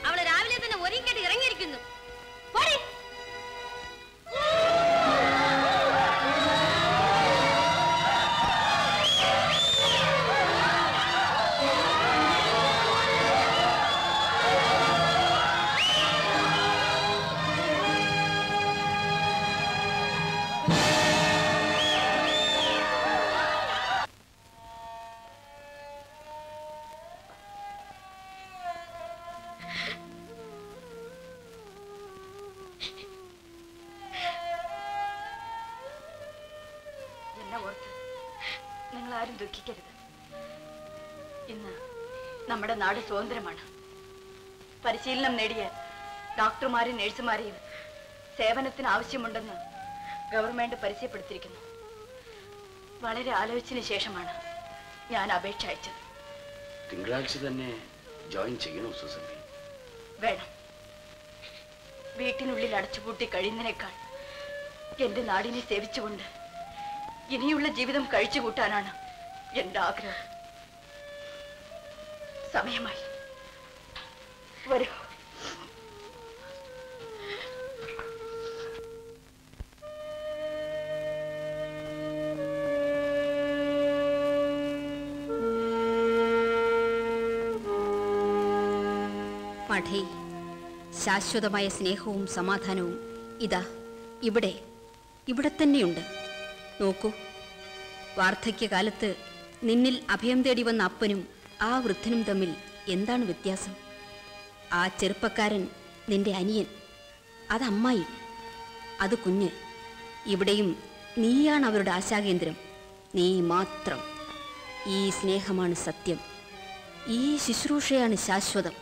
അവള് രാവിലെ തന്നെ ഒരുങ്ങിയിട്ട് ഇറങ്ങിയിരിക്കുന്നു. അല്ല ഓർത്ത് നിങ്ങളാരും ദുഃഖിക്കരുത്. ഇന്ന് നമ്മുടെ നാട് സ്വതന്ത്രമാണ്. പരിശീലനം നേടിയ ഡോക്ടർമാരെയും നേഴ്സുമാരെയും സേവനത്തിന് ആവശ്യമുണ്ടെന്ന് ഗവൺമെന്റ് പരിചയപ്പെടുത്തിയിരിക്കുന്നു. വളരെ ആലോചിച്ചതിന് ശേഷമാണ് ഞാൻ അപേക്ഷ അയച്ചത്. തിങ്കളാഴ്ച തന്നെ ജോയിൻ ചെയ്യണോ സുസൻ? വേണം. വീട്ടിനുള്ളിൽ അടച്ചുപൂട്ടി കഴിയുന്നതിനേക്കാൾ എന്റെ നാടിനെ സേവിച്ചുകൊണ്ട് ഇനിയുള്ള ജീവിതം കഴിച്ചു കൂട്ടാനാണ് എന്റെ ആഗ്രഹം. സമയമായി, വരൂ. മഠൈ ശാശ്വതമായ സ്നേഹവും സമാധാനവും ഇതാ ഇവിടെ തന്നെയുണ്ട്. നോക്കൂ, വാർദ്ധക്യകാലത്ത് നിന്നിൽ അഭയം തേടി വന്ന അപ്പനും ആ വൃദ്ധനും തമ്മിൽ എന്താണ് വ്യത്യാസം? ആ ചെറുപ്പക്കാരൻ നിന്റെ അനിയൻ, അത് അമ്മായി, അത് കുഞ്ഞ്. ഇവിടെയും നീയാണ് അവരുടെ ആശാകേന്ദ്രം, നീ മാത്രം. ഈ സ്നേഹമാണ് സത്യം, ഈ ശുശ്രൂഷയാണ് ശാശ്വതം.